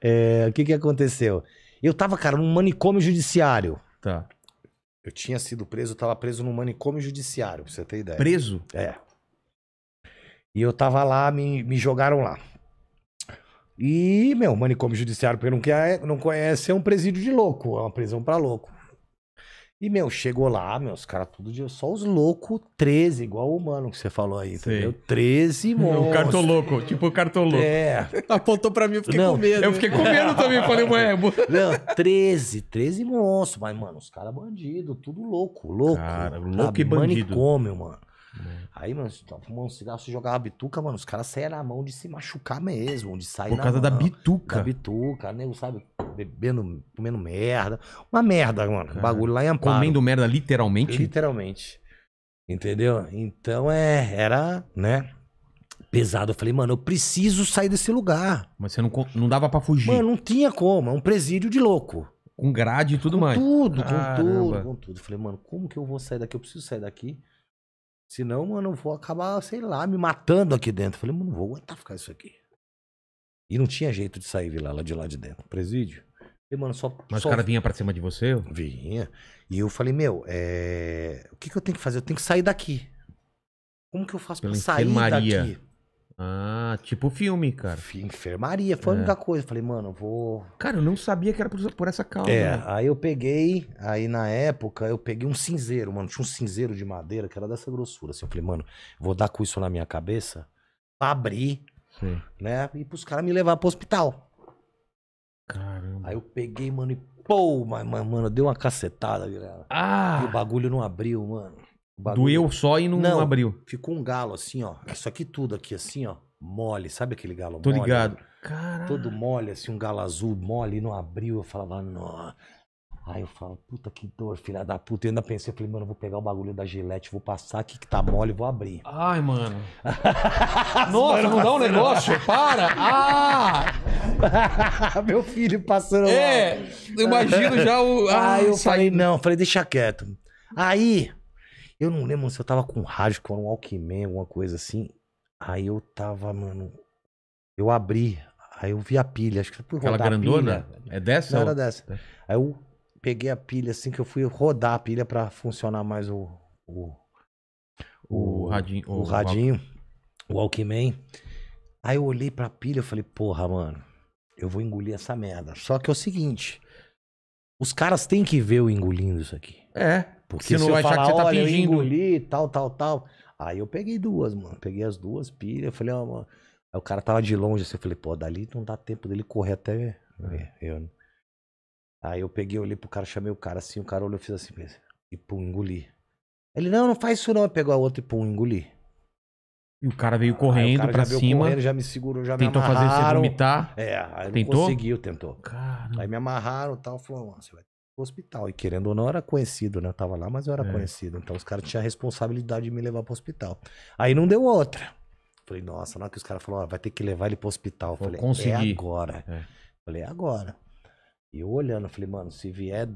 É, o que que aconteceu? Eu tava, cara, num manicômio judiciário. Tá. Eu tinha sido preso, eu tava preso num manicômio judiciário, pra você ter ideia. Preso? É. E eu tava lá, me, me jogaram lá. E, meu, manicômio judiciário, porque não, quer, não conhece, é um presídio de louco. É uma prisão pra louco. E, meu, chegou lá, meu, os caras tudo de... Só os loucos, treze, igual o mano que você falou aí, entendeu? Sim. treze, mano. O cartoloco, tipo o cartoloco. É. Apontou pra mim, eu fiquei não, com medo. Eu fiquei com medo também, falei, ué... Não, treze, treze monstros, mas, mano, os caras bandidos, tudo louco, louco. Cara, louco sabe? E bandido. Manicômio, mano. É. Aí, mano, você tava fumando um cigarro, você jogava a bituca, mano, os caras saíam na mão de se machucar mesmo, de sair na Por causa na mão, da bituca. Da bituca, nego, sabe... Bebendo, comendo merda. Uma merda, mano. Cara, bagulho lá em Amparo. Comendo merda literalmente? Literalmente. Entendeu? Então é, era, né, pesado. Eu falei, mano, eu preciso sair desse lugar. Mas você não, não dava pra fugir? Mano, não tinha como. É um presídio de louco. Com grade e tudo mais? Com tudo, com tudo, com tudo. Eu falei, mano, como que eu vou sair daqui? Eu preciso sair daqui. Senão, mano, eu vou acabar, sei lá, me matando aqui dentro. Eu falei, mano, não vou aguentar ficar isso aqui. E não tinha jeito de sair lá de lá de dentro, presídio. E, mano, só, Mas só... o cara vinha pra cima de você? Vinha. E eu falei, meu, é... o que, que eu tenho que fazer? Eu tenho que sair daqui. Como que eu faço Pela pra sair enfermaria. daqui? Ah, tipo filme, cara. Enfermaria, foi é. a única coisa. Eu falei, mano, eu vou... Cara, eu não sabia que era por essa causa. É, né? Aí eu peguei, aí na época eu peguei um cinzeiro, mano. Tinha um cinzeiro de madeira que era dessa grossura. Assim. Eu falei, mano, vou dar com isso na minha cabeça pra abrir... Sim. Né? E pros caras me levar pro hospital. Caramba. Aí eu peguei, mano, e pô, mas, mano, deu uma cacetada, galera. Ah! E o bagulho não abriu, mano. Bagulho... Doeu só e não, não abriu. Ficou um galo assim, ó. Isso aqui tudo aqui, assim, ó. Mole, sabe aquele galo Tô mole? Tô ligado. Caramba. Todo mole, assim, um galo azul mole e não abriu. Eu falava, não. Aí eu falo, puta que dor, filha da puta. Eu ainda pensei, eu falei, mano, eu vou pegar o bagulho da Gillette, vou passar aqui que tá mole e vou abrir. Ai, mano. Nossa, não dá um negócio? Para! Ah! Meu filho passando É, mal. Eu imagino já o... Ah, aí eu sai... falei, não, falei, deixa quieto. Aí, eu não lembro se eu tava com rádio, com um Walkman, alguma coisa assim. Aí eu tava, mano, eu abri, aí eu vi a pilha. Acho que foi por Aquela grandona? Pilha. É dessa? Não, ou... era dessa. Aí eu... Peguei a pilha assim que eu fui rodar a pilha pra funcionar mais o... O, o, o radinho. O, o radinho. O Walkman. Aí eu olhei pra pilha e falei, porra, mano, eu vou engolir essa merda. Só que é o seguinte, os caras têm que ver eu engolindo isso aqui. É. Porque se eu falar, que você tá olha, fingindo. eu engoli, tal, tal, tal. Aí eu peguei duas, mano. Peguei as duas pilhas, eu falei, ó, oh, mano. Aí o cara tava de longe assim, eu falei, pô, dali não dá tempo dele correr até... É. Eu, né? Aí eu peguei, olhei pro cara, chamei o cara assim, o cara olhou, eu fiz assim, e pum, engoli. Ele, não, não faz isso não, eu pegou a outra e pum, engoli. E o cara veio correndo cara pra já cima. Correndo, já me segurou, já me amarraram. Tentou fazer você vomitar. É, aí não tentou? conseguiu, tentou. Caramba. Aí me amarraram e tal, falou, você vai pro hospital. E querendo ou não, eu era conhecido, né? Eu tava lá, mas eu era é. conhecido. Então os caras tinham a responsabilidade de me levar pro hospital. Aí não deu outra. Falei, nossa, na hora que os caras falaram, ah, vai ter que levar ele pro hospital. Eu falei, consegui. É agora. É. Falei, é agora. E eu olhando, eu falei, mano, se vier...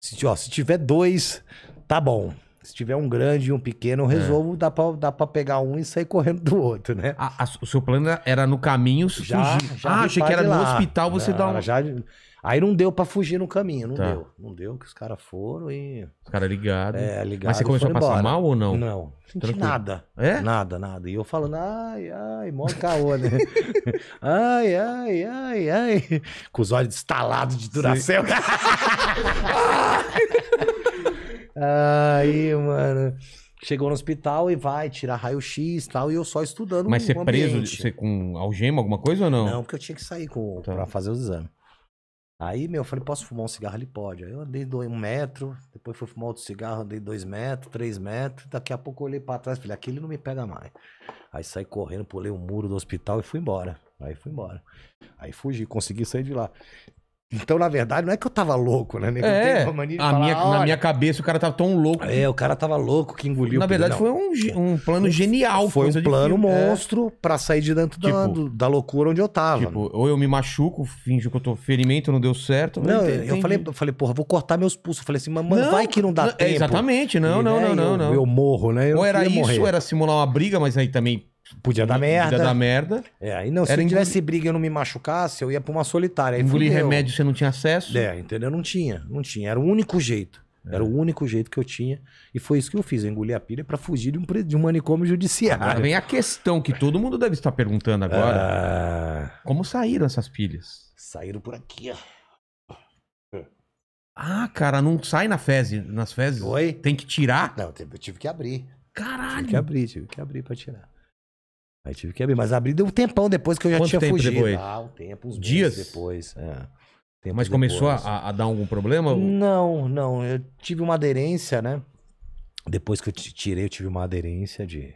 Se, ó, se tiver dois, tá bom. se tiver um grande e um pequeno, eu resolvo, é. dá, pra, dá pra pegar um e sair correndo do outro, né? A, a, o seu plano era no caminho fugir? Já, já ah, achei que era no hospital você dá um... Já... Aí não deu pra fugir no caminho, não tá. deu. Não deu, que os caras foram e... Os caras ligaram. É, ligaram. Mas você começou a passar embora. mal ou não? Não, senti nada. É? Nada, nada. E eu falando, ai, ai, mó caô, né? Ai, ai, ai, ai. Com os olhos estalados de Duracell. Aí, mano... Chegou no hospital e vai tirar raio-x e tal, e eu só estudando. Mas você preso, você com algema, alguma coisa ou não? Não, porque eu tinha que sair com, tá. pra fazer o exame. Aí, meu, eu falei, posso fumar um cigarro? Ele pode. Aí eu andei dois, um metro, depois fui fumar outro cigarro, andei dois metros, três metros. Daqui a pouco eu olhei pra trás e falei, aquele não me pega mais. Aí saí correndo, pulei o muro do hospital e fui embora. Aí fui embora. Aí fugi, consegui sair de lá. Então, na verdade, não é que eu tava louco, né? Eu é, tenho uma mania de a falar, minha, na minha cabeça o cara tava tão louco. É, o cara tava louco que engoliu. Na verdade, foi um, um plano genial. Foi um plano monstro é. pra sair de dentro tipo, da, da loucura onde eu tava. Tipo, né? Ou eu me machuco, finjo que eu tô ferimento, não deu certo. Não, entendi. eu falei, eu falei, porra, vou cortar meus pulsos. Eu falei assim, mamãe, não, vai que não dá não, tempo. Exatamente, não, e, não, né, não, não, eu, não. Eu morro, né? Eu ou era isso, morrer. era simular uma briga, mas aí também... Podia dar merda. Podia dar merda. É, aí não, se eu tivesse briga e eu não me machucasse, eu ia pra uma solitária. Engolir remédio, você não tinha acesso? É, entendeu? Não tinha, não tinha. Era o único jeito. É. Era o único jeito que eu tinha. E foi isso que eu fiz. Eu engoli a pilha pra fugir de um, de um manicômio judiciário. Agora vem a questão que todo mundo deve estar perguntando agora. Ah... Como saíram essas pilhas? Saíram por aqui, ó. Ah, cara, não sai na fezes, nas fezes? Oi? Tem que tirar? Não, eu tive que abrir. Caralho! Tive que abrir, tive que abrir pra tirar. Aí tive que abrir, mas abri deu um tempão depois que eu já Quanto tinha tempo fugido. Depois? Ah, um tempo, uns dias depois. É. Tempo mas começou depois. A, a dar algum problema? Não, não. Eu tive uma aderência, né? Depois que eu tirei, eu tive uma aderência de...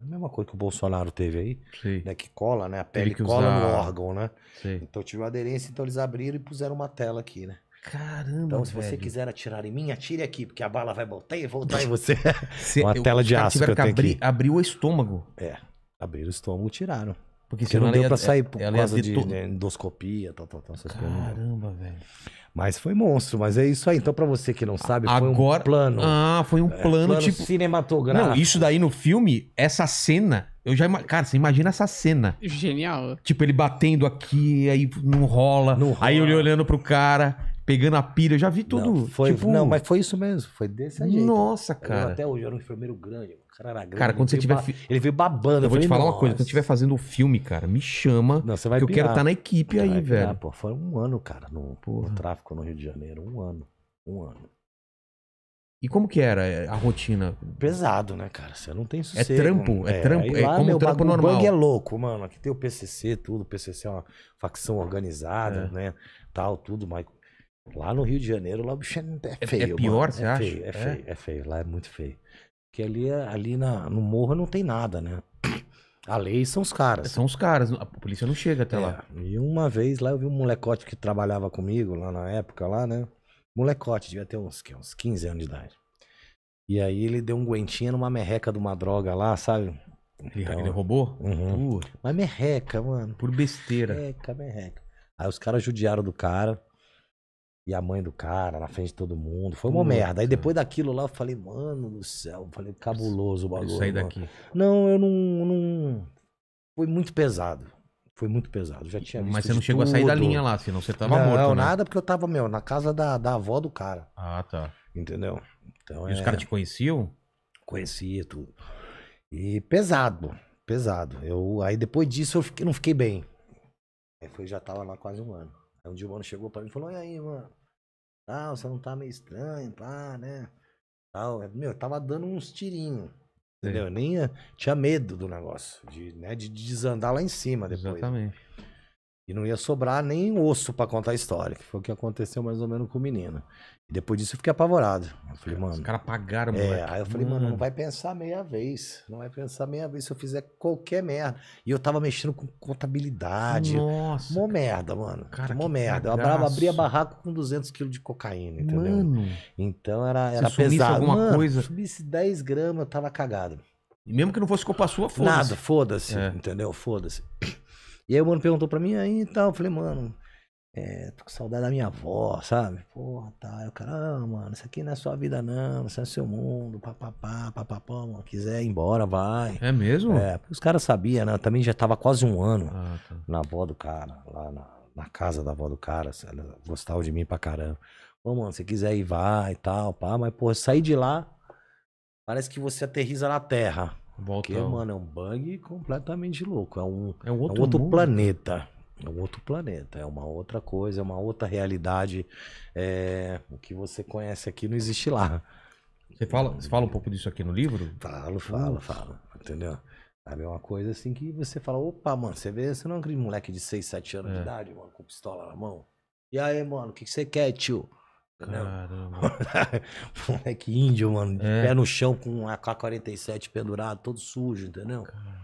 A mesma coisa que o Bolsonaro teve aí, Sim. né? Que cola, né? A pele cola usar... no órgão, né? Sim. Então eu tive uma aderência, então eles abriram e puseram uma tela aqui, né? Caramba, Então, se velho. você quiser atirar em mim, atire aqui, porque a bala vai voltar e voltar em você. Se, uma eu, tela de aço que eu tenho abri, aqui. Abriu o estômago. É. Abriram o estômago, tiraram. Porque, Porque não deu ia, pra sair por causa de, de, de endoscopia, tal, tal, tal. Essas Caramba, coisas. velho. Mas foi monstro, mas é isso aí. Então, pra você que não sabe, Agora... foi um plano. Ah, foi um plano, é, plano tipo... cinematográfico. Não, isso daí no filme, essa cena... Eu já ima... Cara, você imagina essa cena. Genial. Tipo, ele batendo aqui, aí não rola. Não rola. Aí ele olhando pro cara, pegando a pilha. Eu já vi tudo. Não, foi, tipo... não mas foi isso mesmo. Foi desse jeito. Nossa, cara. Eu até hoje era um enfermeiro grande, mano. Cara, cara, quando você tiver... Ba... Ele veio babando. Eu, eu vou falei, te falar Nossa. uma coisa. Quando você estiver fazendo o filme, cara, me chama. Não, você vai que pirar. eu quero estar na equipe você aí, velho. Pô, foi um ano, cara, no, no tráfico no Rio de Janeiro. Um ano. Um ano. E como que era a rotina? Pesado, né, cara? Você não tem sossego. É trampo. É, é trampo. Lá, é como meu, trampo normal. O bug é louco, mano. Aqui tem o P C C, tudo. O P C C é uma facção organizada, é. né? Tal, tudo, mas... Lá no Rio de Janeiro, lá o bicho é feio. É pior, mano. você é acha? Feio, é, é feio, é feio. Lá é muito feio. Porque ali, ali na, no morro não tem nada, né? A lei são os caras. São os caras. A polícia não chega até é. lá. E uma vez lá eu vi um molecote que trabalhava comigo, lá na época, lá, né? Molecote, devia ter uns, uns quinze anos de idade. E aí ele deu um guentinha numa merreca de uma droga lá, sabe? Então, ele roubou? Uhum. Uh. Mas merreca, mano. Por besteira. Merreca, merreca. Aí os caras judiaram do cara. E a mãe do cara, na frente de todo mundo. Foi uma Puta. merda. Aí depois daquilo lá, eu falei, mano do céu. Eu falei, cabuloso o bagulho. Sair daqui. Não, eu não, não... Foi muito pesado. Foi muito pesado. Eu já tinha visto Mas você não chegou tudo. a sair da linha lá, senão você tava não, morto, Não, né? nada, porque eu tava, meu, na casa da, da avó do cara. Ah, tá. Entendeu? Então, e é... os caras te conheciam? Conhecia tudo. E pesado, pesado. Eu... Aí depois disso eu fiquei... não fiquei bem. Aí foi, já tava lá quase um ano. Aí um dia o mano chegou pra mim e falou, e aí, mano, tal, você não tá meio estranho, pá, né? Tal. Meu, eu tava dando uns tirinhos, entendeu? Eu nem tinha medo do negócio, de, né, de desandar lá em cima depois. Exatamente. E não ia sobrar nem osso pra contar a história, que foi o que aconteceu mais ou menos com o menino. E depois disso eu fiquei apavorado. Eu falei, mano... Os caras pagaram, moleque. É, aí eu falei, mano, não vai pensar meia vez. Não vai pensar meia vez se eu fizer qualquer merda. E eu tava mexendo com contabilidade. Nossa. Mó merda, mano. Cara, Mó merda. Eu abria, abria barraco com duzentos quilos de cocaína, entendeu? Mano. Então era, era se pesado. Se alguma mano, coisa... subisse dez gramas, eu tava cagado. E mesmo que não fosse culpa sua, foda-se. Nada, foda-se, é. entendeu? Foda-se. E aí o mano perguntou pra mim, aí e tal, eu falei, mano, É, tô com saudade da minha avó, sabe? Porra, tá. Eu, caramba, mano, isso aqui não é sua vida, não. Isso é seu mundo, papapá, papapá, mano. Quiser ir embora, vai. É mesmo? É, porque os caras sabiam, né? Eu também já tava quase um ano ah, tá. na avó do cara, lá na, na casa da avó do cara. Ela gostava de mim pra caramba. Pô, mano, se quiser ir, vai e tal, pá. Mas, porra, sair de lá, parece que você aterriza na Terra. Voltão. Porque, mano, é um bug completamente louco. É um, é um outro, é um outro planeta. É um outro planeta, é uma outra coisa, é uma outra realidade. É, o que você conhece aqui não existe lá. Você fala, você fala um pouco disso aqui no livro? Falo, falo, Nossa. falo. Entendeu? Sabe, é uma coisa assim que você fala, opa, mano, você vê, você não é aquele moleque de seis, sete anos é. de idade, mano, com pistola na mão. E aí, mano, o que, que você quer, tio? Entendeu? Caramba. Moleque índio, mano, de é. pé no chão com um A K quarenta e sete pendurado, todo sujo, entendeu? Caramba.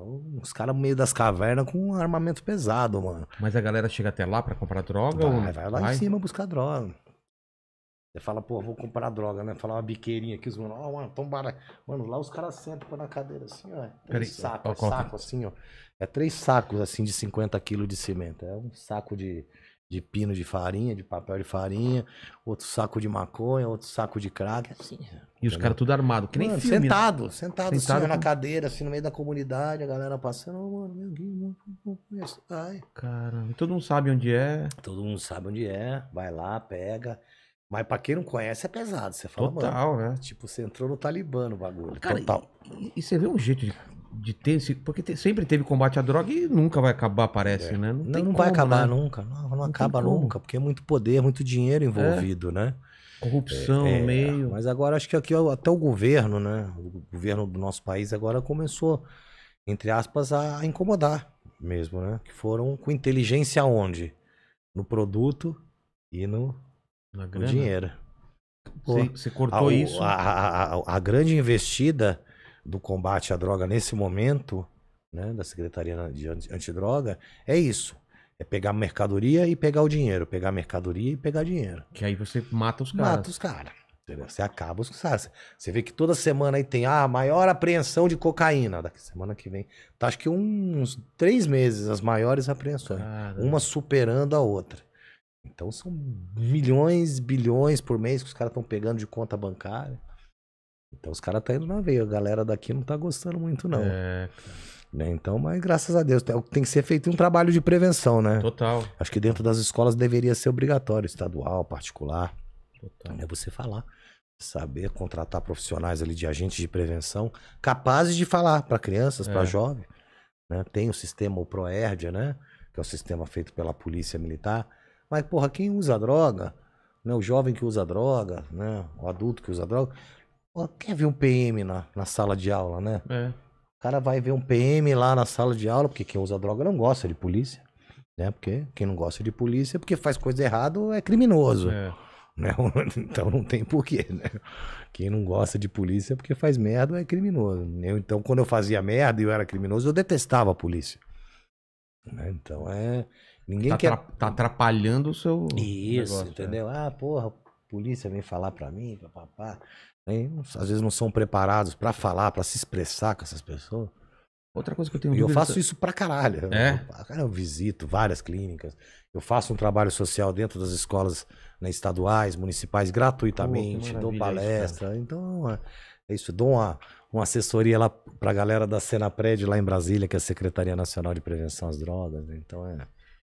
Então, os caras no meio das cavernas com um armamento pesado, mano. Mas a galera chega até lá pra comprar droga? Vai, ou... vai lá vai. em cima buscar droga. Você fala, pô, vou comprar droga, né? Falar uma biqueirinha aqui, os mano, ó, oh, mano, tombara. Mano, lá os caras sentam na cadeira assim, ó. Três sacos, é saco assim, ó. É três sacos, assim, de cinquenta quilos de cimento. É um saco de, de pino de farinha, de papel de farinha, outro saco de maconha, outro saco de crack, assim, e os caras tudo armado, que nem mano, filme. Sentado, né? sentado, sentado assim, na cadeira, assim, no meio da comunidade, a galera passando, oh, mano, meu Deus, não conheço. Ai. Caramba, todo mundo sabe onde é. Todo mundo sabe onde é, vai lá, pega. Mas pra quem não conhece é pesado, você fala, total, mano, né? Tipo, você entrou no Talibã no bagulho, cara, total. E, e você vê um jeito de, de ter esse... Porque te, sempre teve combate à droga e nunca vai acabar, parece, é. né? Não, não, tem não como, vai acabar né? nunca, não, não, não acaba nunca, porque é muito poder, muito dinheiro envolvido, é. né? Corrupção, é, meio... Mas agora acho que aqui até o governo, né? O governo do nosso país agora começou, entre aspas, a incomodar mesmo, né? Que foram com inteligência onde? No produto e no, Na no dinheiro. Pô, você, você cortou a, isso? A, a, a, a grande investida do combate à droga nesse momento, né? Da Secretaria de Antidroga, é isso. É pegar mercadoria e pegar o dinheiro. Pegar mercadoria e pegar dinheiro. Que aí você mata os caras. Mata os caras. Você acaba os caras. Você vê que toda semana aí tem a ah, maior apreensão de cocaína. Daqui semana que vem. Tá, acho que uns três meses as maiores apreensões. Caramba. Uma superando a outra. Então são milhões, bilhões por mês que os caras estão pegando de conta bancária. Então os caras estão indo na veia. A galera daqui não tá gostando muito, não. É, cara. Né? Então, mas graças a Deus, tem que ser feito um trabalho de prevenção, né? Total. Acho que dentro das escolas deveria ser obrigatório, estadual, particular. Total. É você falar, saber contratar profissionais ali de agentes de prevenção capazes de falar para crianças, é. para jovens. Né? Tem o sistema, o PROERD, né? Que é o sistema feito pela Polícia Militar. Mas, porra, quem usa droga, né? O jovem que usa droga, né? O adulto que usa droga, quer ver um P M na, na sala de aula, né? É. O cara vai ver um P M lá na sala de aula, porque quem usa droga não gosta de polícia, né? Porque quem não gosta de polícia é porque faz coisa errada ou é criminoso, é. né? Então não tem porquê, né? Quem não gosta de polícia é porque faz merda ou é criminoso. Eu, então, quando eu fazia merda e eu era criminoso, eu detestava a polícia. Né? Então é... Ninguém tá quer... Tá atrapalhando o seu Isso, negócio, entendeu? Né? Ah, porra, a polícia vem falar pra mim, papapá... Às vezes não são preparados pra falar, pra se expressar com essas pessoas. Outra coisa que eu tenho dúvida... E eu faço isso pra caralho. É? Eu, eu visito várias clínicas. Eu faço um trabalho social dentro das escolas, né, estaduais, municipais, gratuitamente. Pô, dou palestra. Isso, então, é isso. Dou uma, uma assessoria lá pra galera da Senapred lá em Brasília, que é a Secretaria Nacional de Prevenção às Drogas. Né? Então, é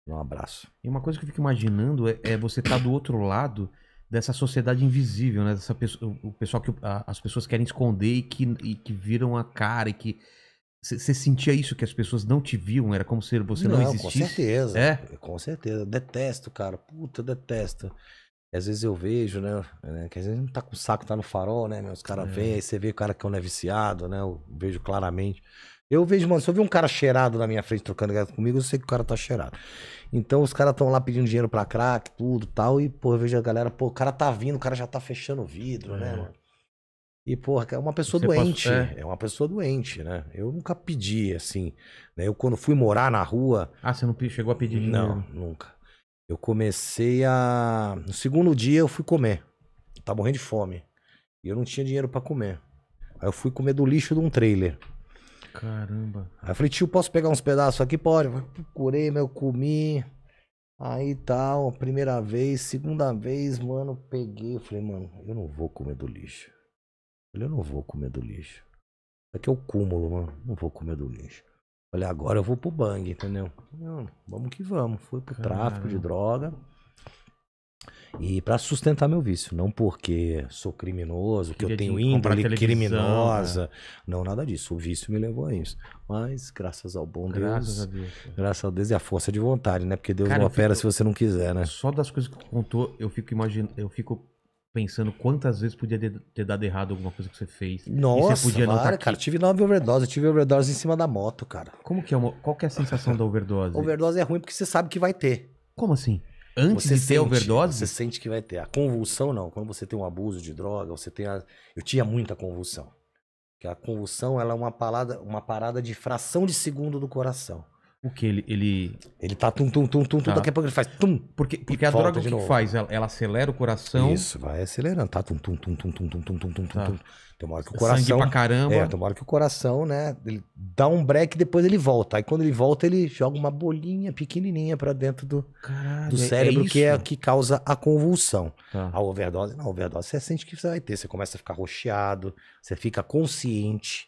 um abraço. E uma coisa que eu fico imaginando é, é você tá do outro lado... dessa sociedade invisível, né? Dessa pessoa, o pessoal que a, as pessoas querem esconder e que, e que viram a cara e que... Você sentia isso, que as pessoas não te viam? Era como se você não, não existisse? Com certeza, é? com certeza. Eu detesto, cara. Puta, eu detesto. Às vezes eu vejo, né? Que às vezes não tá com o saco, tá no farol, né? Os caras é. vêm, aí você vê o cara que não é viciado, né? Eu vejo claramente. Eu vejo, mano, se eu ver um cara cheirado na minha frente trocando gato comigo, eu sei que o cara tá cheirado. Então os caras estão lá pedindo dinheiro pra crack, tudo e tal. E, pô, eu vejo a galera, pô, o cara tá vindo, o cara já tá fechando o vidro, é. né, mano? E, porra, é uma pessoa Você doente. Passa, é. é uma pessoa doente, né? Eu nunca pedi, assim. Né? Eu, quando fui morar na rua. Ah, você não chegou a pedir dinheiro? Não, nunca. Eu comecei a. No segundo dia eu fui comer. Eu tava morrendo de fome. E eu não tinha dinheiro pra comer. Aí eu fui comer do lixo de um trailer. Caramba. Aí eu falei, tio, posso pegar uns pedaços aqui? Pode. Procurei, meu, comi. Aí tal, primeira vez, segunda vez, mano, peguei, falei, mano, eu não vou comer do lixo. Falei, eu não vou comer do lixo. Isso aqui é o cúmulo, mano, não vou comer do lixo. Falei, agora eu vou pro bang, entendeu? Não, vamos que vamos. Fui pro Caramba. tráfico de droga. E pra sustentar meu vício. Não porque sou criminoso, que eu tenho índole criminosa. Né? Não, nada disso. O vício me levou a isso. Mas, graças ao bom graças Deus. A Deus graças a Deus e a força de vontade, né? Porque Deus Cara, não opera fico, se você não quiser, né? Só das coisas que tu contou, eu fico imaginando. Eu fico. Pensando quantas vezes podia ter dado errado alguma coisa que você fez. Nossa, você podia claro, cara, tive nove overdose, eu tive overdose em cima da moto, cara. Como que é uma, qual que é a sensação da overdose? Overdose é ruim porque você sabe que vai ter. Como assim? Antes você de sente, ter overdose? Você sente que vai ter. A convulsão não, quando você tem um abuso de droga, você tem a... Eu tinha muita convulsão. Porque a convulsão ela é uma parada, uma parada de fração de segundo do coração. O que ele, ele... Ele tá tum, tum, tum, tum, tá. tum, daqui a pouco ele faz tum. Porque, porque a droga o que, que faz? Ela, ela acelera o coração. Isso, vai acelerando, tá? Tum, tum, tum, tum, tum, tum, tum, tum, tá. tum. Tem uma hora que o coração... Sangue pra caramba. É, tem uma hora que o coração, né? Ele dá um break e depois ele volta. Aí quando ele volta, ele joga uma bolinha pequenininha pra dentro do, Caralho, do cérebro, é que é a que causa a convulsão. Tá. A overdose, não, a overdose você sente que você vai ter. Você começa a ficar roxeado, você fica consciente.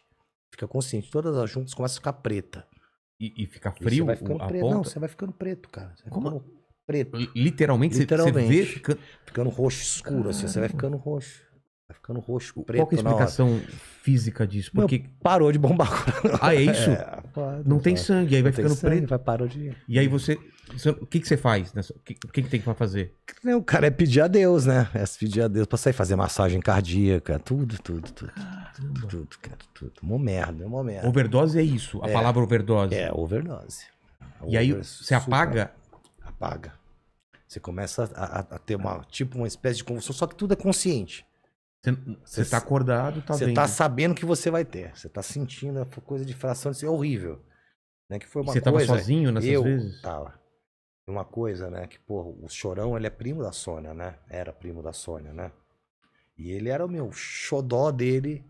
Fica consciente. Todas as juntas começam a ficar preta. E, e fica frio e você vai a preto. Ponta? Não, você vai ficando preto, cara. Você vai Como? Ficando preto. Literalmente, Literalmente. Você vê ficando... ficando roxo escuro, Caramba. assim. Você vai ficando roxo. Vai ficando roxo, preto. Qual que é a explicação física disso? Porque Não, parou de bombar. Ah, é isso? É, pode, Não tem sangue, aí vai ficando sangue, preto. Vai parou de... E aí você... O que, que você faz? Nessa... O que, que tem que fazer? O cara é pedir a Deus, né? É pedir a Deus pra sair fazer massagem cardíaca. Tudo, tudo, tudo. Tudo, tudo, cara, tudo. Uma merda, uma merda. Overdose é isso, a é, palavra overdose. É, overdose. A e overdose aí você super, apaga? Apaga. Você começa a, a ter uma, tipo uma espécie de convulsão, só que tudo é consciente. Você tá acordado, tá vendo. Você tá sabendo que você vai ter. Você tá sentindo a coisa de fração de ser horrível. Né? Que foi uma você coisa, tava sozinho nessas eu vezes? Tava. Uma coisa, né? Que, pô, o Chorão, ele é primo da Sônia, né? Era primo da Sônia, né? E ele era o meu xodó dele.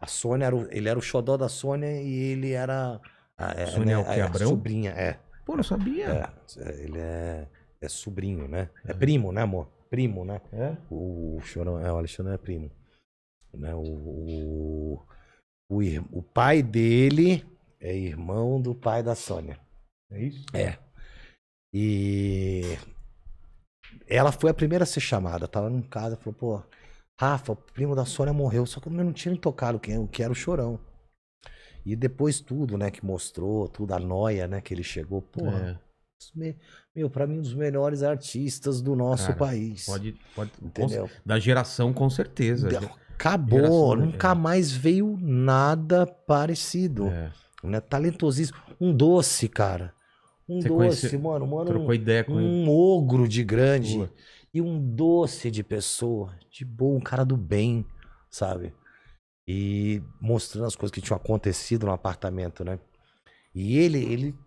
A Sônia era o, ele era o xodó da Sônia e ele era a, a Sônia, né, é o que, a, a sobrinha, é. Pô, não sabia. É, ele é, é sobrinho, né? É primo, né, amor? Primo, né? É? O, o Chorão, é, o Alexandre é primo. Né? O, o, o, o pai dele é irmão do pai da Sônia. É isso? É. E ela foi a primeira a ser chamada. Tava em casa, falou, pô... Rafa, o primo da Sônia morreu, só que eu não tinha tocado o que era o Chorão. E depois tudo, né, que mostrou, tudo, a noia, né, que ele chegou, porra, é. meu, pra mim, um dos melhores artistas do nosso Cara, país. Pode, pode, entendeu? Da geração, com certeza. Acabou, geração, nunca é. mais veio nada parecido. É. Né, talentosíssimo, um doce, cara. Um Você doce, conhece... mano, mano um, ideia com um ogro de grande. Pula. E um doce de pessoa, de boa, um cara do bem, sabe? E mostrando as coisas que tinham acontecido no apartamento, né? E ele, ele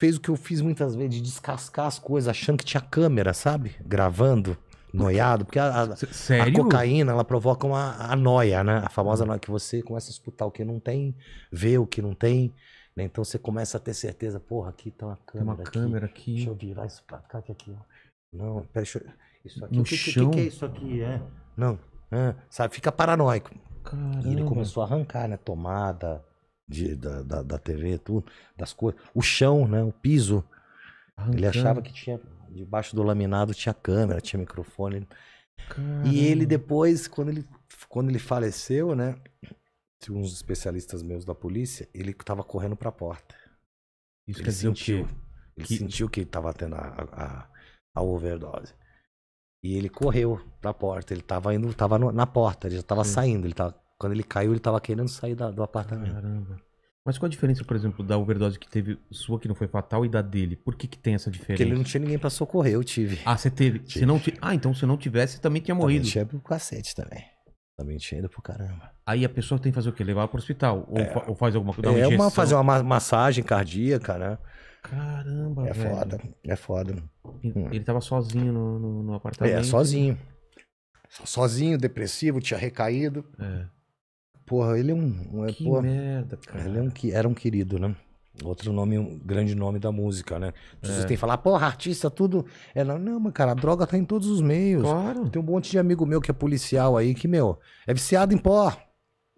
fez o que eu fiz muitas vezes, de descascar as coisas, achando que tinha câmera, sabe? Gravando, noiado. Porque a, a, Sério? a cocaína, ela provoca uma noia, né? A famosa noia, que você começa a escutar o que não tem, ver o que não tem. Né? Então você começa a ter certeza, porra, aqui tá uma câmera, tem uma câmera aqui. aqui. Deixa eu virar isso pra cá, que aqui, ó. Não, peraí, deixa eu... Isso aqui, o que, que, que é isso aqui? É? Não, é, sabe, fica paranoico. Caramba. E ele começou a arrancar, né, tomada de, da, da, da T V, tudo, das coisas. O chão, né, o piso. Arrancando. Ele achava que tinha, debaixo do laminado tinha câmera, tinha microfone. Caramba. E ele depois, quando ele, quando ele faleceu, né, tinha uns especialistas meus da polícia, ele tava correndo pra porta. Isso ele quer dizer sentiu, o quê? Ele que... sentiu que ele tava tendo a... a a overdose. E ele correu pra porta, ele tava indo, tava no, na porta, ele já tava Sim. saindo, ele tava, quando ele caiu ele tava querendo sair da, do apartamento. Caramba. Mas qual a diferença, por exemplo, da overdose que teve sua, que não foi fatal, e da dele? Por que que tem essa diferença? Porque ele não tinha ninguém pra socorrer, eu tive. Ah, você teve? Tive. Se não t... Ah, então se não tivesse, também tinha morrido. Também tinha pro cacete também. Também tinha ido pro caramba. Aí a pessoa tem que fazer o quê? Levar pro hospital? Ou, é. fa ou faz alguma coisa? É, uma, fazer uma ma massagem cardíaca, né? Caramba, é velho. É foda, é foda. Ele tava sozinho no, no, no apartamento? É, sozinho. Sozinho, depressivo, tinha recaído. É. Porra, ele é um... um que é, porra, merda, cara. Ele é um, era um querido, né? Outro nome, um grande nome da música, né? Vocês é. têm que falar, porra, artista, tudo. É, não, não, mas cara, a droga tá em todos os meios. Claro. Tem um monte de amigo meu que é policial aí, que, meu, é viciado em pó.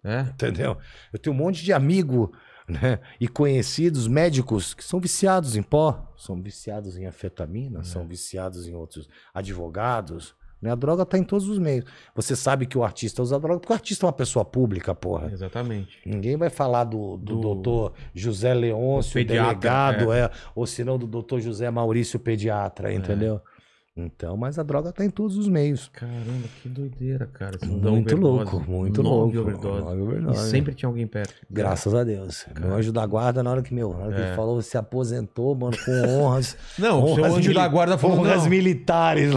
É? Entendeu? Eu tenho um monte de amigo, né? E conhecidos médicos que são viciados em pó, são viciados em anfetamina, é. são viciados em outros advogados. Né? A droga tá em todos os meios. Você sabe que o artista usa droga, porque o artista é uma pessoa pública, porra. Exatamente. Ninguém vai falar do, do, do... doutor José Leôncio, o delegado, é. É, ou senão do doutor José Maurício, pediatra, entendeu? É. Então, mas a droga tá em todos os meios. Caramba, que doideira, cara. Isso muito louco, muito louco. Overdose. E sempre tinha alguém perto. Graças a Deus. Caramba. Meu anjo da guarda, na hora que, meu, na hora que é. ele falou, se aposentou, mano, com honras. Não, honras seu anjo da guarda falou. Honras não. militares.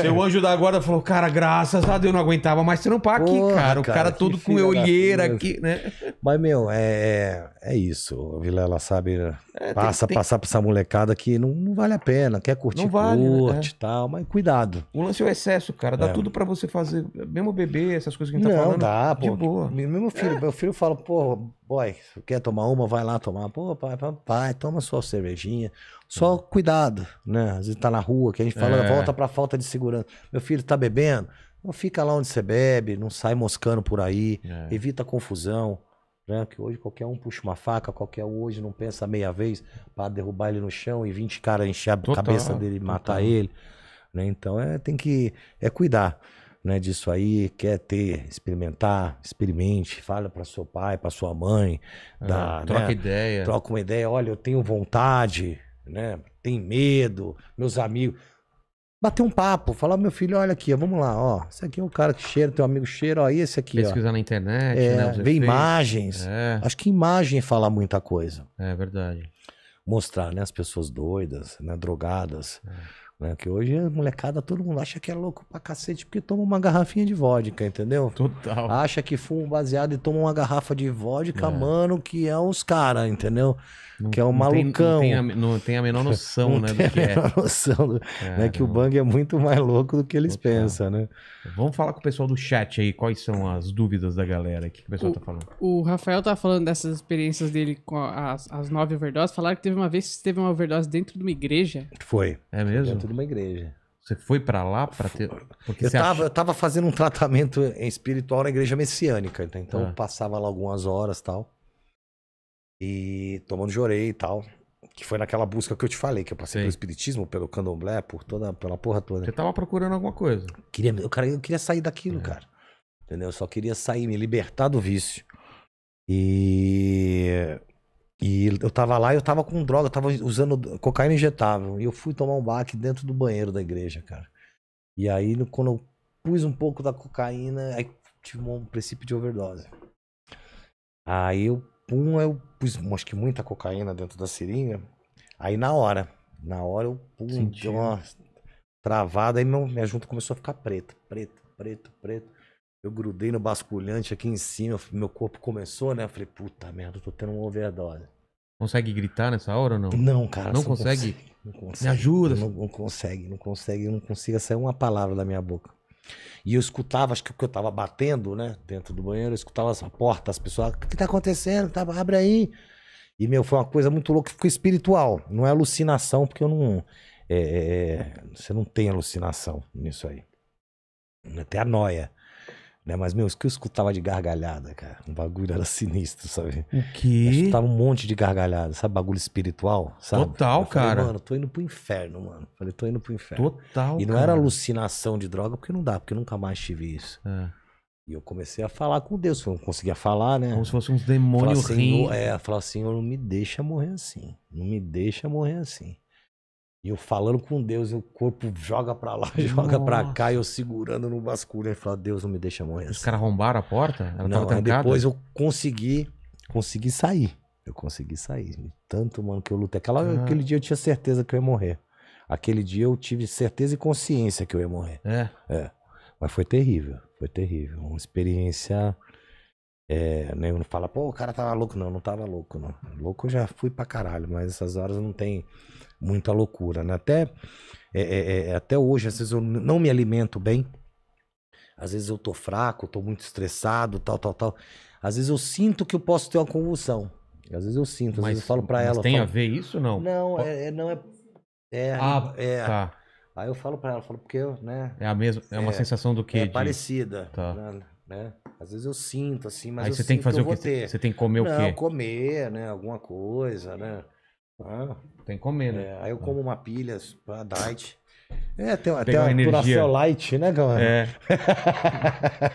Seu anjo da guarda falou, cara, graças a Deus, não aguentava mais trampar aqui, porra, cara. O cara, cara todo com olheira aqui, né? Mas, meu, é, é isso. Vilela, sabe? É, passa, tem, tem... passar pra essa molecada que não, não vale a pena. Quer curtir, não vale, curte e né? tal. Mas cuidado. O lance é o excesso, cara. Dá é. tudo pra você fazer. Mesmo beber, essas coisas que a gente não, tá falando. Não, dá, pô. De boa. Meu filho, é. meu filho fala, pô, boy, quer tomar uma? Vai lá tomar. Pô, pai, pai, pai toma sua cervejinha. Só é. cuidado, né? Às vezes tá na rua, que a gente fala, é. volta pra falta de segurança. Meu filho tá bebendo? Não fica lá onde você bebe, não sai moscando por aí. É. Evita a confusão. Né? Que hoje qualquer um puxa uma faca, qualquer um hoje não pensa meia vez pra derrubar ele no chão e vinte caras encher a total, cabeça dele e matar total. ele. Né? Então é, tem que é cuidar, né, disso aí. Quer ter, experimentar, experimente, fala para seu pai, para sua mãe, é, dá, troca né? ideia, troca uma ideia. Olha, eu tenho vontade, né? Tem medo, meus amigos. Bater um papo, falar, meu filho, olha aqui, vamos lá, ó. Esse aqui é o cara que cheira, teu amigo cheira, ó, esse aqui, pesquisar ó. na internet, é, né, ver imagens. É. Acho que imagem fala muita coisa. É verdade. Mostrar, né, as pessoas doidas, né, drogadas. É. Né? Que hoje a molecada, todo mundo acha que é louco pra cacete porque toma uma garrafinha de vodka, entendeu? Total. Acha que fuma baseado e toma uma garrafa de vodka, é. mano, que é os caras, entendeu? Não, que é um malucão. Tem, não, tem a, não tem a menor noção, não né? Tem do que a menor é. noção, do, é, né? Não. Que o bang é muito mais louco do que eles Total. pensam, né? Vamos falar com o pessoal do chat aí, quais são as dúvidas da galera aqui que o pessoal o, tá falando. O Rafael tá falando dessas experiências dele com as, as nove overdoses. Falaram que teve uma vez que teve uma overdose dentro de uma igreja. Foi. É mesmo? Dentro de uma igreja. Você foi pra lá para ter... Porque eu, tava, acha... eu tava fazendo um tratamento espiritual na igreja messiânica, então, então ah. eu passava lá algumas horas e tal, e tomando jorei e tal, que foi naquela busca que eu te falei, que eu passei Sim. pelo espiritismo, pelo candomblé, por toda, pela porra toda. Você tava procurando alguma coisa. Queria, eu, cara, eu queria sair daquilo, é. cara. Entendeu? Eu só queria sair, me libertar do vício. E... E eu tava lá e eu tava com droga, eu tava usando cocaína injetável. E eu fui tomar um baque dentro do banheiro da igreja, cara. E aí, quando eu pus um pouco da cocaína, aí tive um princípio de overdose. Aí eu, pum, eu pus, acho que muita cocaína dentro da seringa. Aí na hora, na hora eu, pum, Sentiu. deu uma travada. Aí meu, minha junta começou a ficar preta, preto, preto, preto. Eu grudei no basculhante aqui em cima, meu corpo começou, né? Eu falei, puta merda, eu tô tendo uma overdose. Consegue gritar nessa hora ou não? Não, cara. Não consegue? consegue? Não consegue. Me ajuda. Não, não consegue, não consegue. Eu não consigo sair uma palavra da minha boca. E eu escutava, acho que eu tava batendo, né? Dentro do banheiro, eu escutava as portas, as pessoas, o que tá acontecendo? Abre aí. E, meu, foi uma coisa muito louca, ficou espiritual. Não é alucinação, porque eu não... É, é, você não tem alucinação nisso aí. Até a noia. Né? Mas, meu, o que eu escutava de gargalhada, cara? O bagulho era sinistro, sabe? O quê? Eu escutava um monte de gargalhada, sabe? Bagulho espiritual, sabe? Total, eu falei, cara. Mano, tô indo pro inferno, mano. Falei, tô indo pro inferno. Total, E não cara. era alucinação de droga, porque não dá, porque eu nunca mais tive isso. É. E eu comecei a falar com Deus, eu não conseguia falar, né? Como se fosse um demônio rindo. É, falar assim, Senhor, não me deixa morrer assim. Não me deixa morrer assim. E eu falando com Deus, o corpo joga pra lá, joga Nossa. pra cá, e eu segurando no basculho. E falando, Deus, não me deixa morrer. Os assim. caras arrombaram a porta? Ela não, tava depois eu consegui, consegui sair. Eu consegui sair. Tanto, mano, que eu lutei. Aquela, ah. Aquele dia eu tinha certeza que eu ia morrer. Aquele dia eu tive certeza e consciência que eu ia morrer. É? É. Mas foi terrível, foi terrível. Uma experiência... É, né, eu não falo, pô, o cara tava louco. Não, não tava louco, não. Louco eu já fui pra caralho, mas essas horas não tem muita loucura, né? Até, é, é, até hoje, às vezes eu não me alimento bem. Às vezes eu tô fraco, tô muito estressado, tal, tal, tal. Às vezes eu sinto que eu posso ter uma convulsão. Às vezes eu sinto, às mas, vezes eu falo pra ela... Mas tem falo, a ver isso ou não? Não, é, é, não é... é ah, é, tá. Aí eu falo pra ela, falo porque eu, né... É a mesma, é uma é, sensação do quê? É de... parecida, tá. Né? Às vezes eu sinto, assim, mas aí eu você tem que fazer que o quê? Você tem que comer não, o quê? Comer, né? Alguma coisa, né? Ah, tem que comer, né? É, aí eu como ah. uma pilha, pra diet... É, tem até uma energia light, né, galera? É.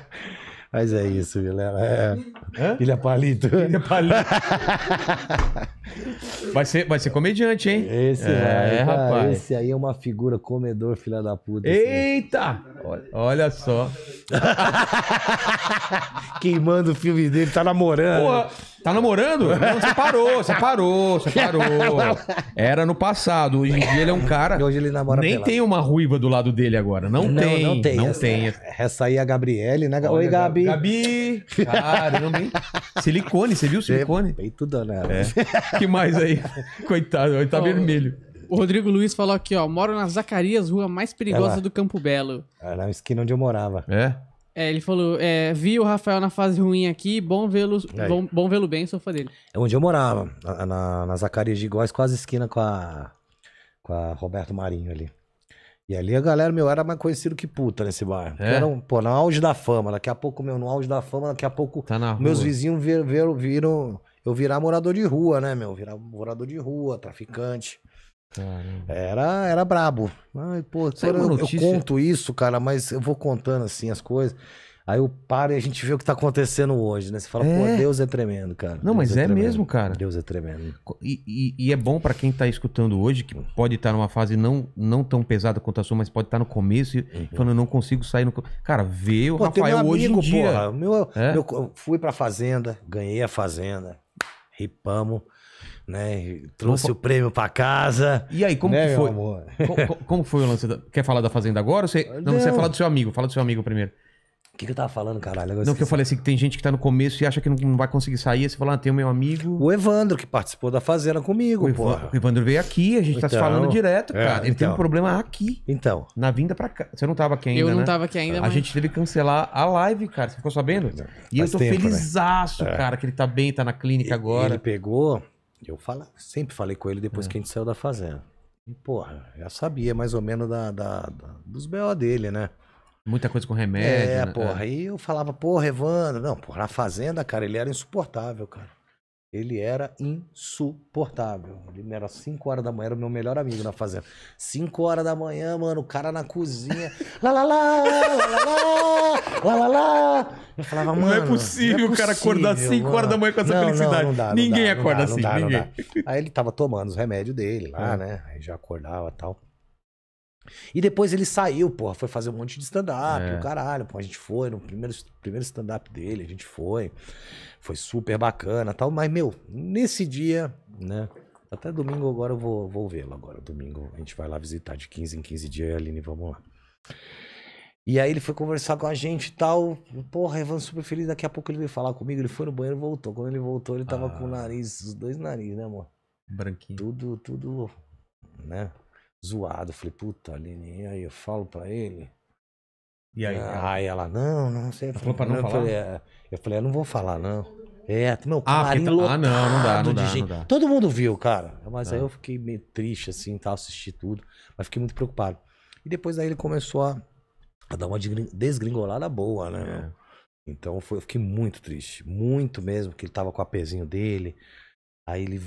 Mas é isso, Vilela. É. Pilha palito. Pilha palito. Vai ser, vai ser comediante, hein? Esse, é, aí, rapaz. Esse aí é uma figura comedor, filha da puta. Eita! Olha, olha só. Queimando o filme dele, tá namorando. Porra, tá namorando? Não, você parou, você parou, você parou. Era no passado. Hoje em dia ele é um cara... Hoje ele namora nem pelado. Tem uma ruiva do lado dele agora. Não, não tem. Não tem. Não essa, tem. Essa aí é a Gabriele, né? Olha, oi, Gabi. Gabi! Caramba, hein? Silicone, você viu o silicone? Bem tudo, né? É. Que mais aí? Coitado, ele tá oh, vermelho. O Rodrigo Luiz falou aqui, ó. Moro na Zacarias, rua mais perigosa do Campo Belo. É na esquina onde eu morava. É? É, ele falou, é, vi o Rafael na fase ruim aqui, bom vê-lo bom, bom vê-lo bem, sou fã dele. É onde eu morava, na, na Zacarias de Góes, quase esquina com a, com a Roberto Marinho ali. E ali a galera, meu, era mais conhecido que puta nesse bairro. É? Era um, pô, no auge da fama, daqui a pouco, meu, no auge da fama, daqui a pouco tá na meus rua. Vizinhos viram, viram, viram, eu virar morador de rua, né, meu, virar morador de rua, traficante. Caramba. Era, era brabo. Ai, pô, cara, eu, eu conto isso, cara, mas eu vou contando assim as coisas. Aí eu paro e a gente vê o que tá acontecendo hoje, né? Você fala, é. Pô, Deus é tremendo, cara. Não, Deus mas é, é mesmo, cara. Deus é tremendo. E, e, e é bom pra quem tá escutando hoje, que pode estar tá numa fase não, não tão pesada quanto a sua, mas pode estar tá no começo e uhum. falando, eu não consigo sair no... Cara, vê o pô, Rafael amigo, hoje em dia. Porra, meu, é? Meu, eu fui pra fazenda, ganhei a fazenda, ripamos. Né? Trouxe Opa. O prêmio pra casa. E aí, como né, que foi? Como, como foi o lance? Da... Quer falar da fazenda agora? Ou você... Não, não, você vai falar do seu amigo. Fala do seu amigo primeiro. O que, que eu tava falando, caralho? Eu não, esqueci. Que eu falei assim, que tem gente que tá no começo e acha que não, não vai conseguir sair. Você fala, ah, tem o meu amigo... O Evandro, que participou da fazenda comigo, o porra. O Evandro veio aqui, a gente então, tá se falando direto, cara. É, Ele então. Tem um problema aqui. Então. Na vinda pra cá. Você não tava aqui ainda, Eu não né? tava aqui ainda, A mas... gente teve que cancelar a live, cara. Você ficou sabendo? E Faz eu tô tempo, felizaço, né? Cara, que ele tá bem, tá na clínica agora. Ele pegou... Eu falo, sempre falei com ele depois é. Que a gente saiu da fazenda. E, porra, já sabia mais ou menos da, da, da, dos B O dele, né? Muita coisa com remédio. É, né? Porra. Aí é. Eu falava, porra, Evandro. Não, porra, na fazenda, cara, ele era insuportável, cara. Ele era insuportável. Ele era cinco horas da manhã, era o meu melhor amigo na fazenda. cinco horas da manhã, mano, o cara na cozinha. Lá, lá, lá, lá, lá, lá, lá, lá. Eu falava, mano, não é possível não é o cara possível, acordar cinco horas da manhã com essa não, felicidade. Não, não dá, não ninguém dá, acorda não dá, assim, não dá, ninguém. Não dá. Aí ele tava tomando os remédios dele lá, é. Né? Aí já acordava e tal. E depois ele saiu, porra, foi fazer um monte de stand-up, é. O caralho, porra, a gente foi no primeiro, primeiro stand-up dele, a gente foi, foi super bacana tal, mas, meu, nesse dia, né, até domingo agora eu vou, vou vê-lo agora, domingo a gente vai lá visitar de quinze em quinze dias, e a Aline, vamos lá. E aí ele foi conversar com a gente e tal, porra, Evan super feliz, daqui a pouco ele veio falar comigo, ele foi no banheiro e voltou, quando ele voltou ele tava ah. com o nariz, os dois narizes, né, amor? Branquinho. Tudo, tudo, né? Zoado, eu falei, puta, Aline, e aí eu falo pra ele? E aí? Ah, aí ela, não, não sei. Ela falou pra não, não falar? Eu falei, é. eu falei, eu não vou falar, não. É, meu camarim ah, lotado tá... ah, não, não dá, não dá, gente... não dá. Todo mundo viu, cara. Mas não. Aí eu fiquei meio triste, assim, tá, assisti tudo. Mas fiquei muito preocupado. E depois aí ele começou a, a dar uma desgringolada boa, né? É. Então foi... eu fiquei muito triste, muito mesmo, porque ele tava com o apezinho dele. Aí ele...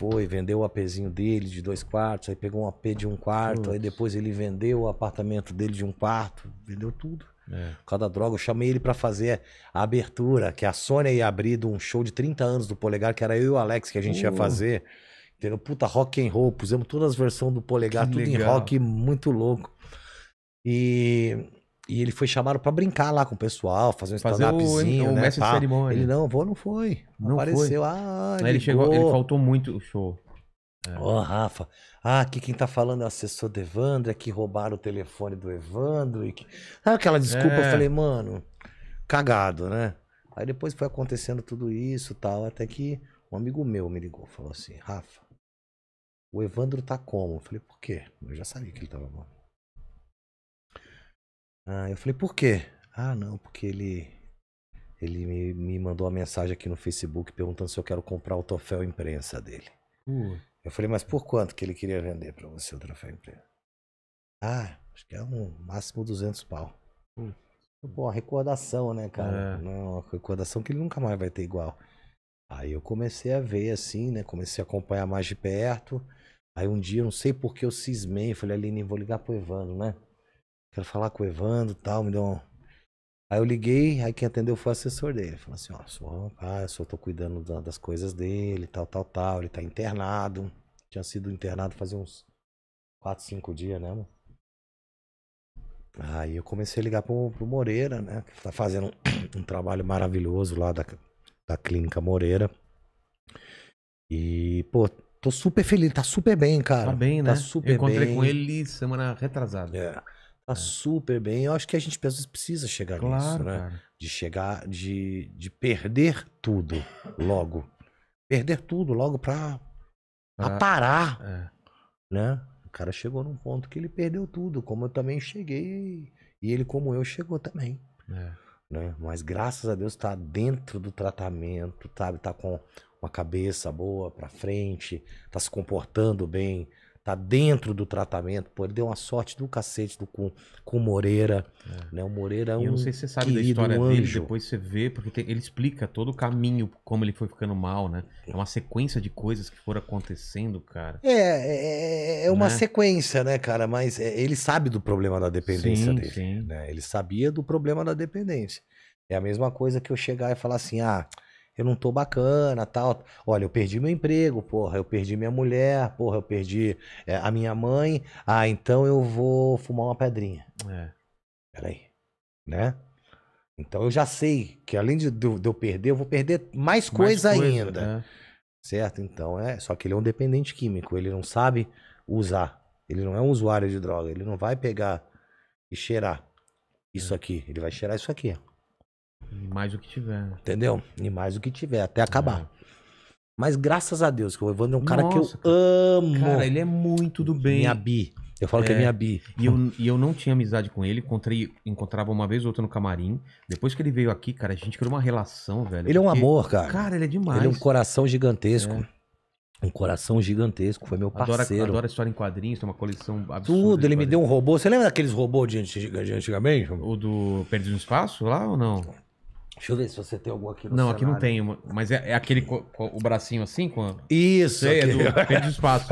Foi, vendeu o apezinho dele de dois quartos, aí pegou um AP de um quarto, Nossa. Aí depois ele vendeu o apartamento dele de um quarto, vendeu tudo. É. Por causa da droga, eu chamei ele pra fazer a abertura, que a Sônia ia abrir de um show de trinta anos do Polegar, que era eu e o Alex que a gente uh. ia fazer. Entendeu? Puta, rock and roll, pusemos todas as versões do Polegar, que tudo legal. Em rock, muito louco. E... E ele foi chamado pra brincar lá com o pessoal, fazer um stand-upzinho, né? Mestre de cerimônia. Ele não, vou, não foi. Não apareceu. Foi. Ah, ele, ele chegou, ele faltou muito o show. Ó, é. Oh, Rafa. Ah, aqui quem tá falando é o assessor do Evandro, é que roubaram o telefone do Evandro. E que... Ah, aquela desculpa, é. Eu falei, mano, cagado, né? Aí depois foi acontecendo tudo isso e tal, até que um amigo meu me ligou, falou assim, Rafa, o Evandro tá como? Eu falei, por quê? Eu já sabia que ele tava bom. Ah, eu falei, por quê? Ah, não, porque ele Ele me, me mandou uma mensagem aqui no Facebook perguntando se eu quero comprar o troféu imprensa dele. Uh. Eu falei, mas por quanto que ele queria vender pra você o troféu imprensa? Ah, acho que é um máximo duzentos pau. Uh. Pô, uma recordação, né, cara? É. Não, uma recordação que ele nunca mais vai ter igual. Aí eu comecei a ver assim, né? Comecei a acompanhar mais de perto. Aí um dia, não sei por que eu cismei. Eu falei, Aline, vou ligar pro Evandro, né? Quero falar com o Evandro e tal, me deu um... Aí eu liguei, aí quem atendeu foi o assessor dele. Ele falou assim, ó, sou, ah, eu só tô cuidando da, das coisas dele, tal, tal, tal. Ele tá internado. Tinha sido internado fazia uns quatro, cinco dias, né, mano? Aí eu comecei a ligar pro, pro Moreira, né? Que tá fazendo um, um trabalho maravilhoso lá da, da Clínica Moreira. E, pô, tô super feliz, tá super bem, cara. Tá bem, né? Tá super bem. Eu encontrei bem com ele semana retrasada. É. Tá super bem. Eu acho que a gente precisa chegar claro, nisso, né? Cara. De chegar, de, de perder tudo logo. Perder tudo logo pra, pra... aparar, é. Né? O cara chegou num ponto que ele perdeu tudo, como eu também cheguei. E ele, como eu, chegou também. É. Né? Mas graças a Deus tá dentro do tratamento, sabe? Tá com uma cabeça boa pra frente, tá se comportando bem. Tá dentro do tratamento, pô, ele deu uma sorte do cacete do, com, com o Moreira, é. Né, o Moreira é um eu não sei se você sabe da história um dele, depois você vê, porque tem, ele explica todo o caminho, como ele foi ficando mal, né, é uma sequência de coisas que foram acontecendo, cara. É, é, é uma né? sequência, né, cara, mas é, ele sabe do problema da dependência sim, dele, sim. Né, ele sabia do problema da dependência, é a mesma coisa que eu chegar e falar assim, ah... Eu não tô bacana, tal. Olha, eu perdi meu emprego, porra. Eu perdi minha mulher, porra. Eu perdi é, a minha mãe. Ah, então eu vou fumar uma pedrinha. É. Peraí. Né? Então eu já sei que além de, de, de eu perder, eu vou perder mais, mais coisa, coisa ainda. Né? Certo? Então é. Só que ele é um dependente químico. Ele não sabe usar. Ele não é um usuário de droga. Ele não vai pegar e cheirar isso é. aqui. Ele vai cheirar isso aqui, ó. E mais o que tiver. Entendeu? E mais o que tiver, até acabar. É. Mas graças a Deus, que o Evandro é um cara Nossa, que eu amo. Cara, ele é muito do bem. Minha bi. Eu falo é. que é minha bi. E eu, e eu não tinha amizade com ele. Encontrei, encontrava uma vez ou outra no camarim. Depois que ele veio aqui, cara, a gente criou uma relação, velho. Ele porque... é um amor, cara. Cara, ele é demais. Ele é um coração gigantesco. É. Um coração gigantesco, foi meu parceiro. Adora, adora história em quadrinhos, tem uma coleção absurda. Tudo, ele me deu um robô. Você lembra daqueles robôs de antigamente? O do Perdido no Espaço lá ou não? Deixa eu ver se você tem algum aqui no cenário. Não, aqui não tem, mas é, é aquele com, com o bracinho assim? Com... Isso! Sei, é do Perdido no Espaço.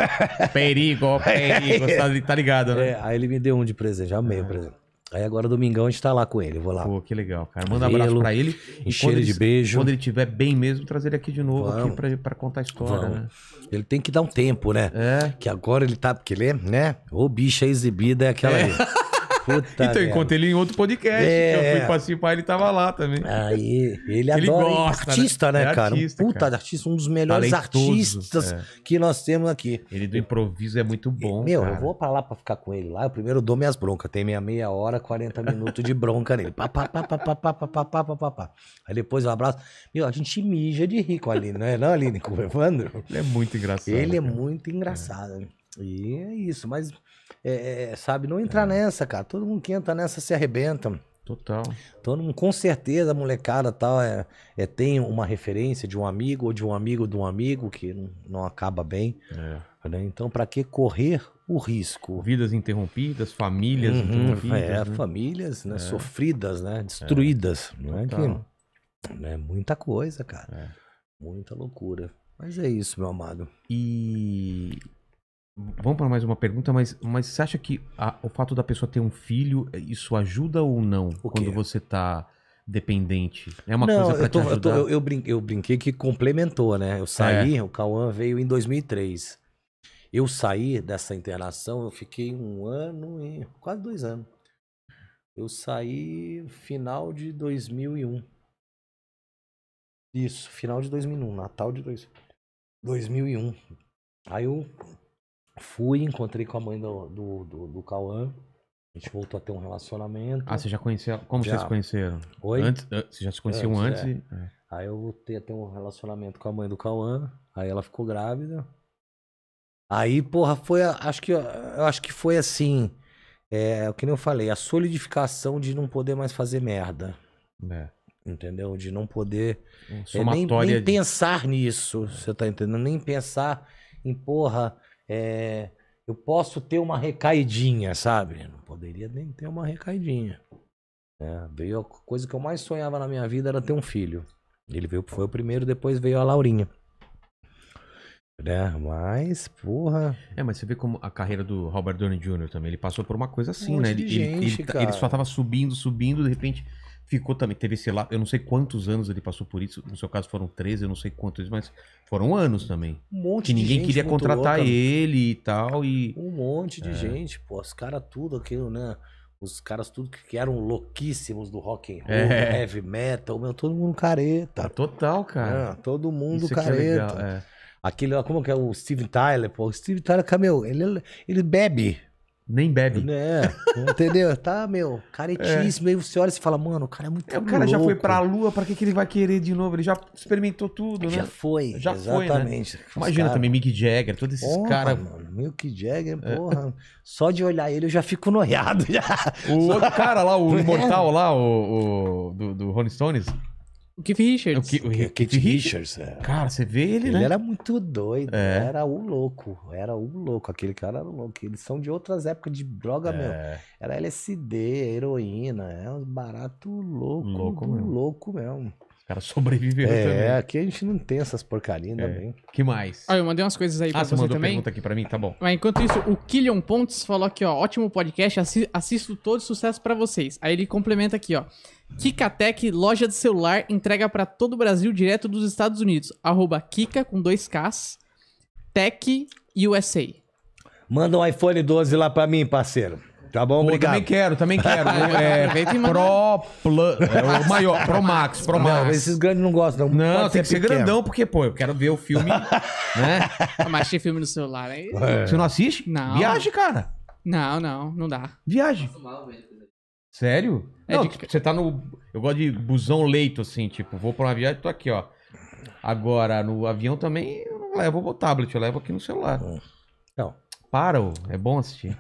Perigo, perigo, tá ligado, né? É, aí ele me deu um de presente, amei o presente. Aí agora domingão a gente tá lá com ele, eu vou lá. Pô, que legal, cara. Manda um abraço pra ele. Encher ele de beijo. Quando ele estiver bem mesmo, trazer ele aqui de novo aqui pra, pra contar a história, né? Ele tem que dar um tempo, né? É. Que agora ele tá, porque ele é, né? Ô bicha exibida é aquela é. ali. Puta então, eu encontrei ele em outro podcast, é, que eu fui participar, ele tava lá também. Aí, ele, ele adora. Gosta, artista, né, né é cara? Artista, um puta cara. artista, um dos melhores Talentoso, artistas é. que nós temos aqui. Ele do improviso é muito bom, Meu, cara. eu vou pra lá pra ficar com ele lá, eu primeiro dou minhas broncas, tem minha meia hora, quarenta minutos de bronca nele. Pá, pá, pá, pá, pá, pá, pá, pá, pá, pá, pá. Aí depois eu abraço. Meu, a gente mija de rir com a Aline, não é não, Aline? Com o Evandro? Ele é muito engraçado. Ele é cara. muito engraçado, é. E é isso, mas é, é, sabe, não entrar é. nessa, cara. Todo mundo que entra nessa se arrebenta. Total. Todo mundo, com certeza, a molecada tal, é, é, tem uma referência de um amigo ou de um amigo de um amigo que não, não acaba bem. É. Né? Então, pra que correr o risco? Vidas interrompidas, famílias uhum, interrompidas. É, né? famílias né, é. sofridas, né? Destruídas. É. Não é que, né? Muita coisa, cara. É. Muita loucura. Mas é isso, meu amado. E... Vamos para mais uma pergunta, mas, mas você acha que a, o fato da pessoa ter um filho, isso ajuda ou não quando você tá dependente? É uma não, coisa para te ajudar? Eu, tô, eu, brinquei, eu brinquei que complementou, né? Eu saí, é. o Cauã veio em dois mil e três. Eu saí dessa internação, eu fiquei um ano, e, quase dois anos. Eu saí final de dois mil e um. Isso, final de dois mil e um, Natal de dois mil e um. Aí eu... Fui, encontrei com a mãe do, do, do, do Cauã. A gente voltou a ter um relacionamento. Ah, você já conhecia? Como já. vocês se conheceram? Oi? Antes, vocês já se conheciam antes? antes é. E... É. Aí eu voltei a ter um relacionamento com a mãe do Cauã. Aí ela ficou grávida. Aí, porra, foi. Acho que, eu acho que foi assim. É o que nem eu falei, a solidificação de não poder mais fazer merda. É. entendeu? De não poder é, nem, nem de... pensar nisso, você tá entendendo? Nem pensar em, porra, é, eu posso ter uma recaidinha, sabe? Não poderia nem ter uma recaidinha. É, veio a coisa que eu mais sonhava na minha vida era ter um filho. Ele veio, foi o primeiro, depois veio a Laurinha. Né? Mas, porra... É, mas você vê como a carreira do Robert Downey Júnior também, ele passou por uma coisa assim, um né? Ele, gente, ele, ele, ele só tava subindo, subindo, de repente ficou também, teve sei lá, eu não sei quantos anos ele passou por isso, no seu caso foram treze, eu não sei quantos, mas foram anos também. Um monte que de ninguém gente queria contratar louca. Ele e tal, e... Um monte de é. gente, pô, os caras tudo aquilo, né? Os caras tudo que eram louquíssimos do rock and roll, é. heavy metal, meu, todo mundo careta. Total, cara. É, todo mundo isso careta. É legal, é. Aquele, como que é o Steve Tyler, pô? O Steve Tyler, meu, ele, ele bebe. Nem bebe. É, entendeu? Tá, meu, caretíssimo. É. Aí você olha e fala, mano, o cara é muito é, O cara louco. Já foi pra lua, pra que, que ele vai querer de novo? Ele já experimentou tudo, já né? Foi, já foi, exatamente. Né? Imagina cara... também Mick Jagger, todos esses caras... Mick Jagger, porra. É. Só de olhar ele eu já fico noiado. Já. O Só... outro cara lá, o imortal lá, o, o do, do Rolling Stones... O Keith Richards. O Keith Richards, é. Cara, você vê ele, ele né? Ele era muito doido, é. era o louco, era o louco, aquele cara era o louco. Eles são de outras épocas de droga, é. mesmo. Era L S D, heroína, é um barato louco, louco mesmo. Louco mesmo. Os caras sobreviveram é, também. É, aqui a gente não tem essas porcarinhas é. também. Que mais? Ah, eu mandei umas coisas aí pra ah, você, você mandou também. Pergunta aqui pra mim, tá bom. Mas enquanto isso, o Killian Pontes falou aqui, ó, ótimo podcast, assi assisto todo, sucesso pra vocês. Aí ele complementa aqui, ó. KikaTech, loja de celular, entrega para todo o Brasil, direto dos Estados Unidos. Arroba Kika, com dois Ks, Tech U S A. Manda um iPhone doze lá para mim, parceiro. Tá bom, pô, obrigado. Também quero, também quero. é, Pro Plus, é o maior, Pro Max, Pro Max. Não, esses grandes não gostam. Não, não tem ser que ser pequeno. Grandão, porque, pô, eu quero ver o filme, né? Mas tem filme no celular, aí... É. Você não assiste? Não. Viaje, cara. Não, não, não dá. Viaje. Sério? É não, de... tipo, você tá no... Eu gosto de busão leito, assim, tipo, vou pra uma viagem, tô aqui, ó. Agora, no avião também, eu não levo o tablet, eu levo aqui no celular. Não. Para, ô. É bom assistir.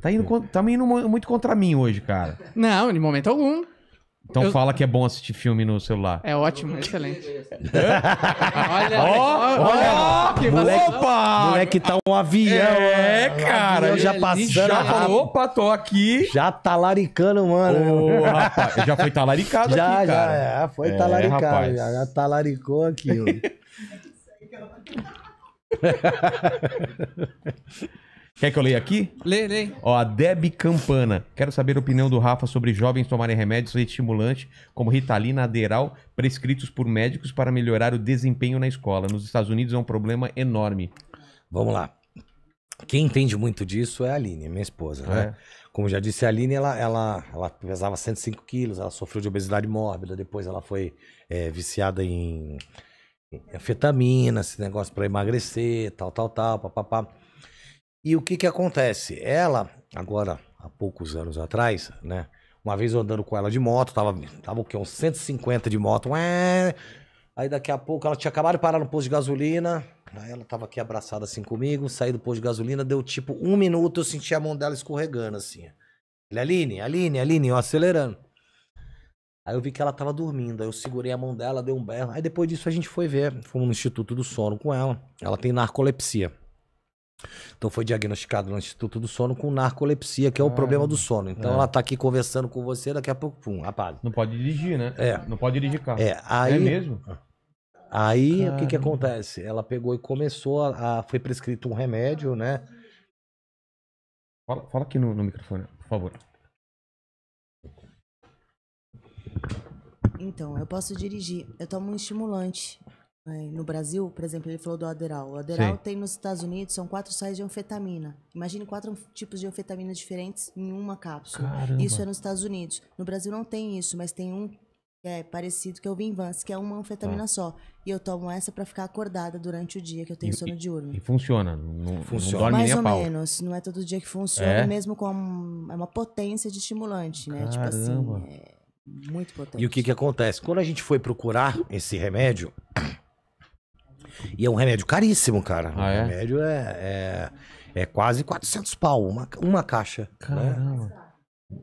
tá, indo, tá indo muito contra mim hoje, cara. Não, de momento algum. Então eu... fala que é bom assistir filme no celular. É ótimo, excelente. olha, oh, olha, oh, que moleque, opa! Moleque tá um avião. É, mano, cara. Um avião já passando. Já falou, opa, tô aqui. Já talaricando, mano. Oh, rapaz, já foi talaricado já, aqui, já, cara. Já, já foi é, talaricado. Já, já talaricou aqui. Quer que eu leia aqui? Lê, lê. Ó, a Deb Campana. Quero saber a opinião do Rafa sobre jovens tomarem remédios estimulantes como Ritalina, Adderall, prescritos por médicos para melhorar o desempenho na escola. Nos Estados Unidos é um problema enorme. Vamos lá. Quem entende muito disso é a Aline, minha esposa, né? É. Como já disse, a Aline, ela, ela, ela pesava cento e cinco quilos, ela sofreu de obesidade mórbida, depois ela foi é, viciada em anfetamina, esse negócio para emagrecer, tal, tal, tal, papapá. E o que que acontece? Ela, agora, há poucos anos atrás, né? Uma vez eu andando com ela de moto, tava, tava o quê? Uns cento e cinquenta de moto. Ué! Aí daqui a pouco ela tinha acabado de parar no posto de gasolina. Aí ela tava aqui abraçada assim comigo, saí do posto de gasolina, deu tipo um minuto, eu senti a mão dela escorregando assim. Ele, Aline, Aline, Aline, eu acelerando. Aí eu vi que ela tava dormindo, aí eu segurei a mão dela, dei um berro. Aí depois disso a gente foi ver, fomos no Instituto do Sono com ela. Ela tem narcolepsia. Então foi diagnosticado no Instituto do Sono com narcolepsia, que é o ah, problema do sono. Então é. ela tá aqui conversando com você, daqui a pouco, pum, rapaz. Não pode dirigir, né? É. Não pode dirigir carro. É, aí, é mesmo? Aí Caramba. o que que acontece? Ela pegou e começou, a, a foi prescrito um remédio, né? Fala, fala aqui no, no microfone, por favor. Então, eu posso dirigir. Eu tomo um estimulante. No Brasil, por exemplo, ele falou do Adderall. O Adderall Sim. tem nos Estados Unidos, são quatro sais de anfetamina. Imagine quatro tipos de anfetamina diferentes em uma cápsula. Caramba. Isso é nos Estados Unidos. No Brasil não tem isso, mas tem um que é parecido, que é o Vinvance, que é uma anfetamina ah. só. E eu tomo essa pra ficar acordada durante o dia, que eu tenho e, sono diurno. E funciona? Não, funciona. Não dorme mais nem ou a pau. menos. Não é todo dia que funciona, é? mesmo com uma, uma potência de estimulante, né? Caramba. Tipo assim, é muito potente. E o que que acontece? Quando a gente foi procurar esse remédio... E é um remédio caríssimo, cara. Ah, o é? remédio é, é, é quase quatrocentos pau, uma, uma caixa. Caramba. Né?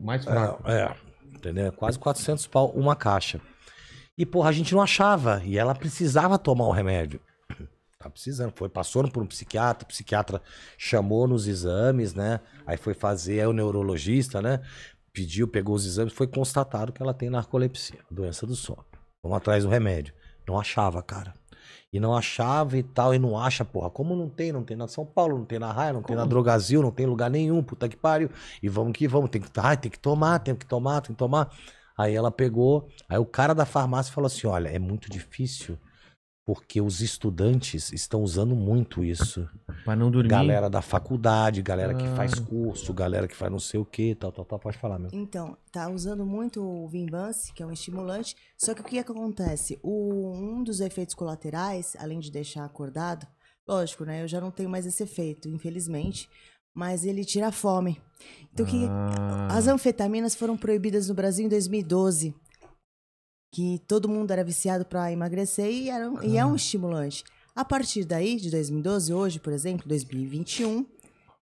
Mais fraco. É, é. entendeu? Quase quatrocentos pau uma caixa. E, porra, a gente não achava. E ela precisava tomar o remédio. Tá precisando. Foi, passou por um psiquiatra, o psiquiatra chamou nos exames, né? Aí foi fazer, aí o neurologista, né? Pediu, pegou os exames, foi constatado que ela tem narcolepsia, doença do sono. Vamos atrás do remédio. Não achava, cara. E não achava e tal, e não acha, porra. Como não tem? Não tem na São Paulo, não tem na Raia, não tem na Drogasil, não tem lugar nenhum, puta que pariu. E vamos que vamos, tem que, ai, tem que tomar, tem que tomar, tem que tomar. Aí ela pegou, aí o cara da farmácia falou assim, olha, é muito difícil, porque os estudantes estão usando muito isso. Pra não dormir. Galera da faculdade, galera ah. que faz curso, galera que faz não sei o que, tal, tal, tal, pode falar mesmo. Então, tá usando muito o Vyvanse, que é um estimulante, só que o que acontece? O, um dos efeitos colaterais, além de deixar acordado, lógico, né? Eu já não tenho mais esse efeito, infelizmente, mas ele tira a fome. Então, ah. que, as anfetaminas foram proibidas no Brasil em dois mil e doze, que todo mundo era viciado para emagrecer e, era, ah. e é um estimulante. A partir daí, de dois mil e doze, hoje, por exemplo, dois mil e vinte e um,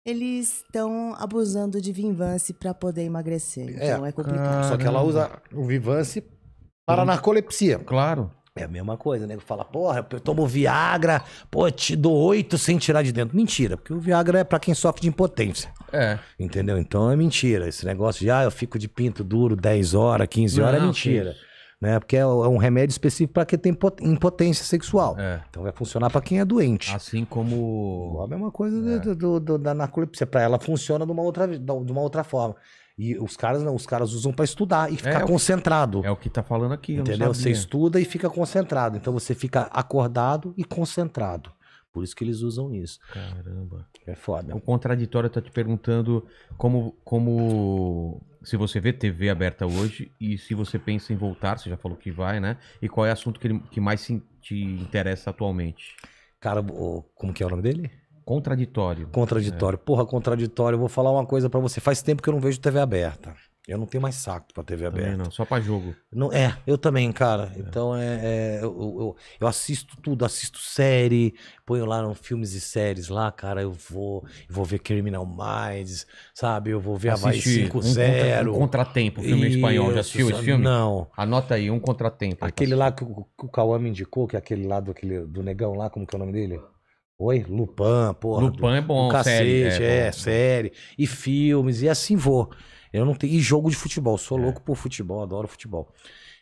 eles estão abusando de Vyvanse para poder emagrecer. Então é, é complicado. Caramba. Só que ela usa o Vyvanse para a narcolepsia. Claro. É a mesma coisa, né? Fala, porra, eu tomo Viagra, pô, eu te dou oito sem tirar de dentro. Mentira, porque o Viagra é pra quem sofre de impotência. É. Entendeu? Então é mentira. Esse negócio de, ah, eu fico de pinto duro dez horas, quinze horas, não, é mentira. Filho. Né? Porque é um remédio específico para quem tem impotência sexual. É. Então vai funcionar para quem é doente. Assim como... A mesma coisa é. do, do, do, da narcolepsia. Para ela funciona de uma outra, de uma outra forma. E os caras não, os caras usam para estudar e ficar é, é concentrado. Que, é o que tá falando aqui. Entendeu? Você estuda e fica concentrado. Então você fica acordado e concentrado. Por isso que eles usam isso. Caramba. É foda. O Contraditório tá te perguntando como... como... se você vê T V aberta hoje e se você pensa em voltar, você já falou que vai, né? E qual é o assunto que, ele, que mais te interessa atualmente? Cara, como que é o nome dele? Contraditório. Contraditório. É. Porra, Contraditório, eu vou falar uma coisa pra você. Faz tempo que eu não vejo T V aberta. Eu não tenho mais saco pra T V também aberta. Não, só pra jogo. Não, é, eu também, cara. É. Então, é, é eu, eu, eu assisto tudo, assisto série, ponho lá no filmes e séries lá, cara, eu vou eu vou ver Criminal Minds, sabe? Eu vou ver Havaí cinco zero. Um, um Contratempo, filme e... espanhol. Já assistiu esse filme? Não. Anota aí, Um Contratempo. Aquele lá que o, que o Cauã me indicou, que é aquele lá do, aquele, do negão lá, como que é o nome dele? Oi? Lupin, porra. Lupin do, é bom, cacete, série. É, é, é, série. E filmes, e assim vou. Eu não tenho. E jogo de futebol, sou é. louco por futebol, adoro futebol.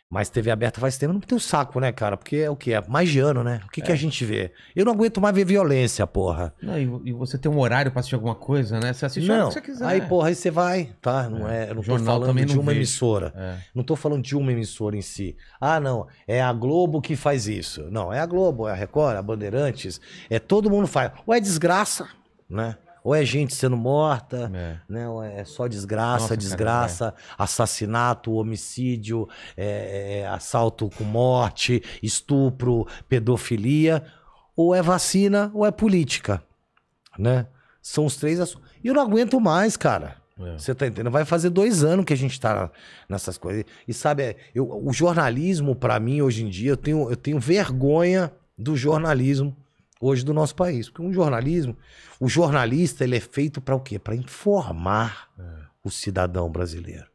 Mas T V aberta faz tempo, não tem o saco, né, cara? Porque é o que? É mais de ano, né? O que, é. que a gente vê? Eu não aguento mais ver violência, porra. Não, e, e você tem um horário pra assistir alguma coisa, né? Você assiste o que você quiser. Aí, porra, aí você vai, tá? Não é. é eu não tô falando de uma vejo. emissora. É. Não tô falando de uma emissora em si. Ah, não, é a Globo que faz isso. Não, é a Globo, é a Record, é a Bandeirantes. É todo mundo faz. Ou é desgraça, né? Ou é gente sendo morta, é. né? Ou é só desgraça, Nossa, desgraça, cara, é. assassinato, homicídio, é, é, assalto com morte, estupro, pedofilia. Ou é vacina, ou é política, né? São os três assuntos. E eu não aguento mais, cara. É. Você tá entendendo? Vai fazer dois anos que a gente tá nessas coisas. E sabe, eu, o jornalismo, pra mim, hoje em dia, eu tenho, eu tenho vergonha do jornalismo hoje do nosso país, porque um jornalismo, o jornalista, ele é feito para o quê? Para informar é. o cidadão brasileiro,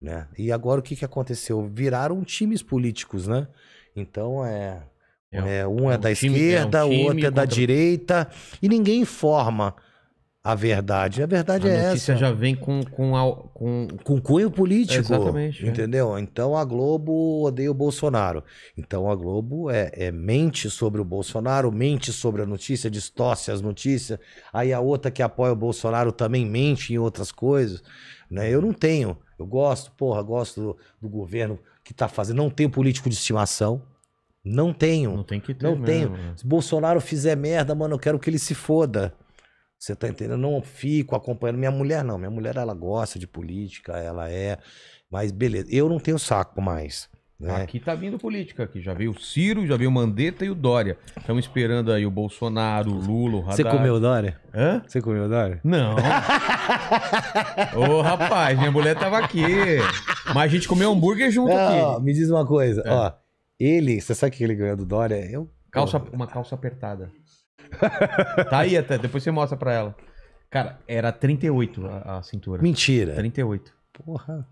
né? E agora o que que aconteceu? Viraram times políticos, né? Então é, é, é um é, é da time, esquerda, é um o outro é da contra... direita e ninguém informa a verdade. A verdade a é essa. A notícia já vem com com a, com... com cunho político, é exatamente, entendeu? É. Então a Globo odeia o Bolsonaro. Então a Globo é, é mente sobre o Bolsonaro, mente sobre a notícia, distorce as notícias. Aí a outra que apoia o Bolsonaro também mente em outras coisas, né? Eu não tenho. Eu gosto, porra, gosto do, do governo que tá fazendo. Não tenho político de estimação. Não tenho. Não tem que ter. Não mesmo, tenho. Né? Se Bolsonaro fizer merda, mano, eu quero que ele se foda. Você tá entendendo? Eu não fico acompanhando. Minha mulher não. Minha mulher, ela gosta de política, ela é... Mas beleza, eu não tenho saco mais. Né? Aqui tá vindo política aqui. Já veio o Ciro, já veio o Mandetta e o Dória. Estamos esperando aí o Bolsonaro, o Lula, o Haddad. Você comeu o Dória? Hã? Você comeu o Dória? Não. Ô, oh, rapaz, minha mulher tava aqui. Mas a gente comeu hambúrguer junto não, aqui. Ó, me diz uma coisa. É. Ó, ele... Você sabe o que ele ganhou do Dória? Eu... Calça, uma calça apertada. Tá aí até, depois você mostra pra ela. Cara, era trinta e oito a, a cintura. Mentira. trinta e oito. Porra.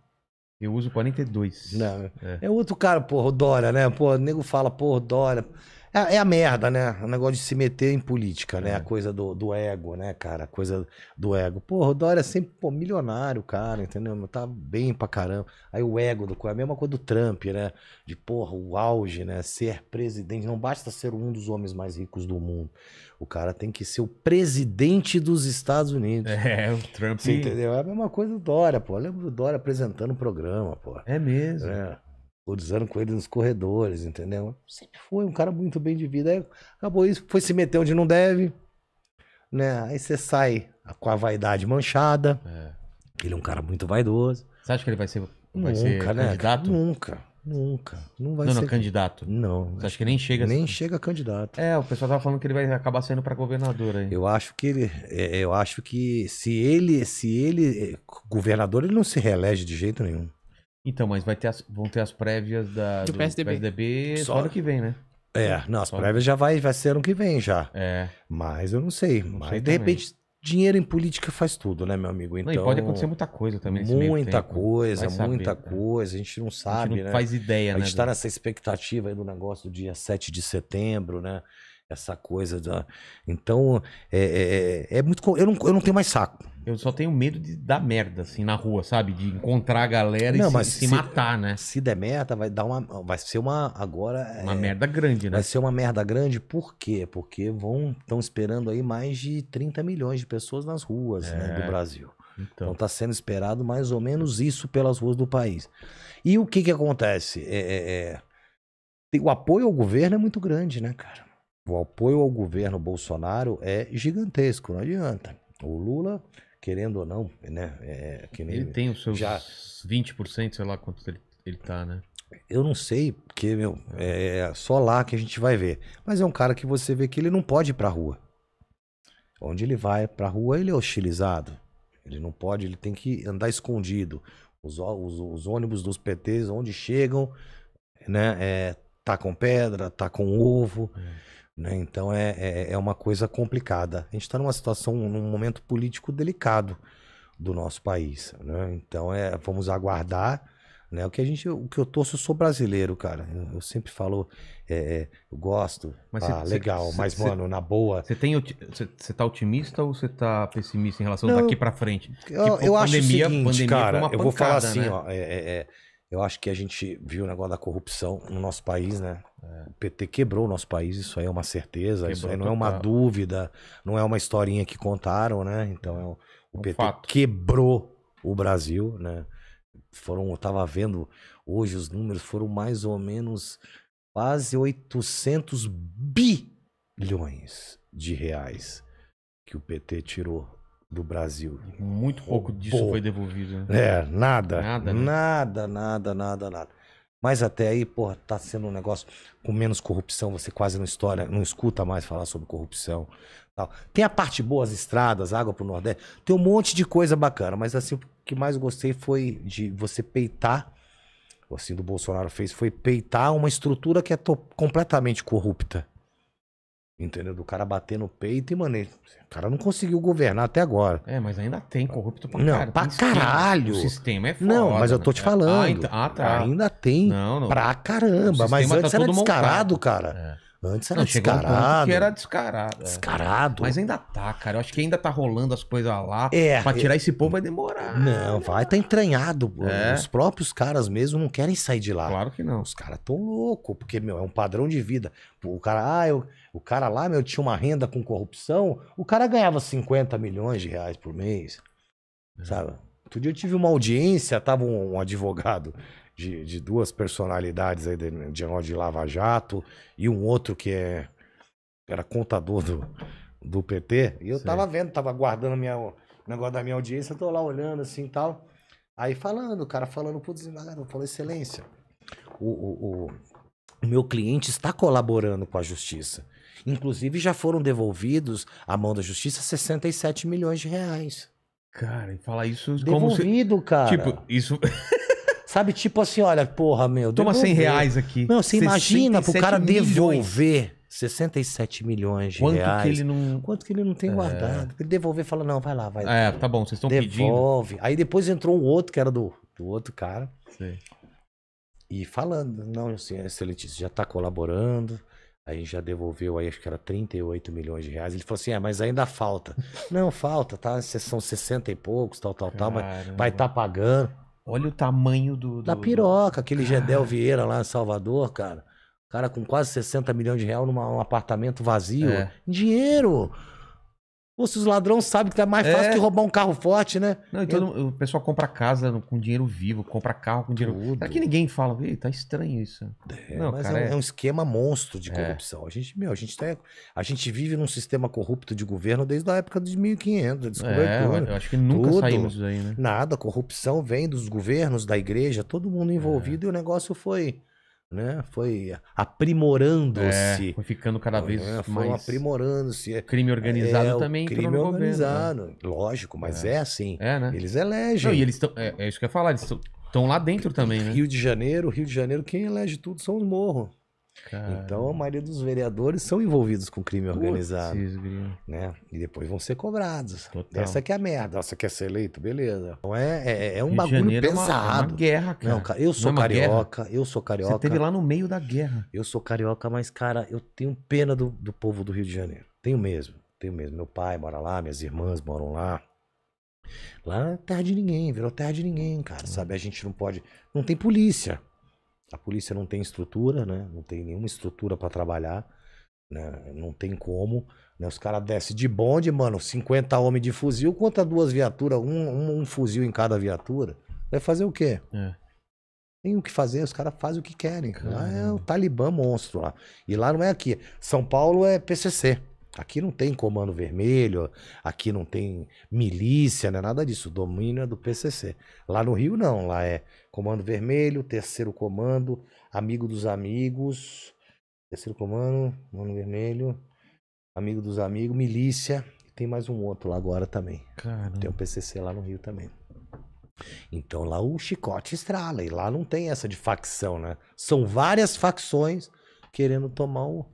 Eu uso quarenta e dois. Não. É. É outro cara, porra, o Dória, né? Porra, o nego fala, porra, Dória. É, é a merda, né? O negócio de se meter em política, né? É. A coisa do, do ego, né, cara? A coisa do ego. Porra, o Dória é sempre, pô, milionário, cara, entendeu? Tá bem pra caramba. Aí o ego do cara, a mesma coisa do Trump, né? De, porra, o auge, né? Ser presidente. Não basta ser um dos homens mais ricos do mundo. O cara tem que ser o presidente dos Estados Unidos. É, o Trump... Você entendeu? É a mesma coisa do Dória, pô. Eu lembro do Dória apresentando o programa, pô. É mesmo. É. Usando com ele nos corredores, entendeu? Sempre foi um cara muito bem de vida. Aí acabou isso, foi se meter onde não deve, né? Aí você sai com a vaidade manchada. É. Ele é um cara muito vaidoso. Você acha que ele vai ser, vai nunca, ser né? candidato? Nunca, nunca. Não, vai não, ser... não candidato. Não. Você acha que nem chega? Nem a... chega a candidato. É, o pessoal tava falando que ele vai acabar saindo para governador aí. Eu acho que ele, eu acho que se ele, se ele governador, ele não se reelege de jeito nenhum. Então, mas vai ter as, vão ter as prévias da, do, do P S D B, P S D B só ano que vem, né? É, não, as só prévias já vai, vai ser ano que vem já. É. Mas eu não sei. Não mas sei de também. repente, dinheiro em política faz tudo, né, meu amigo? Então, não, e pode acontecer muita coisa também. Nesse muita tempo. coisa, saber, muita né? coisa. A gente não sabe, a gente não né? faz ideia, né? A gente está né? nessa expectativa aí do negócio do dia sete de setembro, né? Essa coisa da... Então, é, é, é muito... Eu não, eu não tenho mais saco. Eu só tenho medo de dar merda, assim, na rua, sabe? De encontrar a galera não, e mas se, se matar, né? Se der merda, vai dar uma... Vai ser uma... Agora... Uma é, merda grande, né? Vai ser uma merda grande, por quê? Porque vão... Estão esperando aí mais de trinta milhões de pessoas nas ruas é. né, do Brasil. Então está sendo esperado mais ou menos isso pelas ruas do país. E o que que acontece? É, é, é... O apoio ao governo é muito grande, né, cara? O apoio ao governo Bolsonaro é gigantesco, não adianta. O Lula, querendo ou não, né? É, que nem ele tem os seus já... vinte por cento, sei lá quanto ele, ele tá, né? Eu não sei, porque, meu, é só lá que a gente vai ver. Mas é um cara que você vê que ele não pode ir pra rua. Onde ele vai pra rua, ele é hostilizado. Ele não pode, ele tem que andar escondido. Os, os, os ônibus dos P Ts, onde chegam, né? É, tá com pedra, tá com ovo. É. Né? Então é, é, é uma coisa complicada. A gente está numa situação, num momento político delicado do nosso país. Né? Então é, vamos aguardar. Né? O que a gente, o que eu torço, eu sou brasileiro, cara. Eu, eu sempre falo, é, eu gosto, mas ah, cê, legal, cê, mas cê, mano, cê, na boa. Você tem, você tá otimista ou você tá pessimista em relação Não, daqui para frente? Eu, tipo, eu pandemia, acho o seguinte, pandemia, cara, pancada, eu vou falar assim, né? ó, é, é, é, eu acho que a gente viu o negócio da corrupção no nosso país, né? É. O P T quebrou o nosso país, isso aí é uma certeza, quebrou, isso aí não é uma dúvida, não é uma historinha que contaram, né? Então, é o, o um P T fato. quebrou o Brasil, né? Foram, eu tava vendo hoje os números, foram mais ou menos quase oitocentos bilhões de reais que o P T tirou do Brasil. Muito pouco Roubou. disso foi devolvido. Né? É, nada. Nada, né? nada, nada, nada, nada. Mas até aí, porra, tá sendo um negócio com menos corrupção, você quase não, história, não escuta mais falar sobre corrupção. Tal. Tem a parte boa, as estradas, água pro Nordeste, tem um monte de coisa bacana, mas assim, o que mais gostei foi de você peitar, assim, do Bolsonaro fez, foi peitar uma estrutura que é completamente corrupta. Entendeu? Do cara bater no peito e, mano, ele, o cara não conseguiu governar até agora. É, mas ainda tem corrupto pra caralho. Não, pra caralho. O sistema é foda. Não, mas eu tô te falando. Ah, então, ah tá. Ainda tem não, não. pra caramba. Mas antes tá era descarado, montado. cara. É. Antes era não, descarado. Um que era descarado. É. Descarado. Mas ainda tá, cara. Eu acho que ainda tá rolando as coisas lá. É. Pra tirar é... esse povo vai demorar. Não, vai. Tá entranhado. É. Os próprios caras mesmo não querem sair de lá. Claro que não. Os caras tão loucos. Porque, meu, é um padrão de vida. O cara, ah, eu... O cara lá, meu, tinha uma renda com corrupção, o cara ganhava cinquenta milhões de reais por mês, é. sabe? Outro dia eu tive uma audiência, tava um, um advogado de, de duas personalidades aí, de, de, de Lava Jato, e um outro que é, era contador do, do P T, e eu Sim. tava vendo, tava guardando o negócio da minha audiência, tô lá olhando assim e tal, aí falando, o cara falando pro desembargador, falou, excelência, o, o, o, o meu cliente está colaborando com a justiça. Inclusive, já foram devolvidos à mão da justiça sessenta e sete milhões de reais. Cara, e falar isso como Devolvido, se... cara. Tipo, isso... Sabe, tipo assim, olha, porra, meu... Toma devolver. cem reais aqui. Não, você imagina pro cara milhões. devolver sessenta e sete milhões de Quanto reais. Que ele não... Quanto que ele não tem é. guardado. Ele devolver e fala, não, vai lá, vai lá. É, tá bom, vocês estão pedindo. Devolve. Aí depois entrou um outro que era do... do outro cara. Sim. E falando, não, assim, excelentíssimo, já tá colaborando, aí já devolveu, aí acho que era trinta e oito milhões de reais. Ele falou assim, é, mas ainda falta. Não, falta, tá? São sessenta e poucos, tal, tal, tal, mas vai estar tá pagando. Olha o tamanho do... do da piroca, aquele cara. Gedel Vieira lá em Salvador, cara. Cara com quase sessenta milhões de reais num um apartamento vazio. É. Dinheiro! Pô, se os ladrões sabem que tá mais fácil é. que roubar um carro forte, né? Não, e todo, eu... o pessoal compra casa com dinheiro vivo, compra carro com dinheiro vivo. Aqui ninguém fala, ei, tá estranho isso. É, não, mas cara, é, um, é... é um esquema monstro de corrupção. É. A gente, meu, a gente tá, a gente vive num sistema corrupto de governo desde a época de mil e quinhentos. É, eu acho que nunca tudo, saímos disso aí, né? Nada, a corrupção vem dos governos, da igreja, todo mundo envolvido é. e o negócio foi... Né? Foi aprimorando-se. É, foi ficando cada vez é, foi mais... aprimorando-se. Crime organizado é, também crime entrou no organizado, governo, né? Lógico, mas é, é assim. É, né? Eles elegem. Não, e eles tão, é, é isso que eu ia falar, eles estão lá dentro também, né? Rio de Janeiro, Rio de Janeiro, quem elege tudo são os morros. Cara... Então a maioria dos vereadores são envolvidos com crime organizado. Né? E depois vão ser cobrados. Total. Essa que é a merda. Você quer ser eleito? Beleza. Então é, é, é um Rio bagulho pesado. É uma guerra, cara. Não, cara, eu sou Não é carioca, guerra. eu sou carioca. Você esteve lá no meio da guerra. Eu sou carioca, mas, cara, eu tenho pena do, do povo do Rio de Janeiro. Tenho mesmo, tenho mesmo. Meu pai mora lá, minhas irmãs moram lá. Lá é terra de ninguém, virou terra de ninguém, cara. Hum. Sabe? A gente não pode. Não tem polícia. A polícia não tem estrutura, né? Não tem nenhuma estrutura para trabalhar, né? Não tem como, né? Os caras descem de bonde, mano, cinquenta homens de fuzil contra duas viaturas, um, um, um fuzil em cada viatura. Vai fazer o quê? É. Tem o que fazer, os caras fazem o que querem. Caramba. Lá é o Talibã monstro lá. E lá não é aqui. São Paulo é P C C. Aqui não tem comando vermelho, aqui não tem milícia, não é nada disso. O domínio é do P C C. Lá no Rio não, lá é comando vermelho, terceiro comando, amigo dos amigos, terceiro comando, comando vermelho, amigo dos amigos, milícia. E tem mais um outro lá agora também. Caramba. Tem o P C C lá no Rio também. Então lá o chicote estrala e lá não tem essa de facção, né? São várias facções querendo tomar o...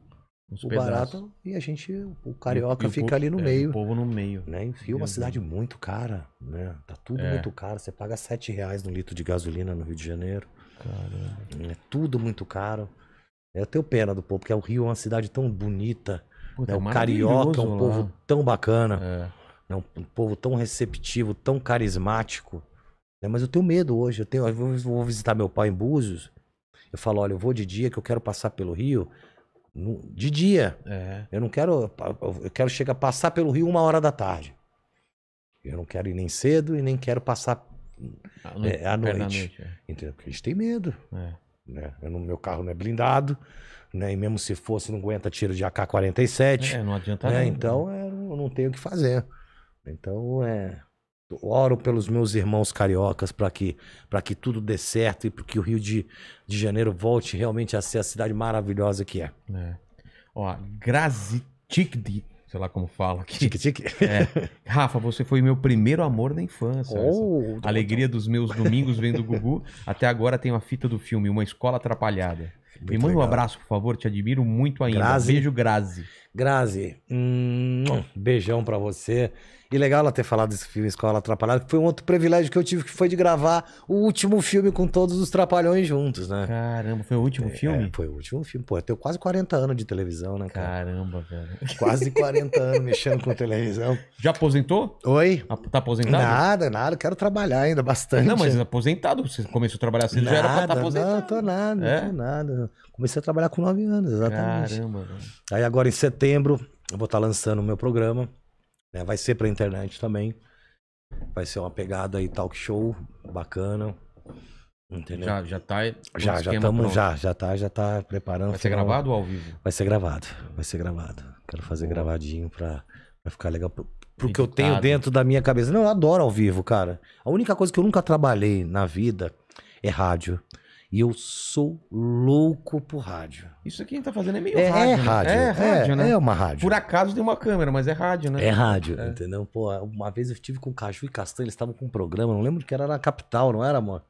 o barato e a gente, o carioca, e, e fica o povo, ali no é, meio. O povo no meio. Né? Enfim, uma cidade muito cara, né? Tá tudo é. muito caro. Você paga sete reais no litro de gasolina no Rio de Janeiro. Caramba. É tudo muito caro. Eu tenho pena do povo, porque o Rio é uma cidade tão bonita. Puta, né? O carioca é um povo lá. tão bacana. É. Né? Um povo tão receptivo, tão carismático. Né? Mas eu tenho medo hoje. Eu, tenho, eu vou visitar meu pai em Búzios. Eu falo, olha, eu vou de dia que eu quero passar pelo Rio. De dia. É. Eu não quero. Eu quero chegar, passar pelo Rio uma hora da tarde. Eu não quero ir nem cedo e nem quero passar à noite. É, à noite. É. Entendeu? Porque a gente tem medo. É. Né? Eu não, meu carro não é blindado, né? E mesmo se fosse, não aguenta tiro de A K quarenta e sete. É, não adianta nada. Né? Então é, eu não tenho o que fazer. Então é. Oro pelos meus irmãos cariocas para que, para que tudo dê certo e para que o Rio de, de Janeiro volte realmente a ser a cidade maravilhosa que é. é. Ó, Grazitigdi, sei lá como fala aqui. É. Rafa, você foi meu primeiro amor da infância. Oh, a alegria dos meus domingos vem do Gugu. Até agora tenho a fita do filme, Uma Escola Atrapalhada. Muito Me manda legal. um abraço, por favor, te admiro muito ainda. Grazi. Beijo, Grazi. Grazi, hum, beijão pra você. E legal ela ter falado desse filme Escola Atrapalhada, que foi um outro privilégio que eu tive, que foi de gravar o último filme com todos os Trapalhões juntos, né? Caramba, foi o último é, filme? É, foi o último filme. Pô, eu tenho quase quarenta anos de televisão, né, cara? Caramba, cara. Quase quarenta anos mexendo com televisão. Já aposentou? Oi? A, tá aposentado? Nada, nada. Quero trabalhar ainda bastante. Não, mas aposentado, você começou a trabalhar cedo, nada, já era pra estar tá aposentado. Não, tô nada, é? tô nada. Comecei a trabalhar com nove anos, exatamente. Caramba. Aí agora em setembro eu vou estar lançando o meu programa, né? Vai ser pra internet também. Vai ser uma pegada aí, talk show, bacana. Entendeu? Já, já tá. Já, já estamos, já, já tá, já tá preparando. Vai ser final. gravado ou ao vivo? Vai ser gravado, vai ser gravado. Quero fazer Boa. gravadinho pra, pra ficar legal. Pro, pro que eu tenho dentro da minha cabeça. Não, eu adoro ao vivo, cara. A única coisa que eu nunca trabalhei na vida é rádio. E eu sou louco por rádio. Isso aqui a gente tá fazendo é meio é, rádio. É rádio. Né? É rádio, é, né? É uma rádio. Por acaso tem uma câmera, mas é rádio, né? É rádio, é. entendeu? Pô, uma vez eu estive com o Caju e Castanho, eles estavam com um programa, não lembro que era na capital, não era, amor?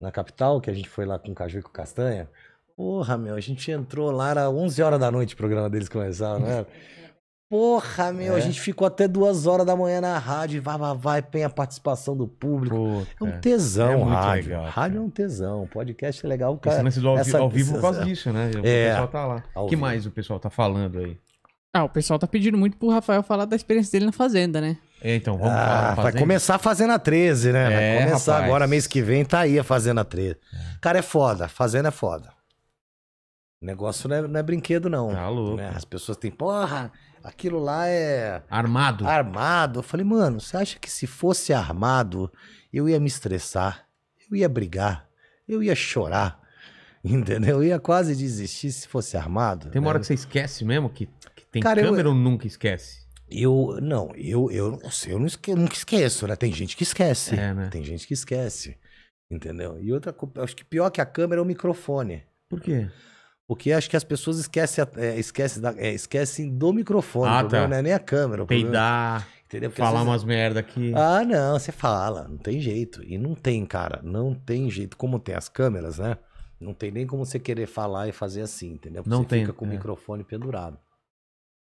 Na capital, que a gente foi lá com o Caju e com o Castanha. Porra, meu, a gente entrou lá, era onze horas da noite o programa deles começava, não era? Porra, meu, é. a gente ficou até duas horas da manhã na rádio, vai, vai, vai, tem a participação do público. Pô, é um tesão, é muito rádio. Legal, rádio é um tesão, podcast é legal. Cara, esse lance do ao, essa... ao vivo por causa disso, né? O é. pessoal tá lá. O que vivo. mais o pessoal tá falando aí? Ah, o pessoal tá pedindo muito pro Rafael falar da experiência dele na Fazenda, né? É, então, vamos ah, falar Fazenda. Vai começar a Fazenda treze, né? Vai é, começar rapaz. agora, mês que vem, tá aí a Fazenda treze. É. Cara, é foda, Fazenda é foda. O negócio não é, não é brinquedo, não. Tá louco. Né? As pessoas têm, porra... Aquilo lá é... Armado. Armado. Eu falei, mano, você acha que se fosse armado, eu ia me estressar, eu ia brigar, eu ia chorar, entendeu? Eu ia quase desistir se fosse armado. Tem uma né? hora que você esquece mesmo que, que tem Cara, câmera eu... ou nunca esquece? Eu, não, eu, eu, eu, não esque, eu nunca esqueço, né? Tem gente que esquece, é, né? tem gente que esquece, entendeu? E outra coisa, acho que pior que a câmera é o microfone. Por quê? Porque acho que as pessoas esquecem, é, esquecem, da, é, esquecem do microfone, ah, tá. não é nem a câmera. Peidar, falar vezes... umas merda aqui. Ah, não, você fala, não tem jeito. E não tem, cara, não tem jeito. Como tem as câmeras, né? Não tem nem como você querer falar e fazer assim, entendeu? Porque não você tem, fica com é. o microfone pendurado.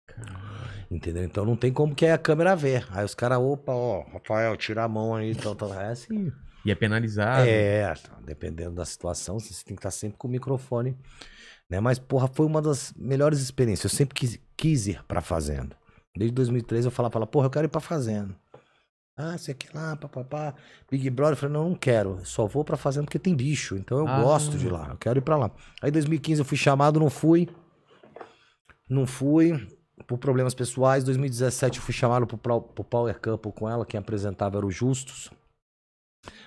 Caralho. Entendeu? Então não tem como que a câmera ver. Aí os caras, opa, ó, Rafael, tira a mão aí, tal, tal. É assim. E é penalizado. É, dependendo da situação, você tem que estar sempre com o microfone... Né? Mas, porra, foi uma das melhores experiências. Eu sempre quis, quis ir pra Fazenda. Desde dois mil e treze eu falava pra ela, porra, eu quero ir pra Fazenda. Ah, você quer lá, papapá. Big Brother, eu falei, não, não quero. Eu só vou pra Fazenda porque tem bicho. Então eu ah, gosto de lá, eu quero ir pra lá. Aí em dois mil e quinze eu fui chamado, não fui. Não fui, por problemas pessoais. Em dois mil e dezessete eu fui chamado pro, pro Power Couple com ela, quem apresentava era o Justus.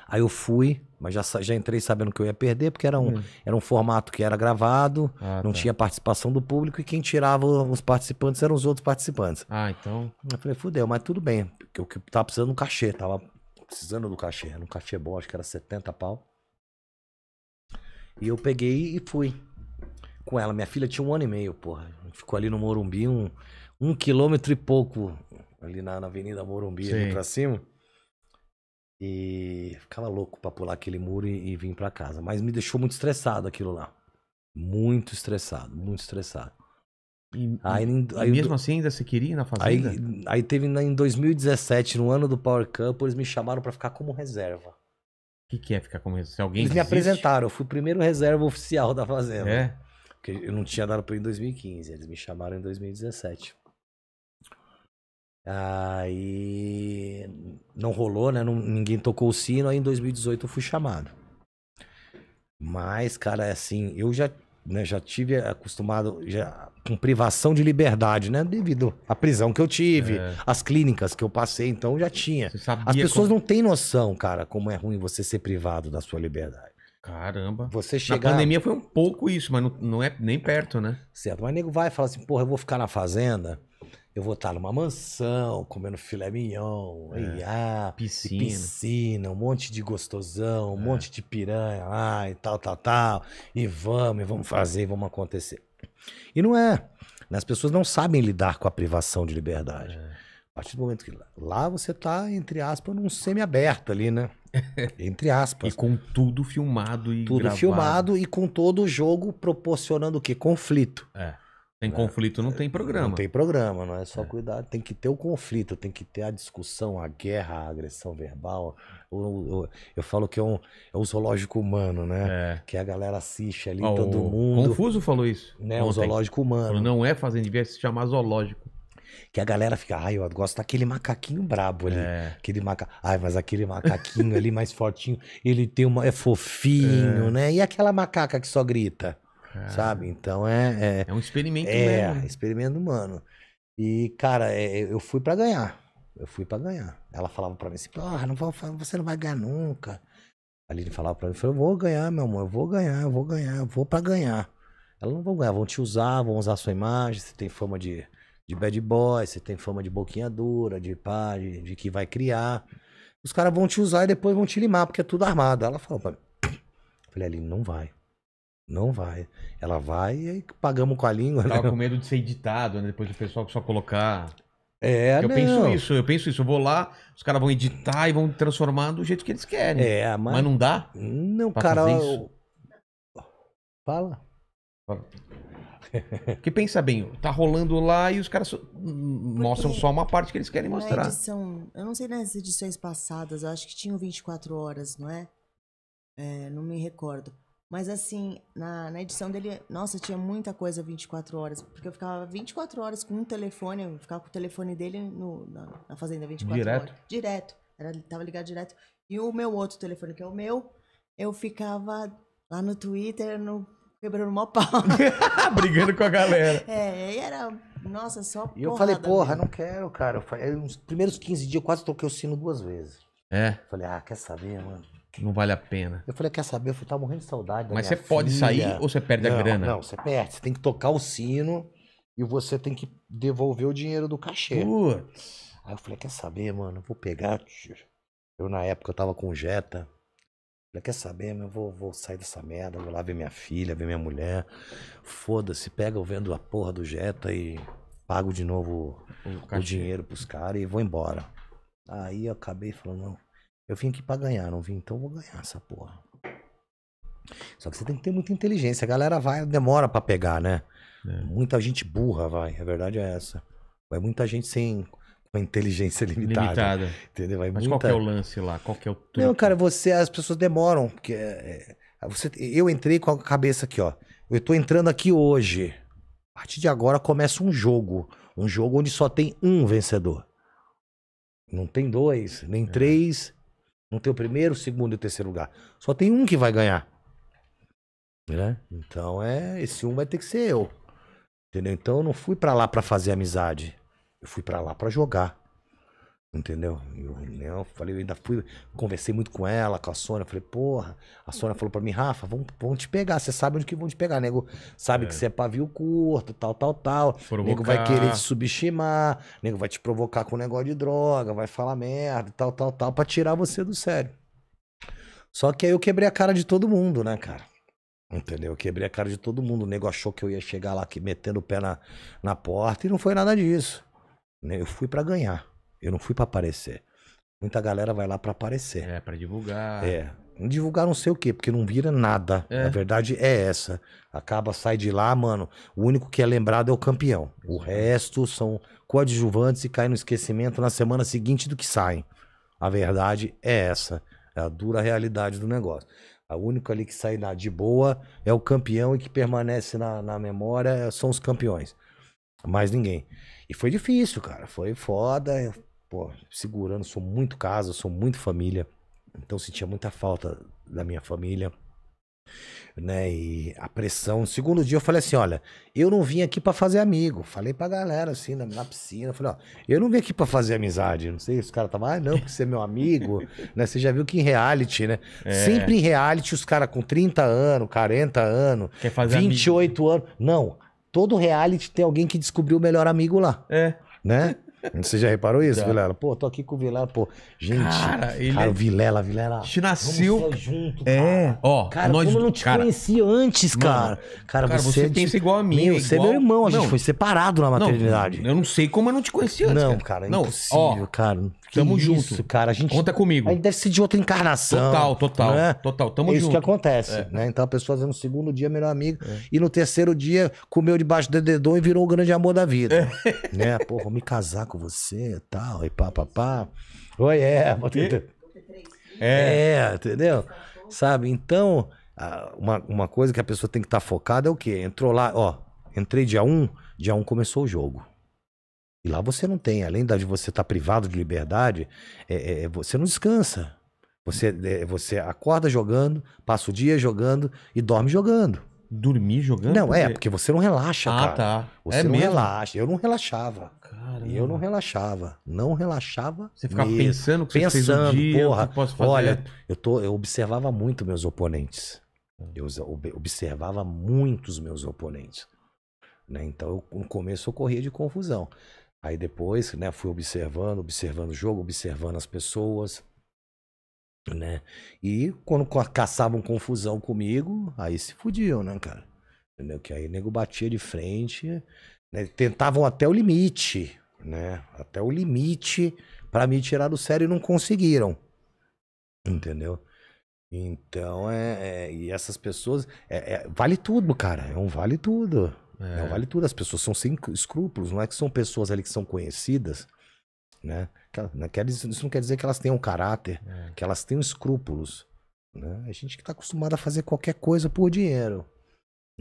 Aí eu fui, mas já, já entrei sabendo que eu ia perder, porque era um, hum. era um formato que era gravado, ah, não tá. tinha participação do público e quem tirava os participantes eram os outros participantes. Ah, então... Eu falei, fudeu, mas tudo bem, porque eu tava precisando do cachê, tava precisando do cachê, era um cachê bom, acho que era setenta pau. E eu peguei e fui com ela, minha filha tinha um ano e meio, porra, ficou ali no Morumbi, um, um quilômetro e pouco, ali na, na Avenida Morumbi, ali pra cima. E ficava louco pra pular aquele muro e, e vir pra casa. Mas me deixou muito estressado aquilo lá. Muito estressado, muito estressado. E, aí, em, e aí, mesmo do... assim ainda se queria ir na Fazenda? Aí, aí teve em dois mil e dezessete, no ano do Power Cup, eles me chamaram pra ficar como reserva. O que, que é ficar como reserva? Se alguém eles desiste? Me apresentaram, eu fui o primeiro reserva oficial da Fazenda. É? Porque eu não tinha dado pra ir em dois mil e quinze, eles me chamaram em dois mil e dezessete. Aí não rolou, né? Não, ninguém tocou o sino. Aí em dois mil e dezoito eu fui chamado. Mas, cara, assim, eu já, né, já tive acostumado já, com privação de liberdade, né? Devido à prisão que eu tive, é. às clínicas que eu passei, então eu já tinha. As pessoas como... não têm noção, cara, como é ruim você ser privado da sua liberdade. Caramba. Você chegar... Na pandemia foi um pouco isso, mas não, não é nem perto, né? Certo, mas nego vai e fala assim, porra, eu vou ficar na fazenda... Eu vou estar numa mansão, comendo filé mignon, é. ia, piscina. piscina, um monte de gostosão, um é. monte de piranha lá e tal, tal, tal. E vamos, e vamos fazer, vamos acontecer. E não é. As pessoas não sabem lidar com a privação de liberdade. É. A partir do momento que lá você tá, entre aspas, num semi-aberto ali, né? Entre aspas. E com tudo filmado e tudo gravado. Tudo filmado e com todo o jogo proporcionando o quê? Conflito. É. Tem conflito, não tem programa. Não tem programa, não é só é. cuidar. Tem que ter o conflito, tem que ter a discussão, a guerra, a agressão verbal. Eu, eu, eu falo que é um, é um zoológico humano, né? É. Que a galera assiste ali, oh, todo mundo. Confuso falou isso. Né? Não, o zoológico tem... humano. Não é fazendo, devia se chamar zoológico. Que a galera fica, ai, eu gosto daquele macaquinho brabo ali. É. Aquele maca... Ai, mas aquele macaquinho ali mais fortinho, ele tem uma... é fofinho, é. né? E aquela macaca que só grita? Cara, sabe? Então é, é... É um experimento é, humano. É, experimento humano. E, cara, é, eu fui pra ganhar. Eu fui pra ganhar. Ela falava pra mim assim, porra, não vou, você não vai ganhar nunca. A Aline falava pra mim, eu vou ganhar, meu amor, eu vou ganhar, eu vou ganhar, eu vou pra ganhar. Ela, não vão ganhar, vão te usar, vão usar a sua imagem, você tem fama de, de bad boy, você tem fama de boquinha dura, de pá, de, de que vai criar. Os caras vão te usar e depois vão te limar, porque é tudo armado. Ela falou pra mim. Eu falei, Aline, não vai. Não vai. Ela vai e aí pagamos com a língua. Tava né? com medo de ser editado, né? Depois do pessoal só colocar. É, eu não. penso isso, eu penso isso. Eu vou lá, os caras vão editar e vão transformar do jeito que eles querem. É, mas... mas não dá? Não, cara. Eu... Fala. Fala. Porque pensa bem, tá rolando lá e os caras so... mostram só uma parte que eles querem mostrar. Edição, eu não sei, nas edições passadas, eu acho que tinham vinte e quatro horas, não é? É, não me recordo. Mas assim, na, na edição dele, nossa, tinha muita coisa vinte e quatro horas. Porque eu ficava vinte e quatro horas com um telefone, eu ficava com o telefone dele no, na, na Fazenda vinte e quatro direto. Horas. Direto. Era, tava ligado direto. E o meu outro telefone, que é o meu, eu ficava lá no Twitter, no... quebrando o maior pau. Brigando com a galera. É, e era, nossa, só porra. E eu falei, porra, não quero, cara. Eu falei, nos primeiros quinze dias eu quase troquei o sino duas vezes. É? Eu falei, ah, quer saber, mano? Não vale a pena. Eu falei, quer saber? Eu falei, tá morrendo de saudade da minha filha. Mas você pode sair ou você perde a grana? Não, você perde. Você tem que tocar o sino e você tem que devolver o dinheiro do cachê. Putz. Aí eu falei, quer saber, mano? Eu vou pegar, tio. Eu, na época, eu tava com o Jetta. Falei, quer saber, meu, eu vou, vou sair dessa merda, vou lá ver minha filha, ver minha mulher. Foda-se, pega eu vendo a porra do Jetta e pago de novo o, o dinheiro pros caras e vou embora. Aí eu acabei falando, não, eu vim aqui pra ganhar, não vim, então eu vou ganhar essa porra. Só que você tem que ter muita inteligência, a galera vai, demora pra pegar, né? É. Muita gente burra, vai, a verdade é essa. Vai muita gente sem... uma inteligência limitada. limitada. Entendeu? Vai Mas muita... qual que é o lance lá? Qual que é o truque? Não, cara, você, as pessoas demoram. Porque, é, você, eu entrei com a cabeça aqui, ó. Eu tô entrando aqui hoje. A partir de agora começa um jogo. Um jogo onde só tem um vencedor. Não tem dois, nem é. três. Não tem o primeiro, o segundo e o terceiro lugar. Só tem um que vai ganhar. Né? Então, é, esse um vai ter que ser eu. Entendeu? Então, eu não fui pra lá pra fazer amizade. Eu fui pra lá pra jogar, entendeu? Eu, eu falei, eu ainda fui, conversei muito com ela, com a Sônia, falei, porra, a Sônia falou pra mim, Rafa, vão, vão te pegar, você sabe onde que vão te pegar, nego, sabe é. que você é pavio curto, tal, tal, tal, provocar. Nego vai querer te subestimar, nego vai te provocar com um negócio de droga, vai falar merda, tal, tal, tal, pra tirar você do sério. Só que aí eu quebrei a cara de todo mundo, né, cara? Entendeu? Eu quebrei a cara de todo mundo, o nego achou que eu ia chegar lá aqui, metendo o pé na, na porta e não foi nada disso. Eu fui pra ganhar, eu não fui pra aparecer. Muita galera vai lá pra aparecer. É, pra divulgar. É, divulgar não sei o quê, porque não vira nada. É. A verdade é essa. Acaba, sai de lá, mano, o único que é lembrado é o campeão. O resto são coadjuvantes e caem no esquecimento na semana seguinte do que saem. A verdade é essa. É a dura realidade do negócio. O único ali que sai de boa é o campeão e que permanece na, na memória são os campeões. Mais ninguém. E foi difícil, cara. Foi foda. Eu, pô, segurando, sou muito casa, sou muito família. Então sentia muita falta da minha família. Né? E a pressão. No segundo dia eu falei assim, olha, eu não vim aqui pra fazer amigo. Falei pra galera assim, na, na piscina. Falei, ó, eu não vim aqui pra fazer amizade. Não sei, os caras estavam, ah, não, porque você é meu amigo. Né? Você já viu que em reality, né? É. Sempre em reality os caras com trinta anos, quarenta anos, quer fazer vinte e oito anos. Não. Todo reality tem alguém que descobriu o melhor amigo lá. É. Né? Você já reparou isso, tá. Vilela? Pô, tô aqui com o Vilela, pô. Gente, cara, ele cara é... o Vilela, Vilela. Te nasceu. Vamos junto, cara. É. Ó, cara, nós... como eu não te cara... conhecia antes, mano, cara. Cara, cara, você, você pensa igual a mim. Meu, é igual... Você é meu irmão, a gente não. foi separado na maternidade. Não, eu não sei como eu não te conhecia antes. Não, cara, é não. impossível, ó, cara. Que tamo isso, junto. Cara, a gente... Conta comigo. A gente deve ser de outra encarnação. Total, total. Né? Total, tamo junto. É isso junto. que acontece. É. Né? Então a pessoa fazendo no segundo dia melhor amigo. É. E no terceiro dia comeu debaixo do dedão e virou o grande amor da vida. É. Né? Pô, vou me casar com você e tal, e pá, pá, pá. Oi, é. É, entendeu? Sabe? Então, uma, uma coisa que a pessoa tem que estar tá focada é o quê? Entrou lá, ó, entrei dia um, dia um começou o jogo. E lá você não tem, além de você estar tá privado de liberdade, é, é, você não descansa. Você, é, você acorda jogando, passa o dia jogando e dorme jogando. Dormir jogando? Não, porque... é, porque você não relaxa, ah, cara. Ah, tá. Você é não mesmo? relaxa. Eu não relaxava. Caramba. Eu não relaxava. Não relaxava Você ficava mesmo. pensando que você pensando, fez um dia, porra, o que eu posso fazer? Olha, eu, tô, eu observava muito meus oponentes. Eu observava muito os meus oponentes. Né? Então, eu, no começo, eu corria de confusão. Aí depois, né, fui observando, observando o jogo, observando as pessoas... Né? E quando caçavam confusão comigo, aí se fudiam, né, cara? Entendeu? Que aí o nego batia de frente, né? Tentavam até o limite, né? Até o limite pra me tirar do sério e não conseguiram. Entendeu? Então, é, é e essas pessoas... É, é, vale tudo, cara. É um vale tudo. É. Não vale tudo, as pessoas são sem escrúpulos, não é que são pessoas ali que são conhecidas, né? Isso não quer dizer que elas tenham caráter, é. que elas tenham escrúpulos, né? A gente que tá acostumado a fazer qualquer coisa por dinheiro.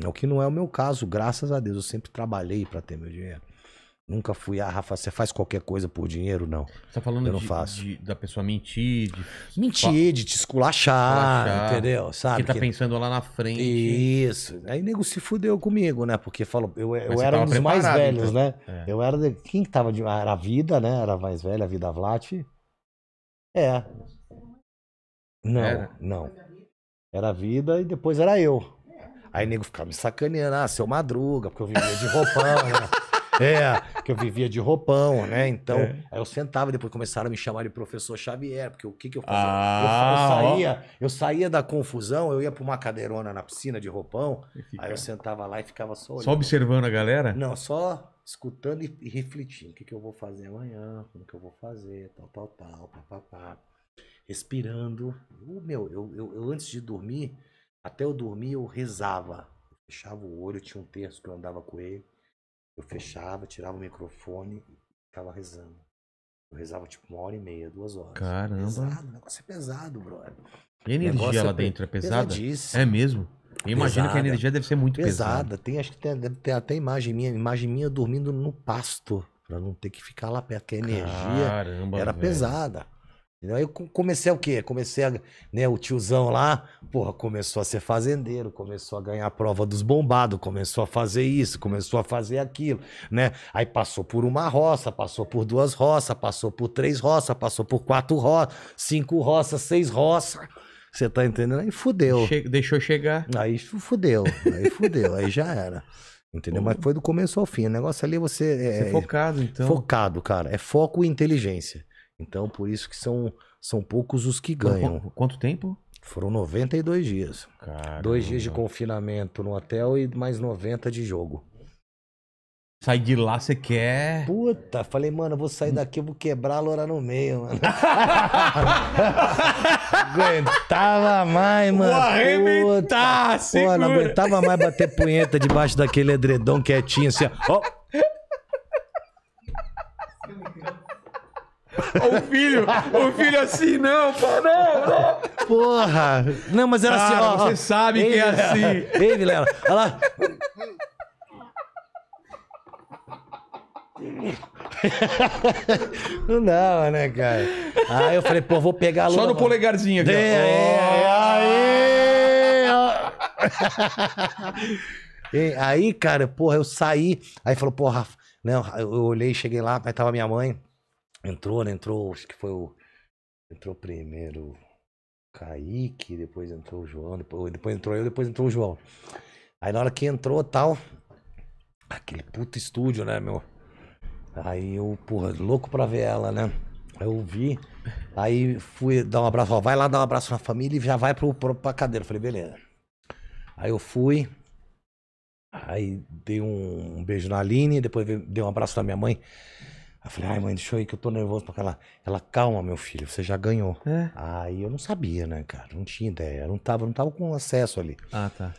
O que não é o meu caso, graças a Deus, eu sempre trabalhei para ter meu dinheiro. Nunca fui, ah, Rafa, você faz qualquer coisa por dinheiro? Não. Você tá falando eu não de, faço. De, da pessoa mentir? De... Mentir, de te esculachar, esculachar, entendeu? Sabe? Que tá que... pensando lá na frente. Isso. Aí nego se fudeu comigo, né? Porque falou, eu, eu era um dos mais velhos, então, né? É. Eu era, de... quem que tava de... Era a Vida, né? Era a mais velha, a Vida Vlat. É. Não, era. não. Era a Vida e depois era eu. Aí nego ficava me sacaneando, ah, seu Madruga, porque eu vivia de roupão, né? É, que eu vivia de roupão, né? Então, é. aí eu sentava, depois começaram a me chamar de professor Xavier, porque o que que eu fazia? Ah, eu, eu, saía, eu saía da confusão, eu ia pra uma cadeirona na piscina de roupão, aí eu sentava lá e ficava só olhando. Só observando a galera? Não, só escutando e, e refletindo. O que que eu vou fazer amanhã? Como que eu vou fazer? Tal, tal, tal, papapá. Respirando. Eu, meu, eu, eu, eu antes de dormir, até eu dormir, eu rezava. Eu fechava o olho, tinha um terço que eu andava com ele. Eu fechava, tirava o microfone e ficava rezando. Eu rezava tipo uma hora e meia, duas horas. Caramba. Pesado, o negócio é pesado, brother. E a energia lá é dentro é pesada? Pesadíssimo. É mesmo? Eu imagino que a energia deve ser muito pesada. Pesada. Tem, acho que tem, deve ter até imagem minha, imagem minha dormindo no pasto, pra não ter que ficar lá perto, porque a energia Caramba, era velho. pesada. Aí eu comecei o quê? Comecei a, né, o tiozão lá, porra, começou a ser fazendeiro, começou a ganhar a prova dos bombados, começou a fazer isso, começou a fazer aquilo, né? Aí passou por uma roça, passou por duas roças, passou por três roças, passou por quatro roças, cinco roças, seis roças. Você tá entendendo? Aí fudeu. Che- deixou chegar. Aí fudeu, aí fudeu, aí já era. Entendeu? Pô. Mas foi do começo ao fim. O negócio ali você... É, você é focado, então. Focado, cara. É foco e inteligência. Então, por isso que são, são poucos os que ganham. Quanto tempo? Foram noventa e dois dias. Caramba. Dois dias de confinamento no hotel e mais noventa de jogo. Sai de lá, você quer... Puta, falei, mano, eu vou sair daqui, eu vou quebrar a lora no meio, mano. Aguentava mais, mano. Vou arrebentar, segura. Pô, não aguentava mais bater punheta debaixo daquele edredom quietinho, assim, ó. Oh. O filho, o filho assim, não, pô, não, não. Porra. Não, mas era cara, assim, ó. Você ó, sabe ei, que é assim. Ei, Vilela, olha lá. Não dava, né, cara? Aí eu falei, pô, vou pegar a lona. Só no polegarzinho aqui, ó. Aê, aê, aê. Aí, cara, porra, eu saí. Aí falou, porra, não, eu olhei, cheguei lá, aí tava minha mãe. Entrou, né? Entrou, acho que foi o... Entrou primeiro o Kaique, depois entrou o João, depois, depois entrou eu, depois entrou o João. Aí na hora que entrou tal, aquele puto estúdio, né, meu? Aí eu, porra, louco pra ver ela, né? Aí eu vi, aí fui dar um abraço, ó, vai lá dar um abraço na família e já vai pro, pro, pra cadeira. Eu falei, beleza. Aí eu fui, aí dei um, um beijo na Aline, depois dei um abraço na minha mãe. Aí eu falei, ai mãe, deixa eu ir que eu tô nervoso pra ela. Ela, calma meu filho, você já ganhou. É? Aí eu não sabia, né, cara? Não tinha ideia, eu não tava, não tava com acesso ali. Ah, tá.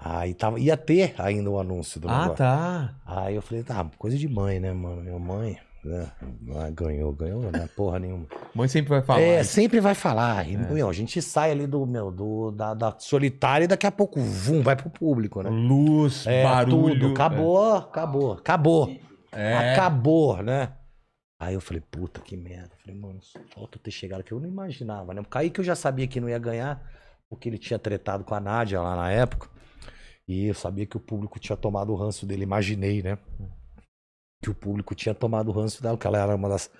Aí tava, ia ter ainda o anúncio do negócio. Ah, tá. Aí eu falei, tá, coisa de mãe, né, mano? Minha mãe, né? Ganhou, ganhou, né? Porra nenhuma. Mãe sempre vai falar. É, sempre vai falar. E, é. meu, a gente sai ali do, meu, do, da, da solitária e daqui a pouco, vum, vai pro público, né? Luz, é, barulho. Tudo, acabou, é. acabou, acabou. É. Acabou, né? Aí eu falei, puta, que merda. Eu falei, mano, só falta ter chegado que eu não imaginava, né? O Kaique eu já sabia que não ia ganhar, porque ele tinha tretado com a Nádia lá na época. E eu sabia que o público tinha tomado o ranço dele, imaginei, né? Que o público tinha tomado o ranço dela, que ela era uma das,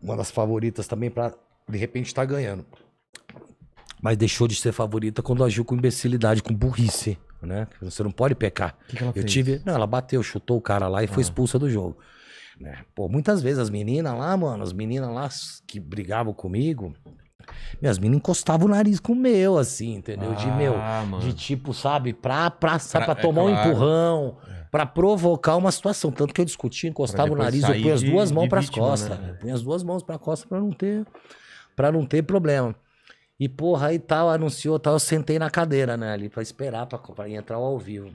uma das favoritas também pra, de repente, estar ganhando. Mas deixou de ser favorita quando agiu com imbecilidade, com burrice. Né? Você não pode pecar. Que que ela eu fez? tive, não, ela bateu, chutou o cara lá e ah. foi expulsa do jogo. Né? Pô, muitas vezes as meninas lá, mano, as meninas lá que brigavam comigo, minhas meninas encostavam o nariz com o meu, assim, entendeu? Ah, de meu, mano. de tipo, sabe, pra, pra, sabe, pra, pra tomar é claro. um empurrão, é. pra provocar uma situação. Tanto que eu discutia, encostava o nariz, eu punho as duas mãos pras costas. Eu punho as duas mãos pra costas pra não ter, pra não ter problema. E porra, aí tal, anunciou, tal, eu sentei na cadeira, né, ali pra esperar pra, pra entrar ao vivo.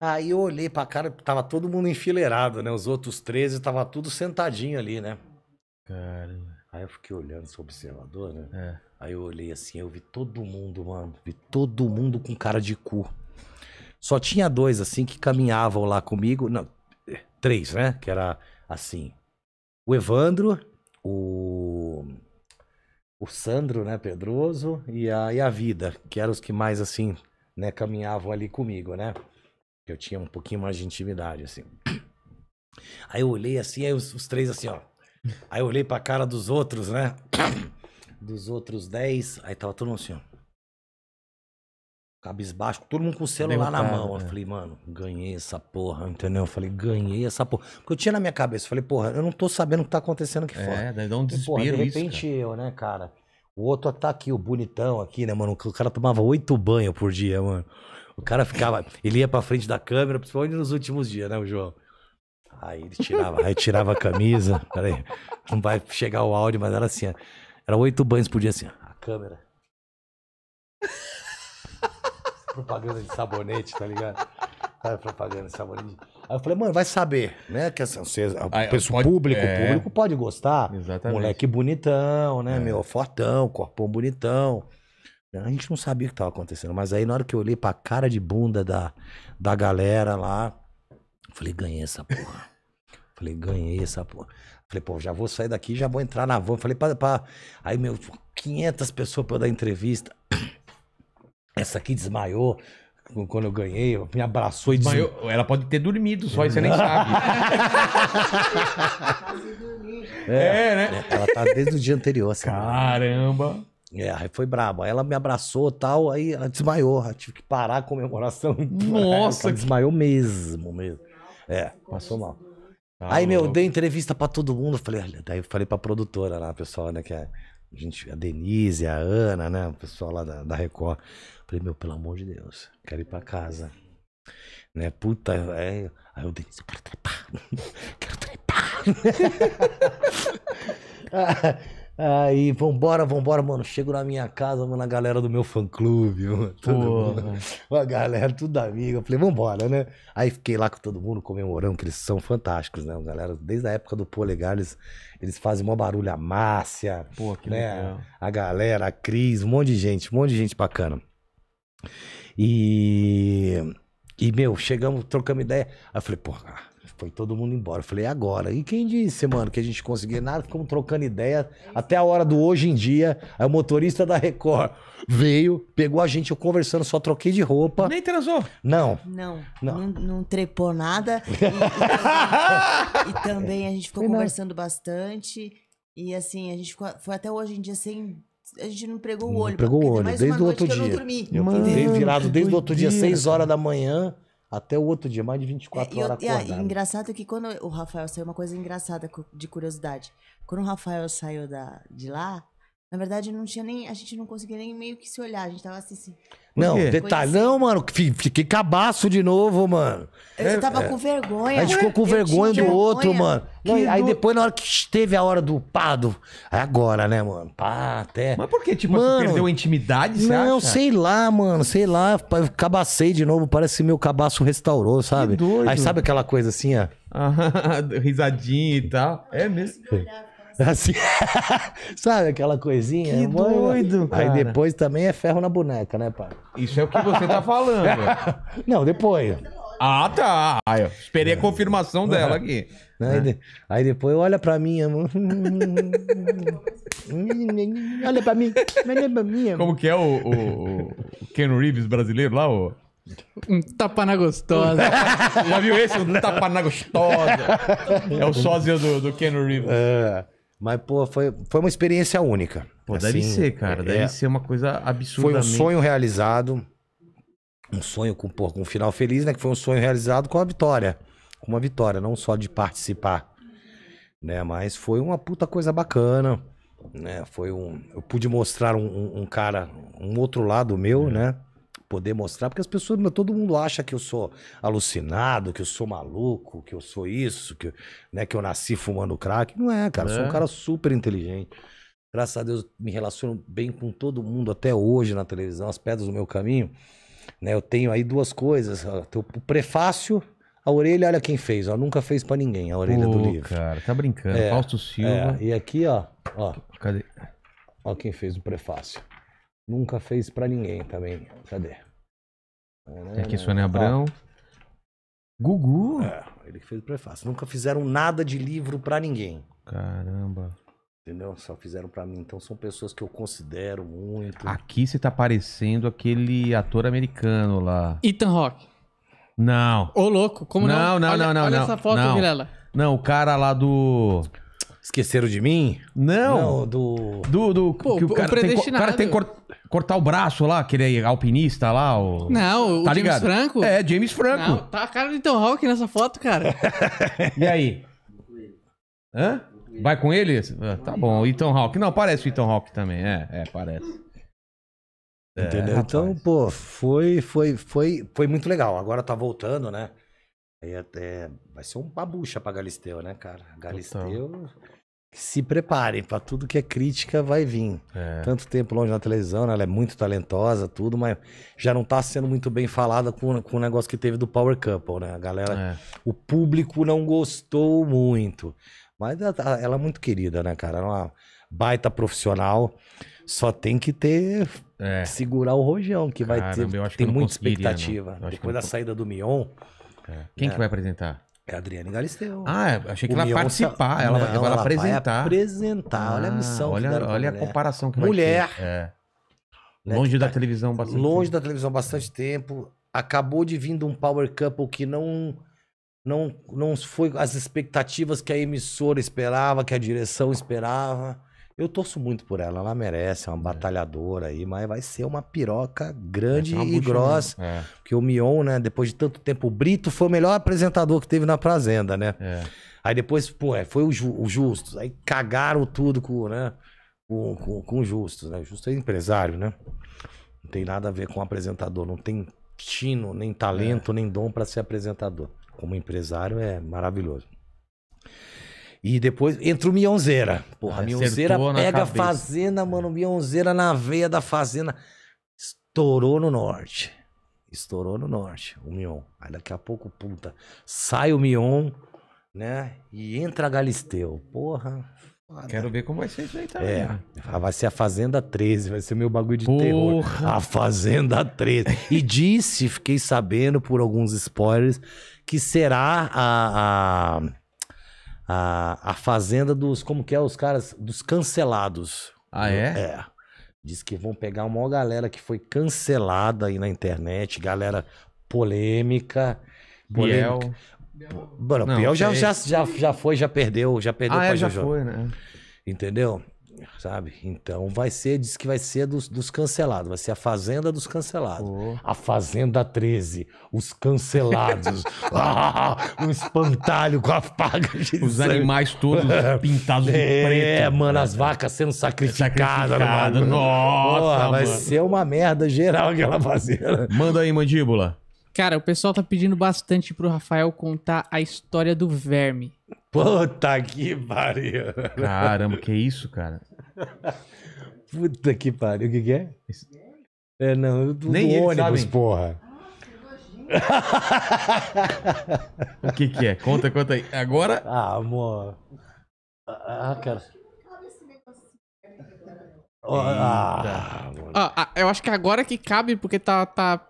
Aí eu olhei pra cara, tava todo mundo enfileirado, né? Os outros treze tava tudo sentadinho ali, né? Caramba. Aí eu fiquei olhando, sou observador, né? É. Aí eu olhei assim, eu vi todo mundo, mano. Vi todo mundo com cara de cu. Só tinha dois, assim, que caminhavam lá comigo. Não, três, né? Que era assim. O Evandro, o... o Sandro, né? Pedroso. E a, e a Vida, que eram os que mais, assim, né? Caminhavam ali comigo, né? Eu tinha um pouquinho mais de intimidade, assim. Aí eu olhei assim, aí os, os três assim, ó. Aí eu olhei pra cara dos outros, né? Dos outros dez. Aí tava todo mundo assim, ó. Cabisbaixo, todo mundo com o celular na mão. Eu falei, mano, ganhei essa porra, entendeu? Eu falei, ganhei essa porra. Porque eu tinha na minha cabeça, eu falei, porra, eu não tô sabendo o que tá acontecendo aqui fora. É, daí dá um desespero isso, cara. De repente eu, né, cara? O outro tá aqui, o bonitão aqui, né, mano? O cara tomava oito banhos por dia, mano. O cara ficava, ele ia pra frente da câmera, principalmente nos últimos dias, né, o João? Aí ele tirava, aí tirava a camisa, peraí, não vai chegar o áudio, mas era assim, ó, era oito banhos por dia, assim, ó, a câmera. Propaganda de sabonete, tá ligado? Tava propaganda de sabonete. Aí eu falei, mano, vai saber, né, que assim, você, aí, penso, pode, público, é... o público pode gostar. Exatamente. Moleque bonitão, né, é. Meu, fortão, corpão bonitão. A gente não sabia o que estava acontecendo, mas aí na hora que eu olhei pra cara de bunda da, da galera lá, falei, ganhei essa porra. Falei, ganhei essa porra. Falei, pô, já vou sair daqui, já vou entrar na van. Falei, pra, pra... aí, meu, quinhentas pessoas pra eu dar entrevista. Essa aqui desmaiou quando eu ganhei, me abraçou e desmaiou. Desmaiou. Ela pode ter dormido só, e você nem sabe. É, é, né? Ela tá desde o dia anterior. Assim, caramba. Né? É, aí foi brabo. Aí ela me abraçou e tal, aí ela desmaiou. Eu tive que parar a comemoração. Nossa! Ela que... desmaiou mesmo, mesmo. É, passou mal. Ah, aí, meu, eu dei entrevista pra todo mundo. Falei, daí eu falei pra produtora lá, pessoal, né, que a gente, a Denise, a Ana, né, o pessoal lá da, da Record. Falei, meu, pelo amor de Deus, quero ir pra casa. Né, puta, é... aí eu Denise, eu quero trepar. Quero trepar. Aí, vambora, vambora, mano. Chego na minha casa, mano, a galera do meu fã-clube, mano. Uma galera, tudo amiga. Eu falei, vambora, né? Aí fiquei lá com todo mundo comemorando, que eles são fantásticos, né? A galera, desde a época do Polegar, eles, eles fazem mó barulho. A Márcia, pô, que né? Legal. A galera, a Cris, um monte de gente, um monte de gente bacana. E, e meu, chegamos, trocamos ideia. Aí eu falei, porra, foi todo mundo embora. Eu falei, agora? E quem disse, mano, que a gente conseguia nada? Ficamos trocando ideia até a hora do hoje em dia. Aí o motorista da Record veio, pegou a gente, eu conversando, só troquei de roupa. Nem transou? Não. Não, não, não, não trepou nada. E, e, e também a gente ficou conversando bastante. E assim, a gente ficou, foi até hoje em dia sem... A gente não pregou o olho. Não pregou o olho, desde o outro dia. Eu não dormi. Eu fiquei virado desde o outro dia, seis horas da manhã. Até o outro dia, mais de vinte e quatro é, horas acordado. E é, engraçado que quando o Rafael saiu, uma coisa engraçada de curiosidade. Quando o Rafael saiu da, de lá, na verdade não tinha nem, a gente não conseguia nem meio que se olhar, a gente tava assim... assim não, detalhe, assim. Não, mano, fiquei cabaço de novo, mano. Eu é, tava é. com vergonha. A gente ficou com vergonha do outro, vergonha. Mano. Não, aí do... depois, na hora que teve a hora do pado, é agora, né, mano? Pá, até... Mas por que? Tipo, mano, você perdeu a intimidade, você Não, acha? Sei lá, mano, sei lá. Eu cabacei de novo, parece que meu cabaço restaurou, sabe? Que doido. Aí sabe aquela coisa assim, ó? Ah, risadinha e tal. É mesmo? Assim, sabe aquela coisinha? Que doido, cara. Aí depois também é ferro na boneca, né, pai? Isso é o que você tá falando. Não, depois... Ah, tá. Aí, eu esperei a confirmação dela aqui. Aí, é. de... Aí depois olha pra mim, amor. Olha pra mim. Olha pra mim, amor. Como que é o, o, o Ken Reeves brasileiro lá, ô? Um tapa na gostosa. Já viu esse? Um tapa na gostosa. É o sósia do, do Ken Reeves. É. Mas, pô, foi, foi uma experiência única. Pô, assim, deve ser, cara. Deve é... ser uma coisa absurda. Foi um sonho realizado. Um sonho com, pô, com um final feliz, né? Que foi um sonho realizado com a vitória. Com uma vitória, não só de participar. Né? Mas foi uma puta coisa bacana. Né? Foi um... Eu pude mostrar um, um, um cara, um outro lado meu, é. Né? Poder mostrar, porque as pessoas, todo mundo acha que eu sou alucinado, que eu sou maluco, que eu sou isso, que, né, que eu nasci fumando crack. Não é, cara. É. Eu sou um cara super inteligente. Graças a Deus, me relaciono bem com todo mundo até hoje na televisão, as pedras do meu caminho. Né? Eu tenho aí duas coisas, ó, o prefácio, a orelha, olha quem fez, ó, nunca fez pra ninguém, a orelha Pô, do livro. Cara, tá brincando, é, Fausto Silva. É, e aqui, ó, ó, cadê? Ó quem fez o prefácio, nunca fez pra ninguém também, cadê? É aqui, Sônia Abrão. Ó. Gugu? É, ele que fez o prefácio. Nunca fizeram nada de livro pra ninguém. Caramba. Entendeu? Só fizeram pra mim. Então são pessoas que eu considero muito. Aqui você tá parecendo aquele ator americano lá. Ethan Hawke. Não. Ô, louco, como não? Não, não, olha, não, não. Olha não, essa foto, não. Vilela. Não, o cara lá do... Esqueceram de mim? Não. Não, do... Do, do Pô, que o, cara o predestinado. O cara tem que cor, cortar o braço lá, aquele alpinista lá. O... Não, o tá James ligado? Franco. É, James Franco. Não, tá a cara do Ethan Hawke nessa foto, cara. E aí? Hã? Vai com ele? Ah, tá bom, o Ethan Hawke. Não, parece o Ethan Hawke também. É, é, parece. É, entendeu? Então, pô, foi, foi, foi, foi muito legal. Agora tá voltando, né? Aí até vai ser uma babucha pra Galisteu, né, cara? Galisteu... Total. Se preparem pra tudo que é crítica vai vir. É. Tanto tempo longe na televisão, né? Ela é muito talentosa, tudo, mas já não tá sendo muito bem falada com, com o negócio que teve do Power Couple, né? A galera, é. O público não gostou muito. Mas ela, ela é muito querida, né, cara? Ela é uma baita profissional, só tem que ter... É. Segurar o rojão, que Caramba, vai ter eu acho tem que eu muita expectativa. Depois não... da saída do Mion... É. Quem é. que vai apresentar? É a Adriane Galisteu. Ah, achei que ela ia participar. Ela, não, ela, ela, ela apresentar. vai apresentar. Olha a missão. Ah, olha olha a mulher. comparação que mulher, vai ter. É. Longe né, da tá, televisão bastante Longe tempo. da televisão bastante tempo. Acabou de vir de um power couple que não, não, não foi as expectativas que a emissora esperava, que a direção esperava. Eu torço muito por ela. Ela merece, é uma batalhadora aí, mas vai ser uma piroca grande uma e grossa. É. Porque o Mion, né, depois de tanto tempo, o Brito foi o melhor apresentador que teve na Fazenda, né? É. Aí depois, pô, foi o, Ju, o Justus. Aí cagaram tudo com, né, com, com, com o Justus, né? O Justus é empresário, né? Não tem nada a ver com o apresentador. Não tem tino, nem talento, é. nem dom pra ser apresentador. Como empresário é maravilhoso. E depois entra o Mionzeira. Porra, a Mionzeira pega a Fazenda, mano. Mionzeira na veia da Fazenda. Estourou no norte. Estourou no norte, o Mion. Aí daqui a pouco, puta, sai o Mion, né? E entra a Galisteu. Porra. Foda. Quero ver como vai ser isso aí também. É, vai ser a Fazenda treze, vai ser meu bagulho de Porra. terror. A Fazenda treze. E disse, fiquei sabendo por alguns spoilers, que será a... a... A, a fazenda dos, como que é, os caras, dos cancelados. Ah, é? É. Diz que vão pegar uma maior galera que foi cancelada aí na internet, galera polêmica. polêmica. Biel. Mano, Biel já, já, já, já foi, já perdeu, já perdeu ah, pra é, já foi, né? Entendeu? Sabe? Então vai ser, diz que vai ser dos, dos cancelados, vai ser a Fazenda dos Cancelados. Oh. A Fazenda treze, os cancelados. ah, um espantalho com a faca. Os animais todos pintados de preto. É, mano, as vacas sendo sacrificadas. Sacrificada. Mano. Nossa, Porra, vai mano. ser uma merda geral aquela fazenda. Manda aí, Mandíbula. Cara, o pessoal tá pedindo bastante pro Rafael contar a história do verme. Puta que pariu. Caramba, que isso, cara? Puta que pariu, o que que é? É, não, do, Nem do ele ônibus, sabe. porra. O que que é? Conta, conta aí. Agora... Ah, amor. Ah, cara. Ah, amor. Ah, eu acho que agora que cabe, porque tá... tá...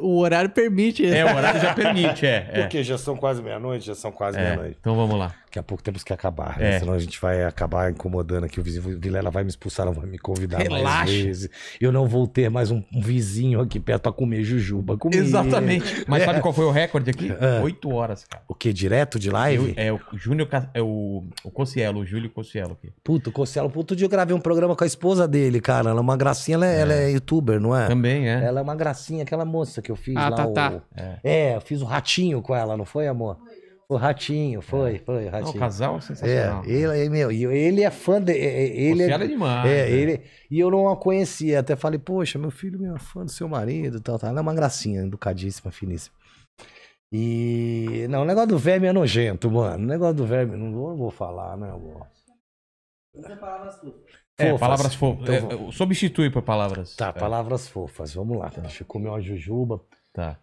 O horário permite. É, o horário já permite, é. é. Porque já são quase meia-noite, já são quase é, meia-noite. Então vamos lá. Daqui a pouco temos que acabar, né? É. Senão a gente vai acabar incomodando aqui. O vizinho Vilela vai me expulsar, não vai me convidar Relaxa. mais vezes. Eu não vou ter mais um vizinho aqui perto pra comer jujuba. Comer. Exatamente. Mas é. sabe qual foi o recorde aqui? É. Oito horas, cara. O quê? Direto de live? Eu, é, o Júnior, é o, o Cossielo, o Júlio Cossielo aqui. Puta, o Cossielo, outro dia eu gravei um programa com a esposa dele, cara. Ela é uma gracinha, ela é, é. Ela é youtuber, não é? Também, é. Ela é uma gracinha, aquela moça que eu fiz ah, lá tá, o... tá. É. é, eu fiz o ratinho com ela, não foi, amor? O ratinho, foi, foi, o ratinho. O casal sensacional. É, ele é meu, ele é fã de... Ele é, é demais. É, né? ele, e eu não a conhecia, até falei, poxa, meu filho é fã do seu marido, tal, tal. Ela é uma gracinha, educadíssima, finíssima. E... Não, o negócio do verme é nojento, mano. O negócio do verme, não vou, não vou falar, né, amor? Isso é palavra sua. É, fofas. Palavras fofas. Então, é, substitui por palavras. Tá, é. Palavras fofas. Vamos lá. Tá. Deixa eu comer uma jujuba. Tá.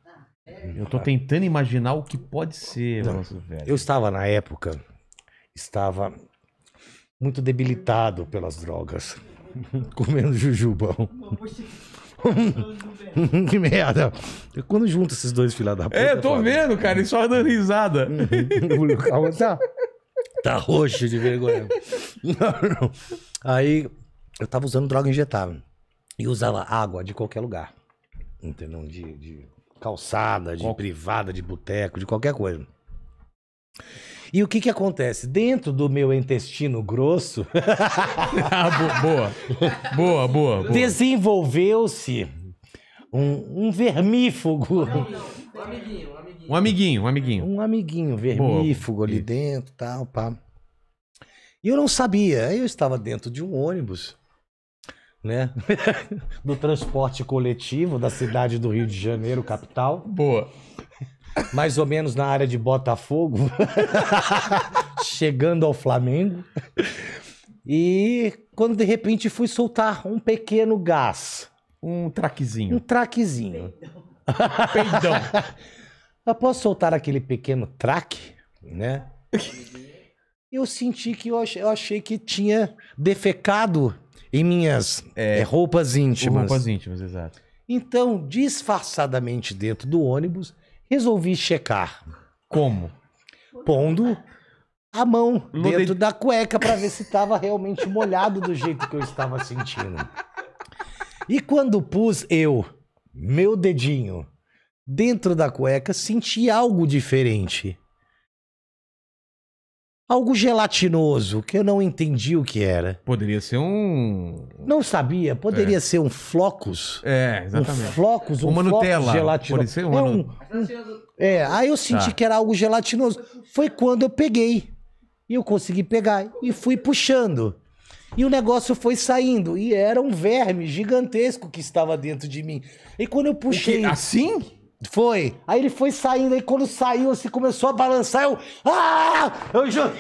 Eu tô tentando imaginar o que pode ser. Nossa, velho. Eu estava, na época, estava muito debilitado pelas drogas. Comendo jujubão. Que merda. Eu, quando junto esses dois filha da puta... É, eu tô vendo, cara. E só dando risada. tá, tá roxo de vergonha. Não, não. Aí, eu tava usando droga injetável. E usava água de qualquer lugar. Entendeu? De... de... calçada, de Qual... privada, de boteco, de qualquer coisa. E o que que acontece? Dentro do meu intestino grosso... ah, boa, boa, boa, boa. Desenvolveu-se um, um vermífugo. Não, não, um amiguinho, um amiguinho. Um amiguinho, um amiguinho. Um amiguinho vermífugo boa. Ali dentro, tal, pá. E eu não sabia. Eu estava dentro de um ônibus... né? Do transporte coletivo da cidade do Rio de Janeiro, capital. Boa. Mais ou menos na área de Botafogo. Chegando ao Flamengo. E quando de repente fui soltar um pequeno gás. Um traquezinho. Um traquezinho. Peidão. Após soltar aquele pequeno traque, né? Eu senti que eu achei, eu achei que tinha defecado... em minhas é, roupas íntimas. Roupas íntimas, exato. Então, disfarçadamente dentro do ônibus, resolvi checar. Como? Pondo a mão no dentro de... da cueca para ver se estava realmente molhado do jeito que eu estava sentindo. E quando pus eu, meu dedinho, dentro da cueca, senti algo diferente. Algo gelatinoso, que eu não entendi o que era. Poderia ser um... Não sabia. Poderia é. ser um flocus. É, exatamente. Um flocus, um uma Nutella. Gelatinoso. Pode ser uma... É, um, um... é, aí eu senti tá. que era algo gelatinoso. Foi quando eu peguei. E eu consegui pegar. E fui puxando. E o negócio foi saindo. E era um verme gigantesco que estava dentro de mim. E quando eu puxei... Assim? Foi. Aí ele foi saindo, aí quando saiu, assim, começou a balançar, eu... Ah! Eu joguei...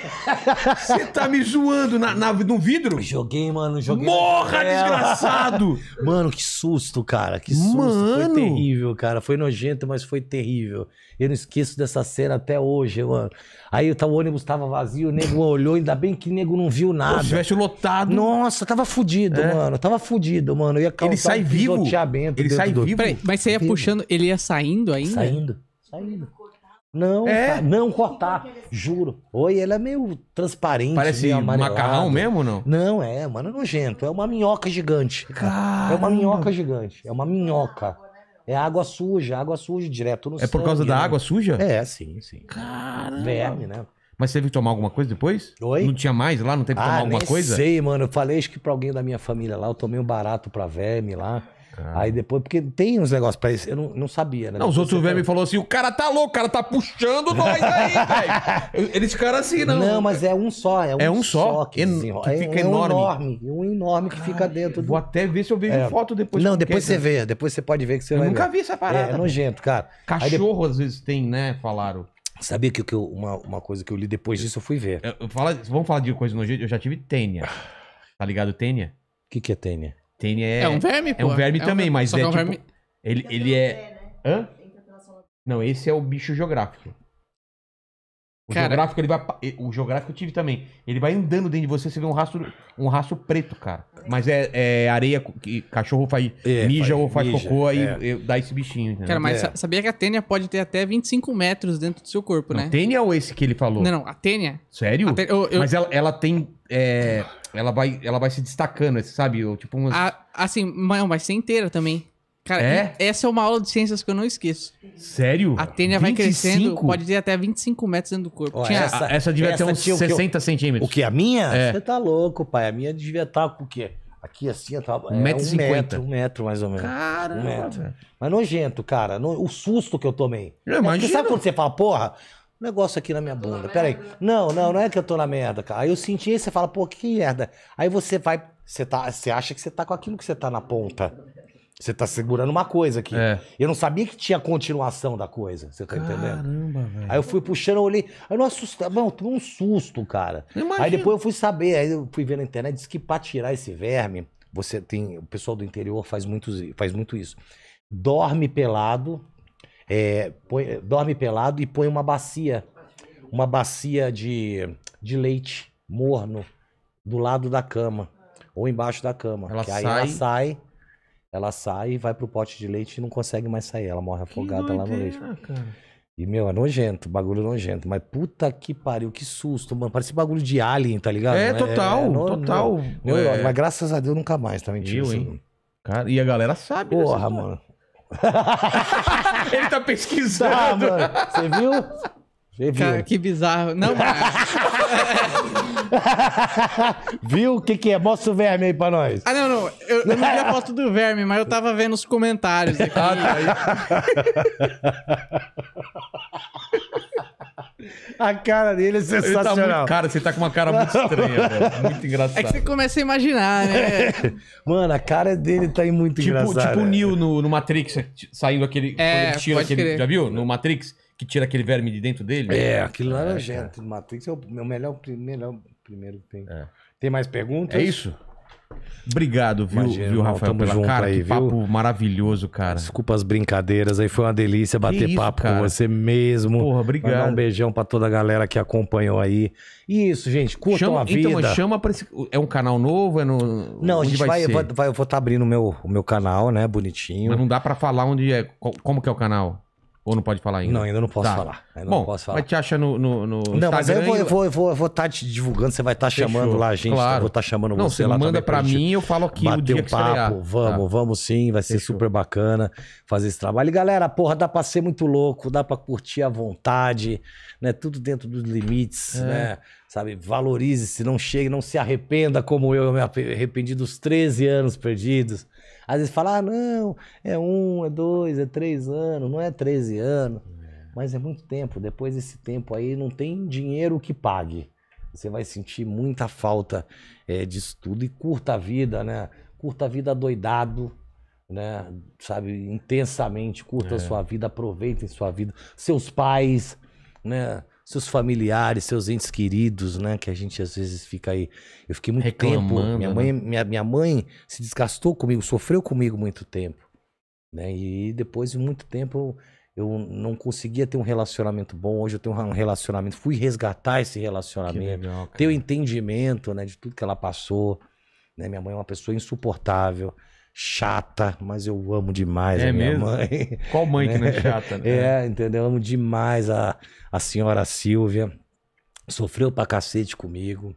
Você tá me zoando na, na, no vidro? Joguei, mano, joguei. Morra, desgraçado! Mano, que susto, cara, que susto. Mano. Foi terrível, cara. Foi nojento, mas foi terrível. Eu não esqueço dessa cena até hoje, mano. Aí o ônibus tava vazio, o nego olhou, ainda bem que o nego não viu nada. Se tivesse lotado. Nossa, tava fudido, é. mano. Tava fudido, mano. Eu ia causar ele sai um vivo. Ele sai do... vivo. Peraí, mas você ia vivo. puxando, ele ia saindo ainda? Saindo. Saindo. Não, é. tá, não cortar, juro. Oi, ela é meio transparente. Parece meio macarrão mesmo, não? Não, é, mano, é nojento. É uma minhoca gigante. Caramba. É uma minhoca gigante. É uma minhoca. É água suja, água suja direto no sangue. É por causa da água suja? É, sim, sim. Caramba. Verme, né? Mas você teve que tomar alguma coisa depois? Oi? Não tinha mais lá? Não teve que tomar alguma coisa? Ah, nem sei, mano. Eu falei acho que pra alguém da minha família lá, eu tomei um barato pra verme lá. Ah. Aí depois, porque tem uns negócios pra isso, eu não, não sabia, né? Não, os outros vermes falaram assim, o cara tá louco, o cara tá puxando nós aí, velho. Eles ficaram assim, não. Não, mas é um só, é um, é um só, só que, en... que fica é um enorme. enorme. Um enorme que Ai, fica dentro. Do... Vou até ver se eu vejo é. foto depois. Não, depois você vê, né? Depois você pode ver que você eu vai nunca ver. vi essa parada. É, é nojento, cara. Cachorro depois... às vezes tem, né, falaram. Sabia que, que eu, uma, uma coisa que eu li depois disso, eu fui ver. Eu, eu fala, vamos falar de coisa nojenta, eu já tive tênia. Tá ligado tênia? O que que é tênia? Tênia é, é um verme, pô. É um verme é também, um verme. mas é, é um tipo... Verme... Ele, ele é... Hã? Não, esse é o bicho geográfico. O cara... geográfico, ele vai... O geográfico eu tive também. Ele vai andando dentro de você, você vê um rastro, um rastro preto, cara. Mas é, é areia, que cachorro faz é, mija faz, ou faz mija, cocô, aí é. dá esse bichinho. Entendeu? Cara, mas é. sabia que a tênia pode ter até vinte e cinco metros dentro do seu corpo, não, né? Tênia ou esse que ele falou? Não, não, a tênia. Sério? A tênia, eu, eu... Mas ela, ela tem... É... Ela vai, ela vai se destacando, sabe? Tipo umas... a, assim, não, vai ser inteira também. Cara, é? Essa é uma aula de ciências que eu não esqueço. Sério? A tênia vai crescendo, pode ter até vinte e cinco metros dentro do corpo. Olha, tinha... essa, essa devia essa ter uns sessenta centímetros. O que? A minha? É. Você tá louco, pai. A minha devia estar com o quê? Aqui assim, tava, um, é, metro, um metro, um metro mais ou menos. Caramba. Um metro. Mas nojento, cara. No, o susto que eu tomei. Eu é, você sabe quando você fala, porra... Um negócio aqui na minha bunda, peraí. Não, não, não é que eu tô na merda, cara. Aí eu senti isso, você fala, pô, que merda. Aí você vai, você, tá, você acha que você tá com aquilo que você tá na ponta. Você tá segurando uma coisa aqui. É. Eu não sabia que tinha continuação da coisa. Você tá Caramba, entendendo? Caramba, velho. Aí eu fui puxando, eu olhei. Aí eu não assustei. Mano, eu tomei um susto, cara. Aí depois eu fui saber. Aí eu fui ver na internet. Diz que pra tirar esse verme, você tem. O pessoal do interior faz muito, faz muito isso. Dorme pelado. É, põe, dorme pelado e põe uma bacia. Uma bacia de, de leite morno do lado da cama. Ou embaixo da cama. Ela que sai... aí ela sai. Ela sai e vai pro pote de leite e não consegue mais sair. Ela morre afogada lá no leite. Cara. E, meu, é nojento. Bagulho nojento. Mas puta que pariu, que susto, mano. Parece bagulho de alien, tá ligado? É, total, é, é, no, total. No, no, é. Mas graças a Deus nunca mais, tá mentindo. Assim. Cara, e a galera sabe. Porra, né, mano. Ele tá pesquisando. Tá, você viu? Você viu? Cara, que bizarro. Não, mas... Viu o que que é? Mostra o verme aí pra nós. Ah, não, não. Eu, eu não vi a foto do verme, mas eu tava vendo os comentários aqui. Ah, tá. A cara dele é sensacional. Tá muito... Cara, você tá com uma cara muito estranha, velho. Muito engraçado. É que você começa a imaginar, né? Mano, a cara dele tá muito tipo, engraçada. Tipo o Neo no, no Matrix, saindo aquele... É, tira aquele querer. Já viu? No Matrix, que tira aquele verme de dentro dele. É, aquele laranjento do Matrix é o meu melhor... melhor... Primeiro que tem. É. Tem mais perguntas? É isso? Obrigado, viu, Imagina, viu Rafael, pela cara. Aí, que viu? Papo maravilhoso, cara. Desculpa as brincadeiras aí, foi uma delícia bater isso, papo cara? com você mesmo. Porra, obrigado. Mandar um beijão pra toda a galera que acompanhou aí. E isso, gente, curtam a vida. Então, chama pra esse... É um canal novo? É no... Não, onde a gente vai... vai, vai, vai eu vou estar tá abrindo o meu, o meu canal, né, bonitinho. Mas não dá pra falar onde é... Como que é o canal? Ou não pode falar ainda? Não, ainda não posso tá. falar. Ainda Bom, não posso falar. Mas te acha no, no, no Instagram? Não, mas eu vou estar vou, vou, vou tá te divulgando, você vai estar tá chamando lá a gente, claro. tá, vou estar tá chamando não, você, você lá manda pra mim, eu falo aqui o dia um que papo, estrear. Vamos, tá. vamos sim, vai ser Fechou. super bacana fazer esse trabalho. E galera, porra, dá pra ser muito louco, dá pra curtir à vontade, né? Tudo dentro dos limites, é. né? Sabe, valorize-se, não chegue, não se arrependa como eu, eu me arrependi dos treze anos perdidos. Às vezes fala, ah, não, é um, é dois, é três anos, não é treze anos. É. Mas é muito tempo. Depois desse tempo aí, não tem dinheiro que pague. Você vai sentir muita falta é, disso tudo. E curta a vida, né? Curta a vida doidado, né? Sabe, intensamente. Curta é. a sua vida, aproveitem sua vida. Seus pais, né? Seus familiares, seus entes queridos, né? Que a gente às vezes fica aí... Eu fiquei muito Reclamando, tempo... Minha mãe, né? minha, minha mãe se desgastou comigo, sofreu comigo muito tempo. Né? E depois de muito tempo eu não conseguia ter um relacionamento bom. Hoje eu tenho um relacionamento... Fui resgatar esse relacionamento. Que legal, cara. Ter o entendimento, né, de tudo que ela passou. Né? Minha mãe é uma pessoa insuportável. Chata, mas eu amo demais é a minha mesmo? mãe. Qual mãe que não é chata? Né? É, entendeu? Eu amo demais a, a senhora Silvia. Sofreu pra cacete comigo,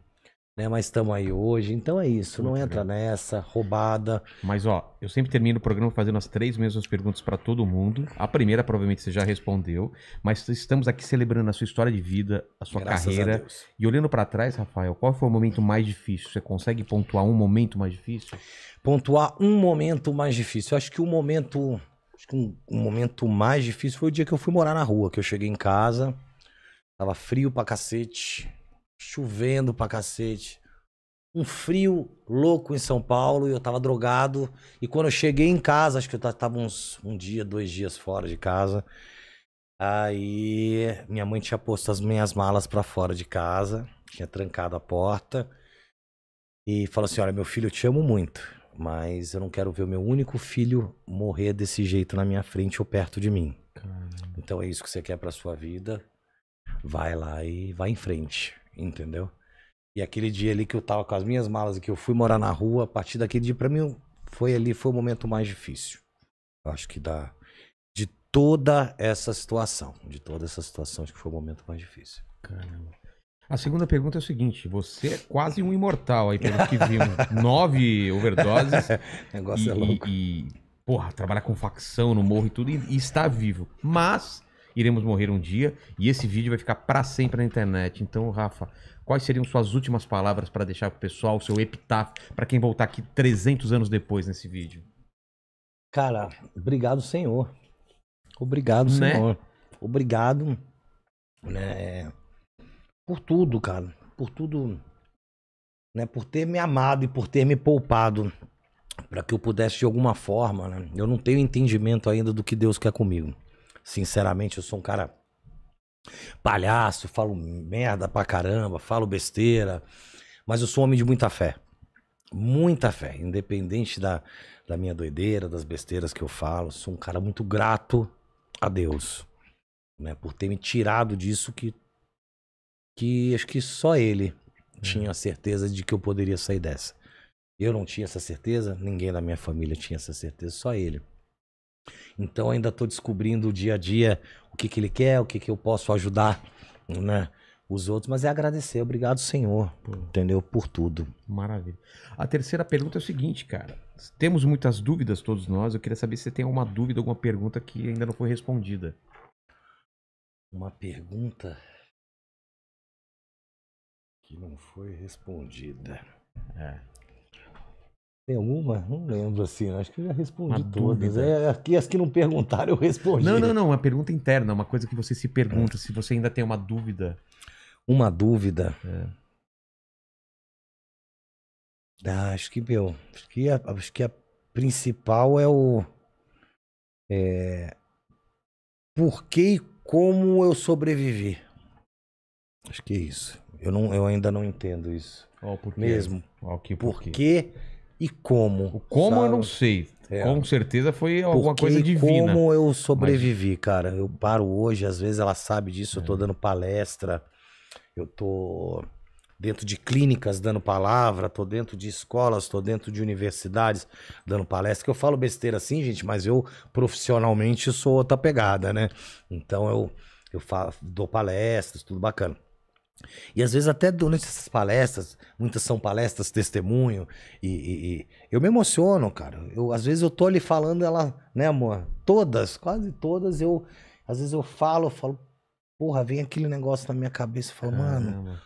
né? Mas estamos aí hoje. Então é isso, não Muito entra bem. nessa roubada. Mas ó, eu sempre termino o programa fazendo as três mesmas perguntas pra todo mundo. A primeira provavelmente você já respondeu, mas estamos aqui celebrando a sua história de vida, a sua Graças carreira. A Deus. E olhando pra trás, Rafael, qual foi o momento mais difícil? Você consegue pontuar um momento mais difícil? Pontuar um momento mais difícil. Eu acho que o momento, acho que um, um momento mais difícil foi o dia que eu fui morar na rua, que eu cheguei em casa, tava frio pra cacete, chovendo pra cacete, um frio louco em São Paulo e eu tava drogado. E quando eu cheguei em casa, acho que eu tava uns um dia, dois dias fora de casa, aí minha mãe tinha posto as minhas malas pra fora de casa, tinha trancado a porta e falou assim, olha, meu filho, eu te amo muito. Mas eu não quero ver o meu único filho morrer desse jeito na minha frente ou perto de mim. Caramba. Então é isso que você quer pra sua vida. Vai lá e vai em frente, entendeu? E aquele dia ali que eu tava com as minhas malas e que eu fui morar na rua, a partir daquele dia pra mim foi ali, foi o momento mais difícil. Eu acho que dá de toda essa situação, de toda essa situação, acho que foi o momento mais difícil. Caramba. A segunda pergunta é o seguinte, você é quase um imortal aí, pelo que vimos. Nove overdoses. O negócio e, é louco. E, e, porra, trabalhar com facção no morro e tudo, e, e está vivo. Mas iremos morrer um dia e esse vídeo vai ficar para sempre na internet. Então, Rafa, quais seriam suas últimas palavras para deixar para o pessoal, o seu epitáfio, para quem voltar aqui trezentos anos depois nesse vídeo? Cara, obrigado, Senhor. Obrigado, né? Senhor. Obrigado, né? Por tudo, cara, por tudo, né, por ter me amado e por ter me poupado para que eu pudesse de alguma forma, né? Eu não tenho entendimento ainda do que Deus quer comigo. Sinceramente, eu sou um cara palhaço, falo merda pra caramba, falo besteira, mas eu sou um homem de muita fé. Muita fé, independente da, da minha doideira, das besteiras que eu falo, sou um cara muito grato a Deus, né? Por ter me tirado disso que, que acho que só ele hum. tinha a certeza de que eu poderia sair dessa. Eu não tinha essa certeza, ninguém da minha família tinha essa certeza, só ele. Então ainda estou descobrindo dia a dia o que, que ele quer, o que, que eu posso ajudar, né, os outros, mas é agradecer. Obrigado, Senhor, por, entendeu? Por tudo. Maravilha. A terceira pergunta é o seguinte, cara. Temos muitas dúvidas, todos nós. Eu queria saber se você tem alguma dúvida, alguma pergunta que ainda não foi respondida. Uma pergunta que não foi respondida. É. Tem alguma? Não lembro assim, acho que eu já respondi uma todas. É, aqui as que não perguntaram eu respondi. Não, não, não, uma pergunta interna, uma coisa que você se pergunta, se você ainda tem uma dúvida. Uma dúvida? É. Ah, acho que, meu, acho que, a, acho que a principal é o... É, por que e como eu sobrevivi? Acho que é isso. Eu, não, eu ainda não entendo isso. Oh, por quê? Mesmo. Oh, que por quê? E como? O como, sabe? Eu não sei. É. Com certeza foi alguma Porque coisa divina. Como eu sobrevivi, mas... cara. Eu paro hoje, às vezes ela sabe disso, eu tô é. dando palestra, eu tô dentro de clínicas dando palavra, tô dentro de escolas, tô dentro de universidades dando palestra. Que eu falo besteira assim, gente, mas eu profissionalmente sou outra pegada, né? Então eu, eu falo, dou palestras, tudo bacana. E às vezes até durante essas palestras, muitas são palestras testemunho, e, e, e eu me emociono, cara. Eu, às vezes eu tô ali falando, ela, né, amor? Todas, quase todas, eu às vezes eu falo, eu falo, porra, vem aquele negócio na minha cabeça, eu falo, mano,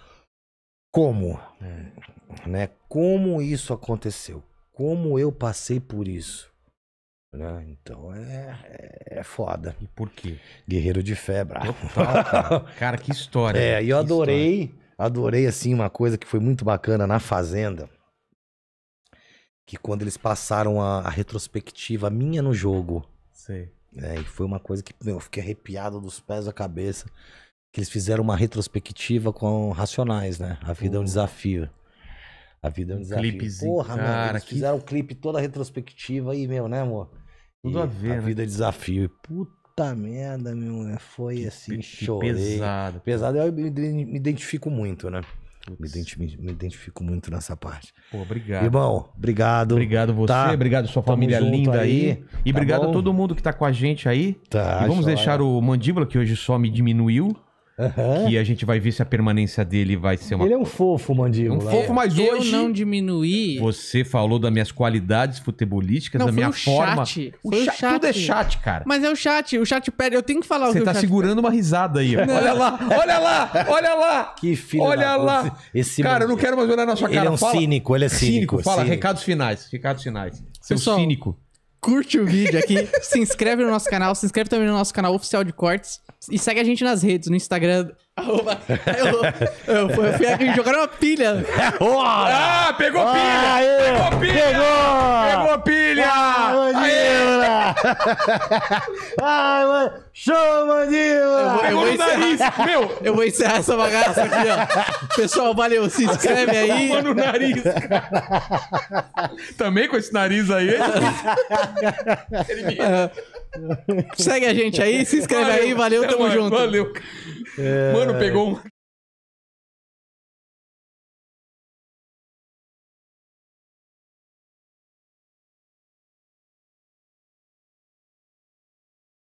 como? É. Né? Como isso aconteceu? Como eu passei por isso? Né? Então é, é, é foda. E por quê? Guerreiro de fé, bravo. Total, cara. Cara, que história. É, e eu adorei, história. adorei assim uma coisa que foi muito bacana na Fazenda, que quando eles passaram a, a retrospectiva minha no jogo, Sei. Né, e foi uma coisa que, meu, eu fiquei arrepiado dos pés à cabeça, que eles fizeram uma retrospectiva com Racionais, né? A vida uh. é um desafio. A vida é um desafio. Clipezinho. Porra, cara, mano, eles que... fizeram um clipe toda a retrospectiva aí, meu, né, amor? Tudo a ver, a né? vida é desafio. Puta merda, meu, né? Foi que, assim, chorei. Pesado. Pesado, eu me, me identifico muito, né? Me, identi me identifico muito nessa parte. Pô, obrigado. Irmão, obrigado. Obrigado você, tá? Obrigado sua Tamo família linda aí. aí. E tá obrigado bom? a todo mundo que tá com a gente aí. Tá, e vamos joia. deixar o Mandíbula, que hoje só me diminuiu. Uhum. Que a gente vai ver se a permanência dele vai ser uma... Ele é um fofo, Mandíbula. Um fofo, mas eu hoje... Eu não diminuí... Você falou das minhas qualidades futebolísticas, não, da minha forma... Chat. O, o chat. chat. Tudo é chat, cara. Mas é o chat. O chat pede... Eu tenho que falar o Você que tá o chat segurando pede. uma risada aí. Ó. Olha lá, olha lá, olha lá. Que filho Olha da... lá. Esse cara, eu não quero mais olhar na sua ele cara. Ele é um fala... cínico, ele é cínico. cínico. Fala, cínico. recados finais, recados finais. Seu Pessoal, cínico. Curte o vídeo aqui, se inscreve no nosso canal, se inscreve também no nosso canal oficial de cortes. E segue a gente nas redes, no Instagram. Arroba... Eu, eu, eu fui aqui jogar uma pilha. Ah, pegou ah, pilha! Aê, pegou pilha! Pegou, pegou pilha! Ah, Mandíbula! Ai, mano! Show, Mandíbula! Eu vou, eu vou nariz, meu! Eu vou encerrar essa bagaça aqui, ó. Pessoal, valeu! Se inscreve aí! Mano, o nariz! Também com esse nariz aí. Ele me... uhum. Segue a gente aí, se inscreve valeu, aí, valeu, tamo mano, junto. Valeu. É... Mano, pegou um...